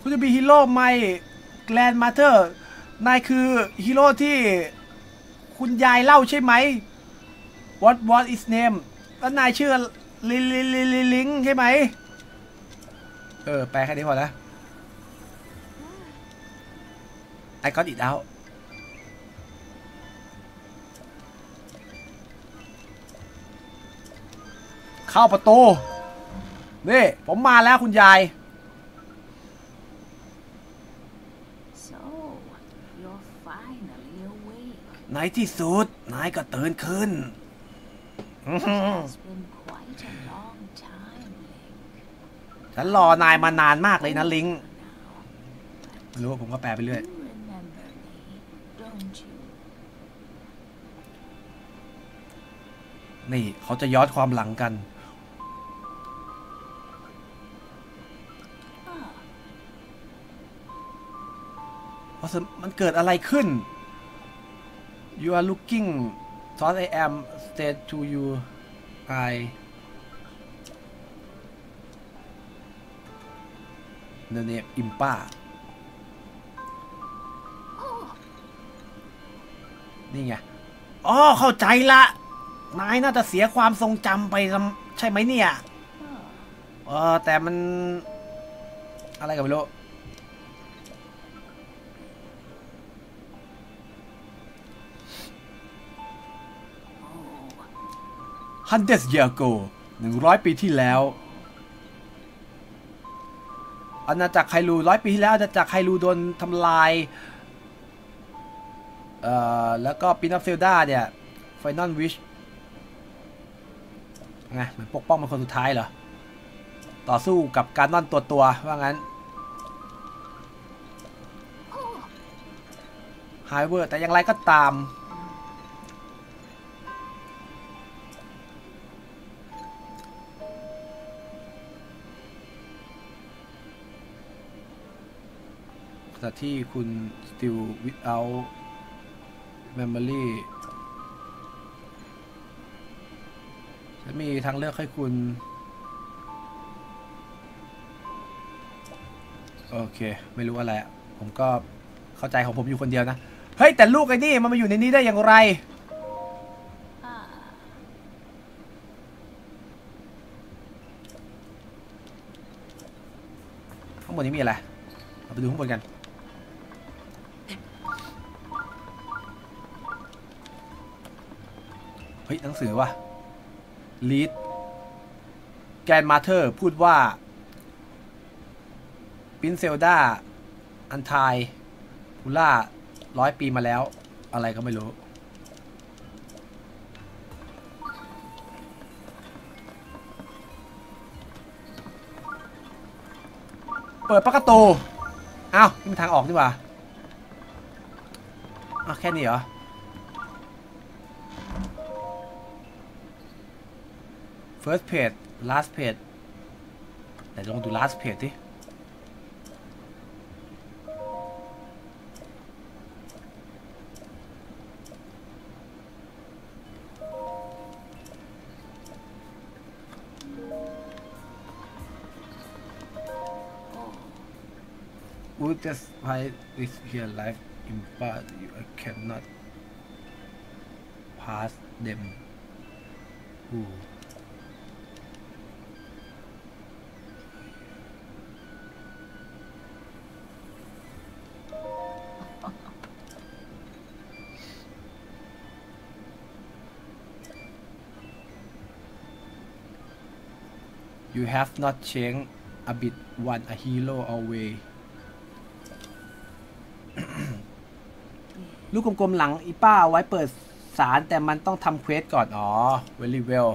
คุณจะมีฮีโร่ใหม่แกรนด์มาเธอร์นายคือฮีโร่ที่คุณยายเล่าใช่ไหม what what is name แล้วนายชื่อลิลิลิลิงใช่ไหมเออแปลแค่นี้พอนะ I got it outเข้าประตูนี่ผมมาแล้วคุณยาย so, ในที่สุดนายก็ตื่นขึ้น ฉันรอนายมานานมากเลยนะลิงรู้ว่าผมก็แปลไปเรื่อยนี่เขาจะย้อนความหลังกันมันเกิดอะไรขึ้น you are looking thought I am said to you I เนี่ยเนี่ยอิมป้านี่ไงอ๋อเข้าใจละนายน่าจะเสียความทรงจำไปใช่ไหมเนี่ยเออแต่มันอะไรกันไม่รู้ one hundred years ago หนึ่งร้อยปีที่แล้วอาณาจักรไคลูหนึ่งร้อยปีที่แล้วอาณาจักรไคลูโดนทำลายเอ่อแล้วก็ปินอฟเซลดาเนี่ยไฟนอลวิชไงมันปกป้องมันคนสุดท้ายเหรอต่อสู้กับการนอนตัวตัวว่างั้นไฮเวอร์แต่อย่างไรก็ตามที่คุณ still without memory จะมีทางเลือกให้คุณโอเคไม่รู้อะไรผมก็เข้าใจของผมอยู่คนเดียวนะเฮ้ยแต่ลูกไอ้นี่มันมาอยู่ในนี้ได้อย่างไรข้างบนนี้มีอะไรไปดูข้างบนกันเฮ้ยหนังสือว่ะลีดแกนมาเธอร์พูดว่าปินเซลดาอันทายพูล่าร้อยปีมาแล้วอะไรก็ไม่รู้เปิดประตูอ้าวนี่มันทางออกดีกว่าอ้าวแค่นี้เหรอFirst page last page แต่ลองดู last page ดิWould this why this here life in part you cannot pass them who you have not changed a bit one a hero away ลูกกลมๆหลังอีป้าไว้เปิดสารแต่มันต้องทำเควสก่อนอ๋อ very well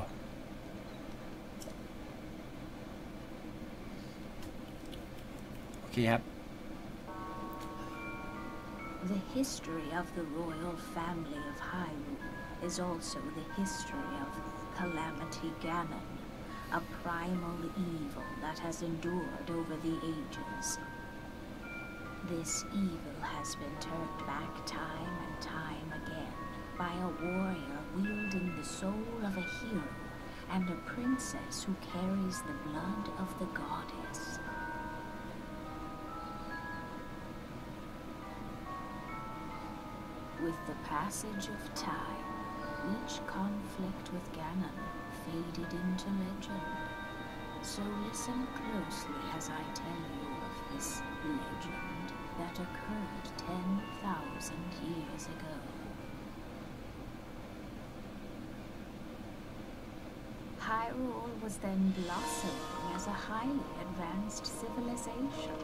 โอเคครับ The history of the royal family of Hyrule is also the history of Calamity Ganon a primal evil that has endured over the ages. This evil has been turned back time and time again by a warrior wielding the soul of a hero and a princess who carries the blood of the goddess. With the passage of time, each conflict with Ganon faded into legend. So listen closely as I tell you of this legend that occurred ten thousand years ago. Hyrule was then blossoming as a highly advanced civilization.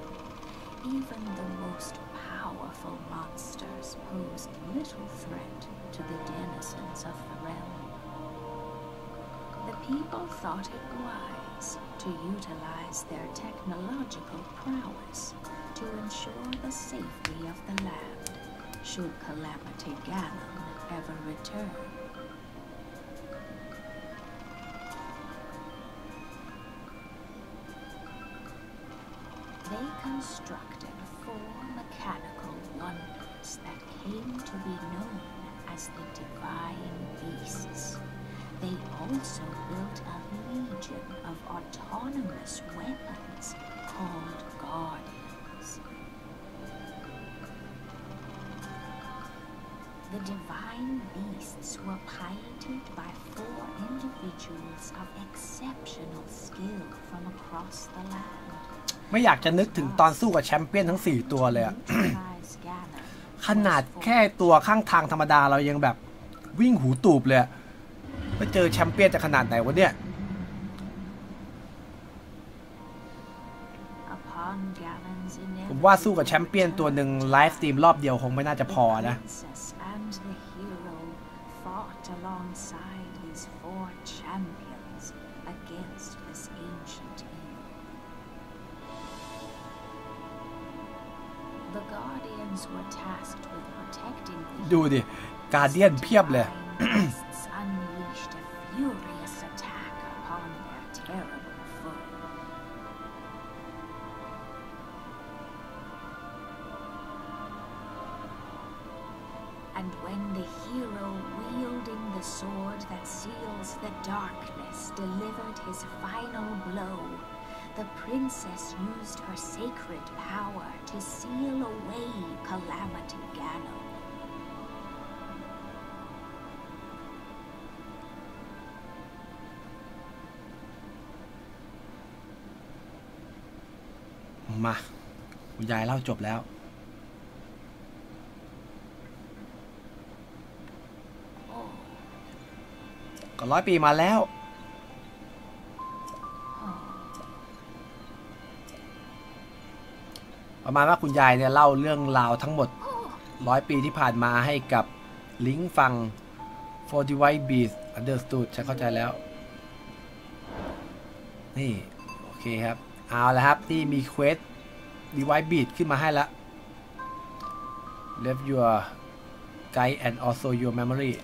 Even the most powerful monsters posed little threat to the denizens of the realm. The people thought it wise to utilize their technological prowess to ensure the safety of the land should Calamity Ganon ever return. They constructed four mechanical wonders that came to be known as the Divine Beasts. They also built a legion of autonomous weapons called Guardians. The Divine Beasts were piloted by four individuals of exceptional skill from across the land. ไม่อยากจะนึกถึงตอนสู้กับแชมเปี้ยนทั้งสี่ตัวเลยอะ ขนาดแค่ตัวข้างทางธรรมดาเรายังแบบวิ่งหูตูบเลย ไปเจอแชมเปี้ยนจะขนาดไหนวะเนี่ยผมว่าสู้กับแชมเปี้ยนตัวหนึ่งไลฟ์สตรีมรอบเดียวคงไม่น่าจะพอนะดูดิการเดียนเพียบเลยAnd when the hero wielding the sword that seals the darkness delivered his final blow, the princess used her sacred power to seal away Calamity Ganon. Ma, คุณยายเล่าจบแล้วก็ร้อยปีมาแล้วประมาณว่าคุณยายเนี่ยเล่าเรื่องราวทั้งหมดร้อยปีที่ผ่านมาให้กับลิงก์ฟัง สี่สิบเอ็ด Beats Understood ฉันเข้าใจแล้วนี่โอเคครับเอาละครับที่มีเควส สี่สิบเอ็ด Beats ขึ้นมาให้ละ Left your guide and also your memory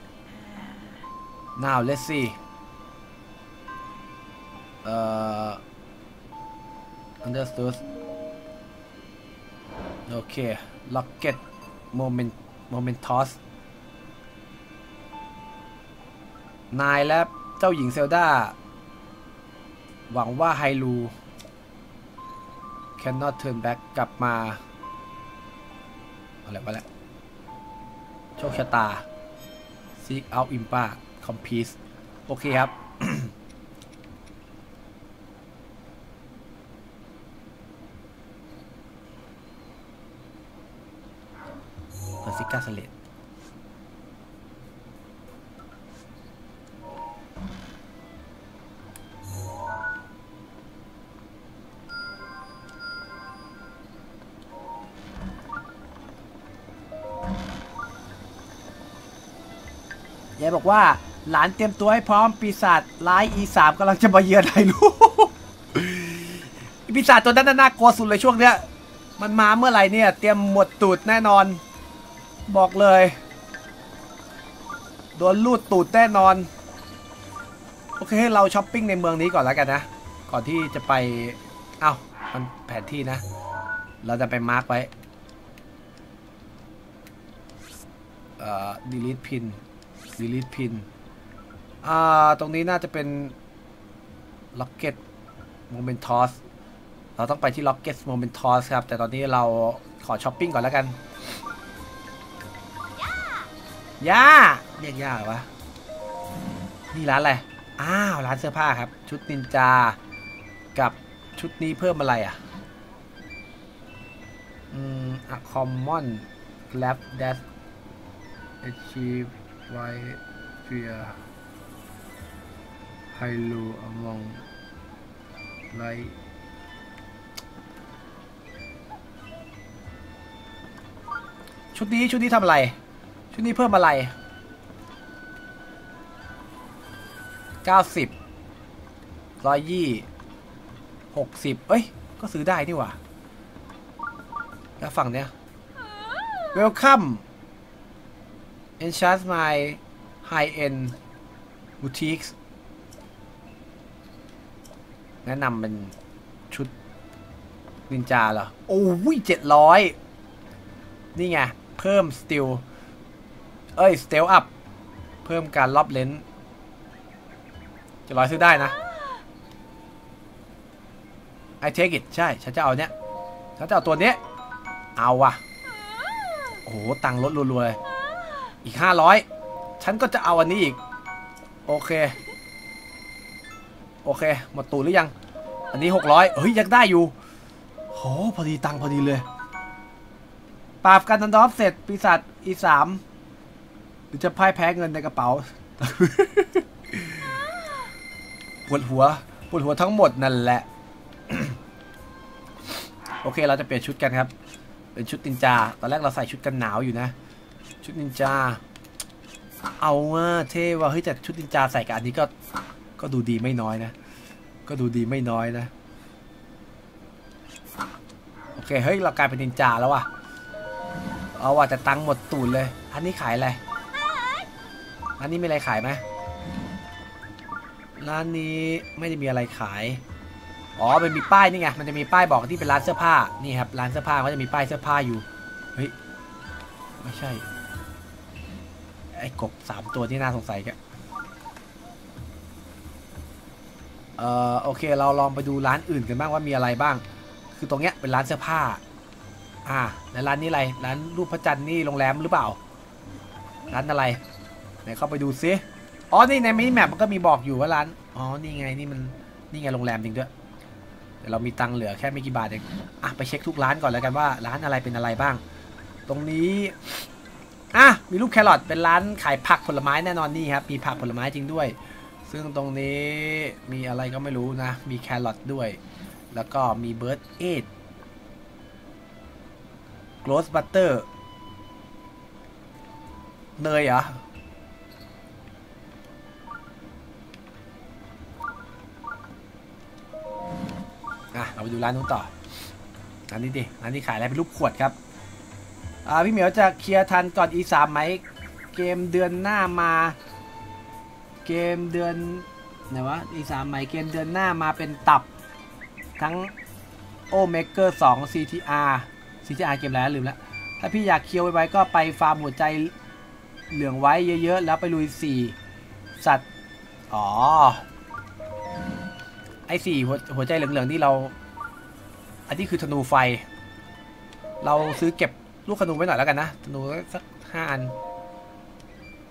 Now let's see. Uh, understood. Okay, locket moment momentos. นายและเจ้าหญิงเซลดาหวังว่าไฮรู cannot turn back กลับมาอะไรวะละโชคชะตา seek out impaคอมพีซโอเคครับ เพอร์ซิก้าสเลตยายบอกว่าหลานเตรียมตัวให้พร้อมปีศาจร้าย อี สาม กำลังจะมาเยือนไฮรู ปีศาจตัวนั้นน่ากลัวสุดเลยช่วงเนี้ยมันมาเมื่อไหร่เนี่ยเตรียมหมดตูดแน่นอนบอกเลยโดนลูดตูดแน่นอนโอเคเราช้อปปิ้งในเมืองนี้ก่อนแล้วกันนะก่อนที่จะไปเอ้ามันแผนที่นะเราจะไปมาร์กไว้เอ่อ delete pin delete pinอ่าตรงนี้น่าจะเป็นล็อกเก็ตโมเมนทอสเราต้องไปที่ล็อกเก็ตโมเมนทอสครับแต่ตอนนี้เราขอช้อปปิ้งก่อนแล้วกันย่าเรียกย่าเหรอวะนี่ร้านอะไรอ้าวร้านเสื้อผ้าครับชุดนินจากับชุดนี้เพิ่มอะไรอ่ะอืมอะคอมมอนแล็บเดสเอชีไวเฟียไฮรูอะมองไลท์ชุดนี้ชุดนี้ทำอะไรชุดนี้เพิ่มอะไรเก้าสิบ หนึ่งร้อยยี่สิบ หกสิบเอ้ยก็ซื้อได้นี่หว่าแล้วฝั่งเนี้ย Welcome Enchant My High End Boutiquesแนะนำเป็นชุดนินจาเหรอโอ้ยเจ็ดร้อยนี่ไงเพิ่มสติลเอ้ยสเตลอัพเพิ่มการรอบเลนส์เจ็ดร้อยซื้อได้นะ I take it ใช่ฉันจะเอาเนี้ยฉันจะเอาตัวเนี้ยเอาว่ะโอ้โหตังค์ลดรัวๆอีกห้าร้อยฉันก็จะเอาอันนี้อีกโอเคโอเคหมดตูดหรือยังอันนี้หกร้อยเฮ้ยยังได้อยู่โหพอดีตังพอดีเลยปราบการตันดอฟเสร็จปีศาจอีสามหรือจะพ่ายแพ้เงินในกระเป๋า ปวดหัวปวดหัวทั้งหมดนั่นแหละ โอเคเราจะเปลี่ยนชุดกันครับเป็นชุดนินจาตอนแรกเราใส่ชุดกันหนาวอยู่นะชุดนินจาเอาว่าเท่ว่าเฮ้ยแต่ชุดนินจาใส่กับอันนี้ก็ก็ดูดีไม่น้อยนะก็ดูดีไม่น้อยนะโอเคเฮ้ยเรากลายเป็นนินจาแล้วว่ะเอาว่าจะตังค์หมดตูดเลยอันนี้ขายอะไรอันนี้มีอะไรขายไหมร้านนี้ไม่ได้มีอะไรขายอ๋อมันมีป้ายนี่ไงมันจะมีป้ายบอกที่เป็นร้านเสื้อผ้านี่ครับร้านเสื้อผ้าก็จะมีป้ายเสื้อผ้าอยู่เฮ้ยไม่ใช่ไอ้กบสามตัวที่น่าสงสัยแกเอ่อโอเคเราลองไปดูร้านอื่นกันบ้างว่ามีอะไรบ้างคือตรงเนี้ยเป็นร้านเสื้อผ้าอ่าแล้วร้านนี้อะไรร้านรูปพระจันทร์นี่โรงแรมหรือเปล่าร้านอะไรไหนเข้าไปดูซิอ๋อนี่ในมินิแมปมันก็มีบอกอยู่ว่าร้านอ๋อนี่ไงนี่มันนี่ไงโรงแรมจริงด้วยเดี๋ยวเรามีตังค์เหลือแค่ไม่กี่บาทเองอ่ะไปเช็คทุกร้านก่อนแล้วกันว่าร้านอะไรเป็นอะไรบ้างตรงนี้อ่ะมีรูปแครอทเป็นร้านขายผักผลไม้แน่นอนนี่ครับมีผักผลไม้จริงด้วยซึ่งตรงนี้มีอะไรก็ไม่รู้นะมีแครอทด้วยแล้วก็มีเบิร์ดเอทโกลส์บัตเตอร์เนยเหรออ่ะเราไปดูร้านนู้นต่อร้านนี้ดิร้านนี้ขายอะไรเป็นรูปขวดครับอ่าพี่เหมียวจะเคลียร์ทันก่อน อี สาม ไหมเกมเดือนหน้ามาเกมเดือนไหนวะ อี สาม ไหมเกมเดือนหน้ามาเป็นตับทั้งโอเมเกอร์ สอง ซี ที อาร์ ซี ที อาร์ เกมแล้วลืมแล้วถ้าพี่อยากเคลียร์ไว้ก็ไปฟาร์มหัวใจเหลืองไว้เยอะๆแล้วไปลุยสี่สัตว์อ๋อไอ้สี่หัวใจเหลืองๆนี่เราอันนี้คือธนูไฟเราซื้อเก็บลูกธนูไว้หน่อยแล้วกันนะธนูสักห้าอัน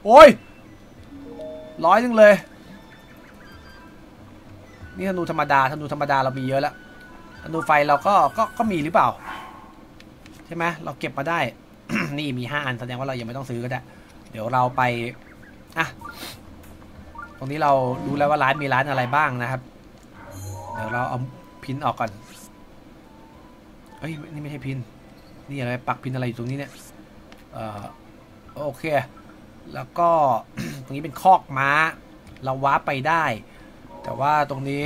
โอ้ยร้อยนึงเลยนี่ธนูธรรมดาธนูธรรมดาเรามีเยอะแล้วธนูไฟเราก็ก็ก็มีหรือเปล่าใช่ไหมเราเก็บมาได้ นี่มีห้าอันแสดงว่าเรายังไม่ต้องซื้อก็ได้เดี๋ยวเราไปอ่ะตรงนี้เรารู้แล้วว่าร้านมีร้านอะไรบ้างนะครับเดี๋ยวเราเอาพินออกก่อนเฮ้ยนี่ไม่ใช่พินนี่อะไรปักพินอะไรอยู่ตรงนี้เนี่ยเอ่อโอเคแล้วก็ ตรงนี้เป็นคอกม้าเราว้าไปได้แต่ว่าตรงนี้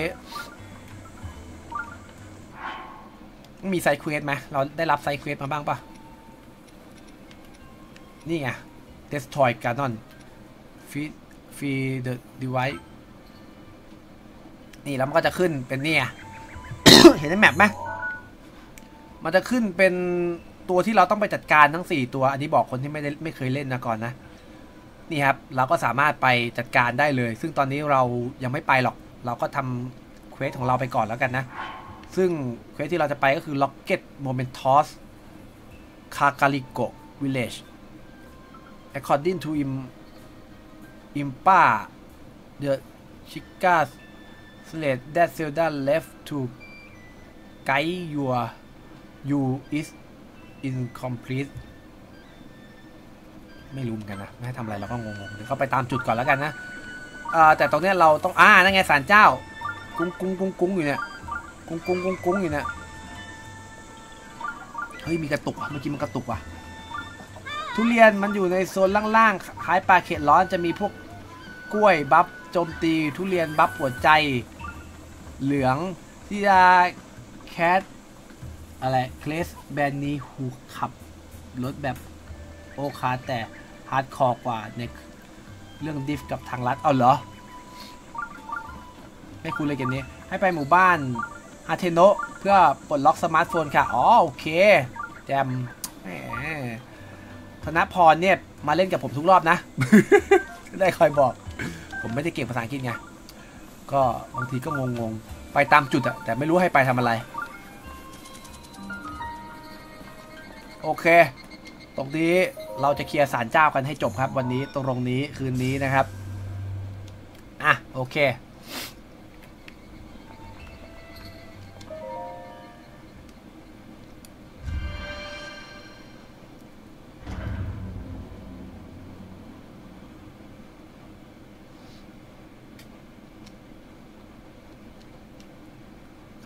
มีไซด์เควสไหมเราได้รับไซด์เควสมาบ้างปะนี่ไง destroy cannon feed feed the deviceนี่แล้วมันก็จะขึ้นเป็นเนี่ย เห็นในแมปไหมมันจะขึ้นเป็นตัวที่เราต้องไปจัดการทั้งสี่ตัวอันนี้บอกคนที่ไม่ได้ไม่เคยเล่นนะก่อนนะนี่ครับเราก็สามารถไปจัดการได้เลยซึ่งตอนนี้เรายังไม่ไปหรอกเราก็ทำเควสของเราไปก่อนแล้วกันนะซึ่งเควสที่เราจะไปก็คือ Rocket Momentos Kakariko Village according to im impa the chicas that Zelda left to guide your you is incomplete ไม่รู้เหมือนกันนะไม่ให้ทำอะไรเราก็งงๆเดี๋ยวเข้าไปตามจุดก่อนแล้วกันนะแต่ตรงนี้เราต้องอ่านั่นไงศาลเจ้ากุ้งกุ้งกุ้งกุ้งอยู่เนี่ยกุ้งกุ้งกุ้งกุ้งอยู่เนี่ยเฮ้ยมีกระตุกว่ะเมื่อกี้มันกระตุกว่ะทุเรียนมันอยู่ในโซนล่างๆคล้ายปลาเข็ดร้อนจะมีพวกกล้วยบัฟโจมตีทุเรียนบัฟหัวใจเหลืองที่จะแคทอะไรเคลสแบนนี้หูขับรถแบบโอคาแต่ฮาร์ดคอร์กว่าในเรื่องดิฟกับทางลัดเอาเหรอไม่คุ้นเลยเกมนี้ให้ไปหมู่บ้านอาเทโนะเพื่อปลดล็อกสมาร์ทโฟนค่ะอ๋อโอเคแจมธนพรเนี่ยมาเล่นกับผมทุกรอบนะ ได้คอยบอกผมไม่ได้เก่งภาษาอังกฤษไงก็บางทีก็งงๆไปตามจุดอะแต่ไม่รู้ให้ไปทำอะไรโอเคตรงนี้เราจะเคลียร์ศาลเจ้ากันให้จบครับวันนี้ตรงนี้คืนนี้นะครับอ่ะโอเค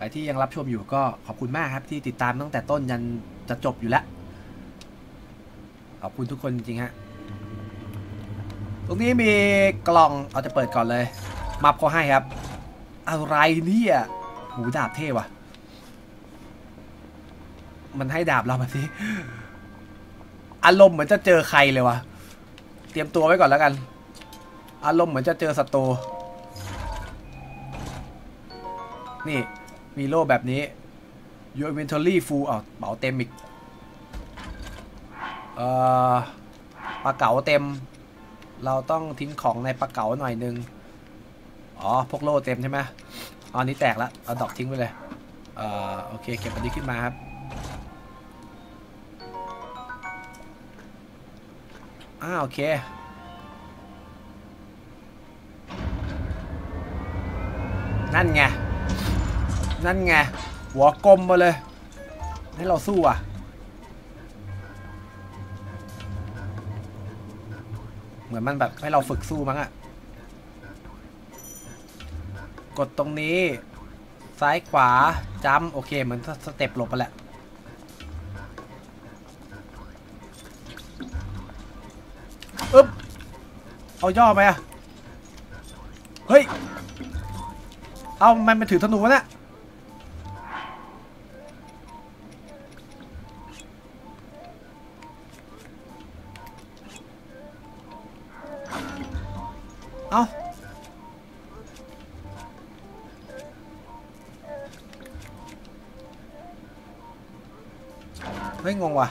ใครที่ยังรับชมอยู่ก็ขอบคุณมากครับที่ติดตามตั้งแต่ต้นยันจะจบอยู่แล้วขอบคุณทุกคนจริงฮะตรงนี้มีกล่องเอาจะเปิดก่อนเลยมับเขาให้ครับอะไรเนี่ยหูดาบเท่ว่ะมันให้ดาบเรามาสิอารมณ์เหมือนจะเจอใครเลยวะเตรียมตัวไว้ก่อนแล้วกันอารมณ์เหมือนจะเจอศัตรูนี่มีโล่แบบนี้ Your Inventory Full อ้าวเป๋าเต็มอีกเอ่อปลาเก๋าเต็มเราต้องทิ้งของในปลาเก๋าหน่อยนึงอ๋อพวกโล่เต็มใช่ไหมอันนี้แตกแล้วเอาดอกทิ้งไปเลยเอ่อโอเคเก็บอันนี้ขึ้นมาครับอ้าโอเคนั่นไงนั่นไงหัวกลมมาเลยให้เราสู้อ่ะเหมือนมันแบบให้เราฝึกสู้มั้งอ่ะกดตรงนี้ซ้ายขวาจ้ำโอเคเหมือนสเต็ปหลบไปแหละอึ๊บเอาย่อไหมอ่ะเฮ้ยเอามันมันถือธนูวะเนี่ยเอาเฮ้ยงงว่ะ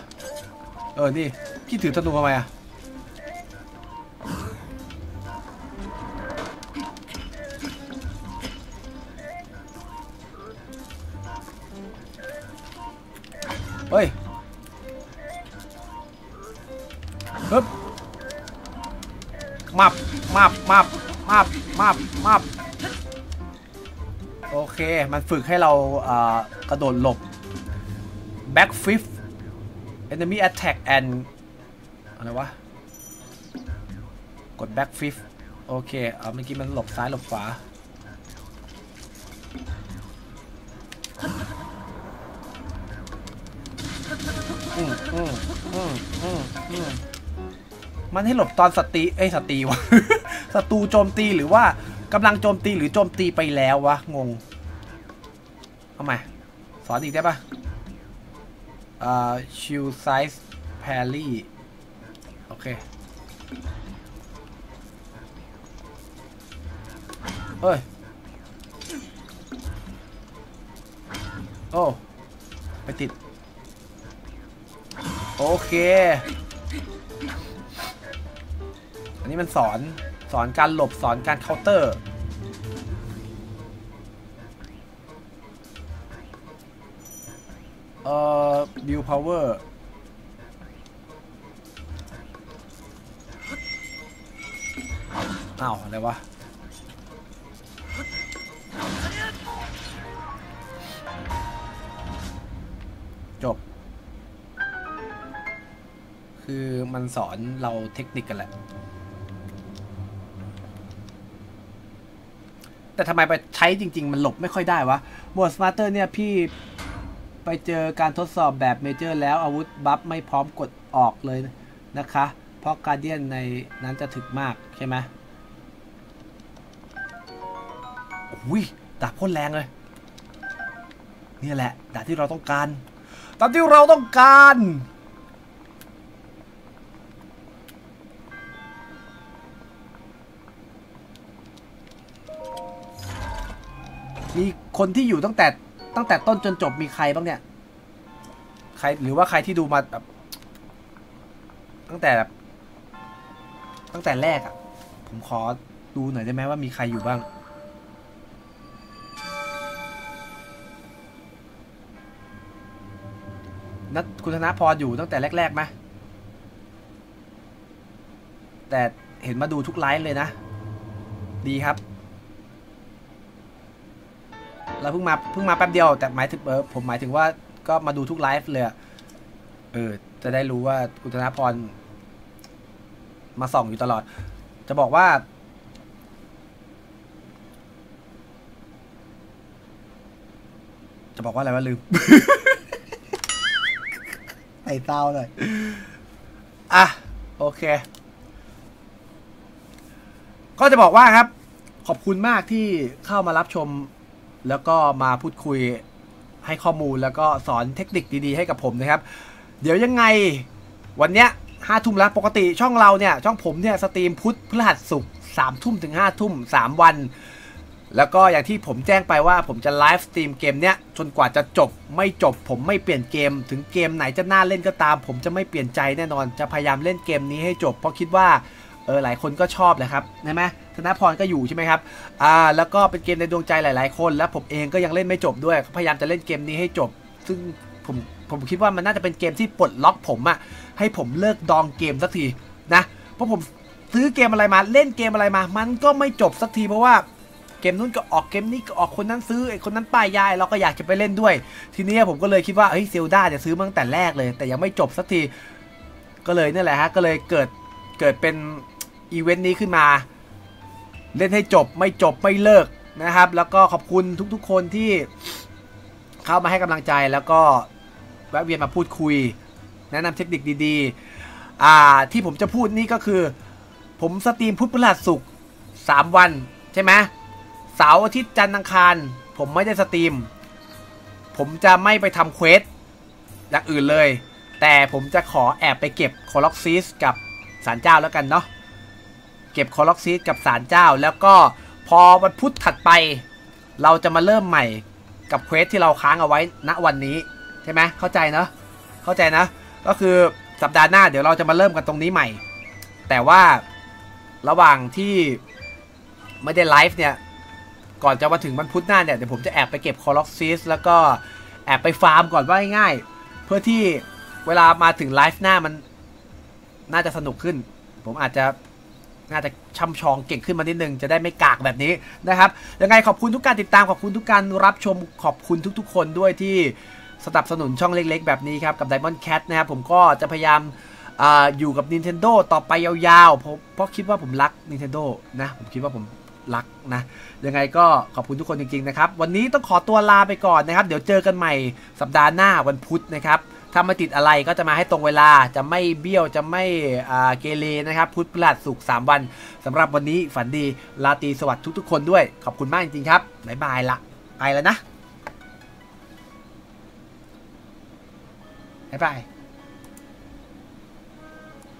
เออนี่พี่ถือธนูทำไมอ่ะเฮ้ยฮึบมับมับมับมับมับมับโอเคมันฝึกให้เราเอ่อกระโดดหลบ back flip enemy attack and อะไรวะกด back flip โอเคเอาเมื่อกี้มันหลบซ้ายหลบขวามันให้หลบตอนสตีเอ้ยสตีวะ ศัตรูโจมตีหรือว่ากำลังโจมตีหรือโจมตีไปแล้ววะงงเอาใหม่สอนอีกได้ปะอ่าชิลไซส์แพรี่โอเคเอ้ยโอ้ไปติดโอเคอันนี้มันสอนสอนการหลบสอนการเคาน์เตอร์เอ่อบิลพาวเวอร์อ้าวอะไรวะจบคือมันสอนเราเทคนิคกันแหละแต่ทำไมไปใช้จริงๆมันหลบไม่ค่อยได้วะบทสมาร์เตอร์เนี่ยพี่ไปเจอการทดสอบแบบเมเจอร์แล้วอาวุธบัฟไม่พร้อมกดออกเลยนะคะเพราะการเดียนในนั้นจะถึกมากใช่ไหมอุ้ยดาบพ่นแรงเลยนี่แหละดาบที่เราต้องการดาบที่เราต้องการมีคนที่อยู่ตั้งแต่ตั้งแต่ต้นจนจบมีใครบ้างเนี่ยใครหรือว่าใครที่ดูมาแบบตั้งแต่แบบตั้งแต่แรกอ่ะผมขอดูหน่อยได้ไหมว่ามีใครอยู่บ้างนัทคุณธนาพรอยู่ตั้งแต่แรกๆไหมแต่เห็นมาดูทุกไลฟ์เลยนะดีครับเราเพิ่งมาเพิ่งมาแป๊บเดียวแต่หมายถึงเออผมหมายถึงว่าก็มาดูทุกไลฟ์เลยเออจะได้รู้ว่าคุณธนาพรมาส่องอยู่ตลอดจะบอกว่า จะบอกว่าอะไรว่าลืม ไอ้เต้าหน่อยอ่ะโอเคก็จะบอกว่าครับขอบคุณมากที่เข้ามารับชมแล้วก็มาพูดคุยให้ข้อมูลแล้วก็สอนเทคนิคดีๆให้กับผมนะครับเดี๋ยวยังไงวันเนี้ยห้าทุ่มแล้วปกติช่องเราเนี่ยช่องผมเนี่ยสตรีมพุธพฤหัสศุกร์สามทุ่มถึงห้าทุ่มสามวันแล้วก็อย่างที่ผมแจ้งไปว่าผมจะไลฟ์สตรีมเกมเนี้ยจนกว่าจะจบไม่จบผมไม่เปลี่ยนเกมถึงเกมไหนจะน่าเล่นก็ตามผมจะไม่เปลี่ยนใจแน่นอนจะพยายามเล่นเกมนี้ให้จบเพราะคิดว่าเออหลายคนก็ชอบแหละครับใช่ไหมธนพรก็อยู่ใช่ไหมครับอ่าแล้วก็เป็นเกมในดวงใจหลายๆคนและผมเองก็ยังเล่นไม่จบด้วยพยายามจะเล่นเกมนี้ให้จบซึ่งผมผมคิดว่ามันน่าจะเป็นเกมที่ปลดล็อกผมอะให้ผมเลิกดองเกมสักทีนะเพราะผมซื้อเกมอะไรมาเล่นเกมอะไรมามันก็ไม่จบสักทีเพราะว่าเกมนู้นก็ออกเกมนี้ก็ออกคนนั้นซื้อไอ้คนนั้นป้ายยายเราก็อยากจะไปเล่นด้วยทีนี้ผมก็เลยคิดว่าเฮ้ยเซลดาจะซื้อมาตั้งแต่แรกเลยแต่ยังไม่จบสักทีก็เลยนี่แหละฮะก็เลยเกิดเกิดเป็นอีเวนต์นี้ขึ้นมาเล่นให้จบไม่จบไม่เลิกนะครับแล้วก็ขอบคุณทุกๆคนที่เข้ามาให้กำลังใจแล้วก็แวะเวียนมาพูดคุยแนะนำเทคนิคดีๆอ่าที่ผมจะพูดนี่ก็คือผมสตรีมพุธพฤหัสศุกร์สามวันใช่ไหมเสาร์อาทิตย์จันทร์อังคารผมไม่ได้สตรีมผมจะไม่ไปทำเควสอย่างอื่นเลยแต่ผมจะขอแอบไปเก็บคอล็อกซีสกับศาลเจ้าแล้วกันเนาะเก็บคอล็อกซีสกับศาลเจ้าแล้วก็พอวันพุธถัดไปเราจะมาเริ่มใหม่กับเควสที่เราค้างเอาไว้ณวันนี้ใช่ไหมเข้าใจเนาะเข้าใจนะก็คือสัปดาห์หน้าเดี๋ยวเราจะมาเริ่มกันตรงนี้ใหม่แต่ว่าระหว่างที่ไม่ได้ไลฟ์เนี่ยก่อนจะมาถึงวันพุธหน้าเนี่ยเดี๋ยวผมจะแอบไปเก็บคอล็อกซิสแล้วก็แอบไปฟาร์มก่อนว่าง่ายๆเพื่อที่เวลามาถึงไลฟ์หน้ามันน่าจะสนุกขึ้นผมอาจจะน่าจะช่ำชองเก่งขึ้นมานิดนึงจะได้ไม่กากแบบนี้นะครับยังไงขอบคุณทุกการติดตามขอบคุณทุกการรับชมขอบคุณทุกๆคนด้วยที่สนับสนุนช่องเล็กๆแบบนี้ครับกับ Diamond Cat นะครับผมก็จะพยายามอ, อยู่กับ Nintendo ต่อไปยาวๆเพราะคิดว่าผมรัก Nintendo นะผมคิดว่าผมรักนะยังไงก็ขอบคุณทุกคนจริงๆนะครับวันนี้ต้องขอตัวลาไปก่อนนะครับเดี๋ยวเจอกันใหม่สัปดาห์หน้าวันพุธนะครับถ้าไม่ติดอะไรก็จะมาให้ตรงเวลาจะไม่เบี้ยวจะไม่เกเรนะครับพุธพฤหัสศุกร์สามวันสำหรับวันนี้ฝันดีราตรีสวัสดิ์ทุกๆคนด้วยขอบคุณมากจริงๆครับบ๊ายบายละไปแล้วนะบ๊ายบาย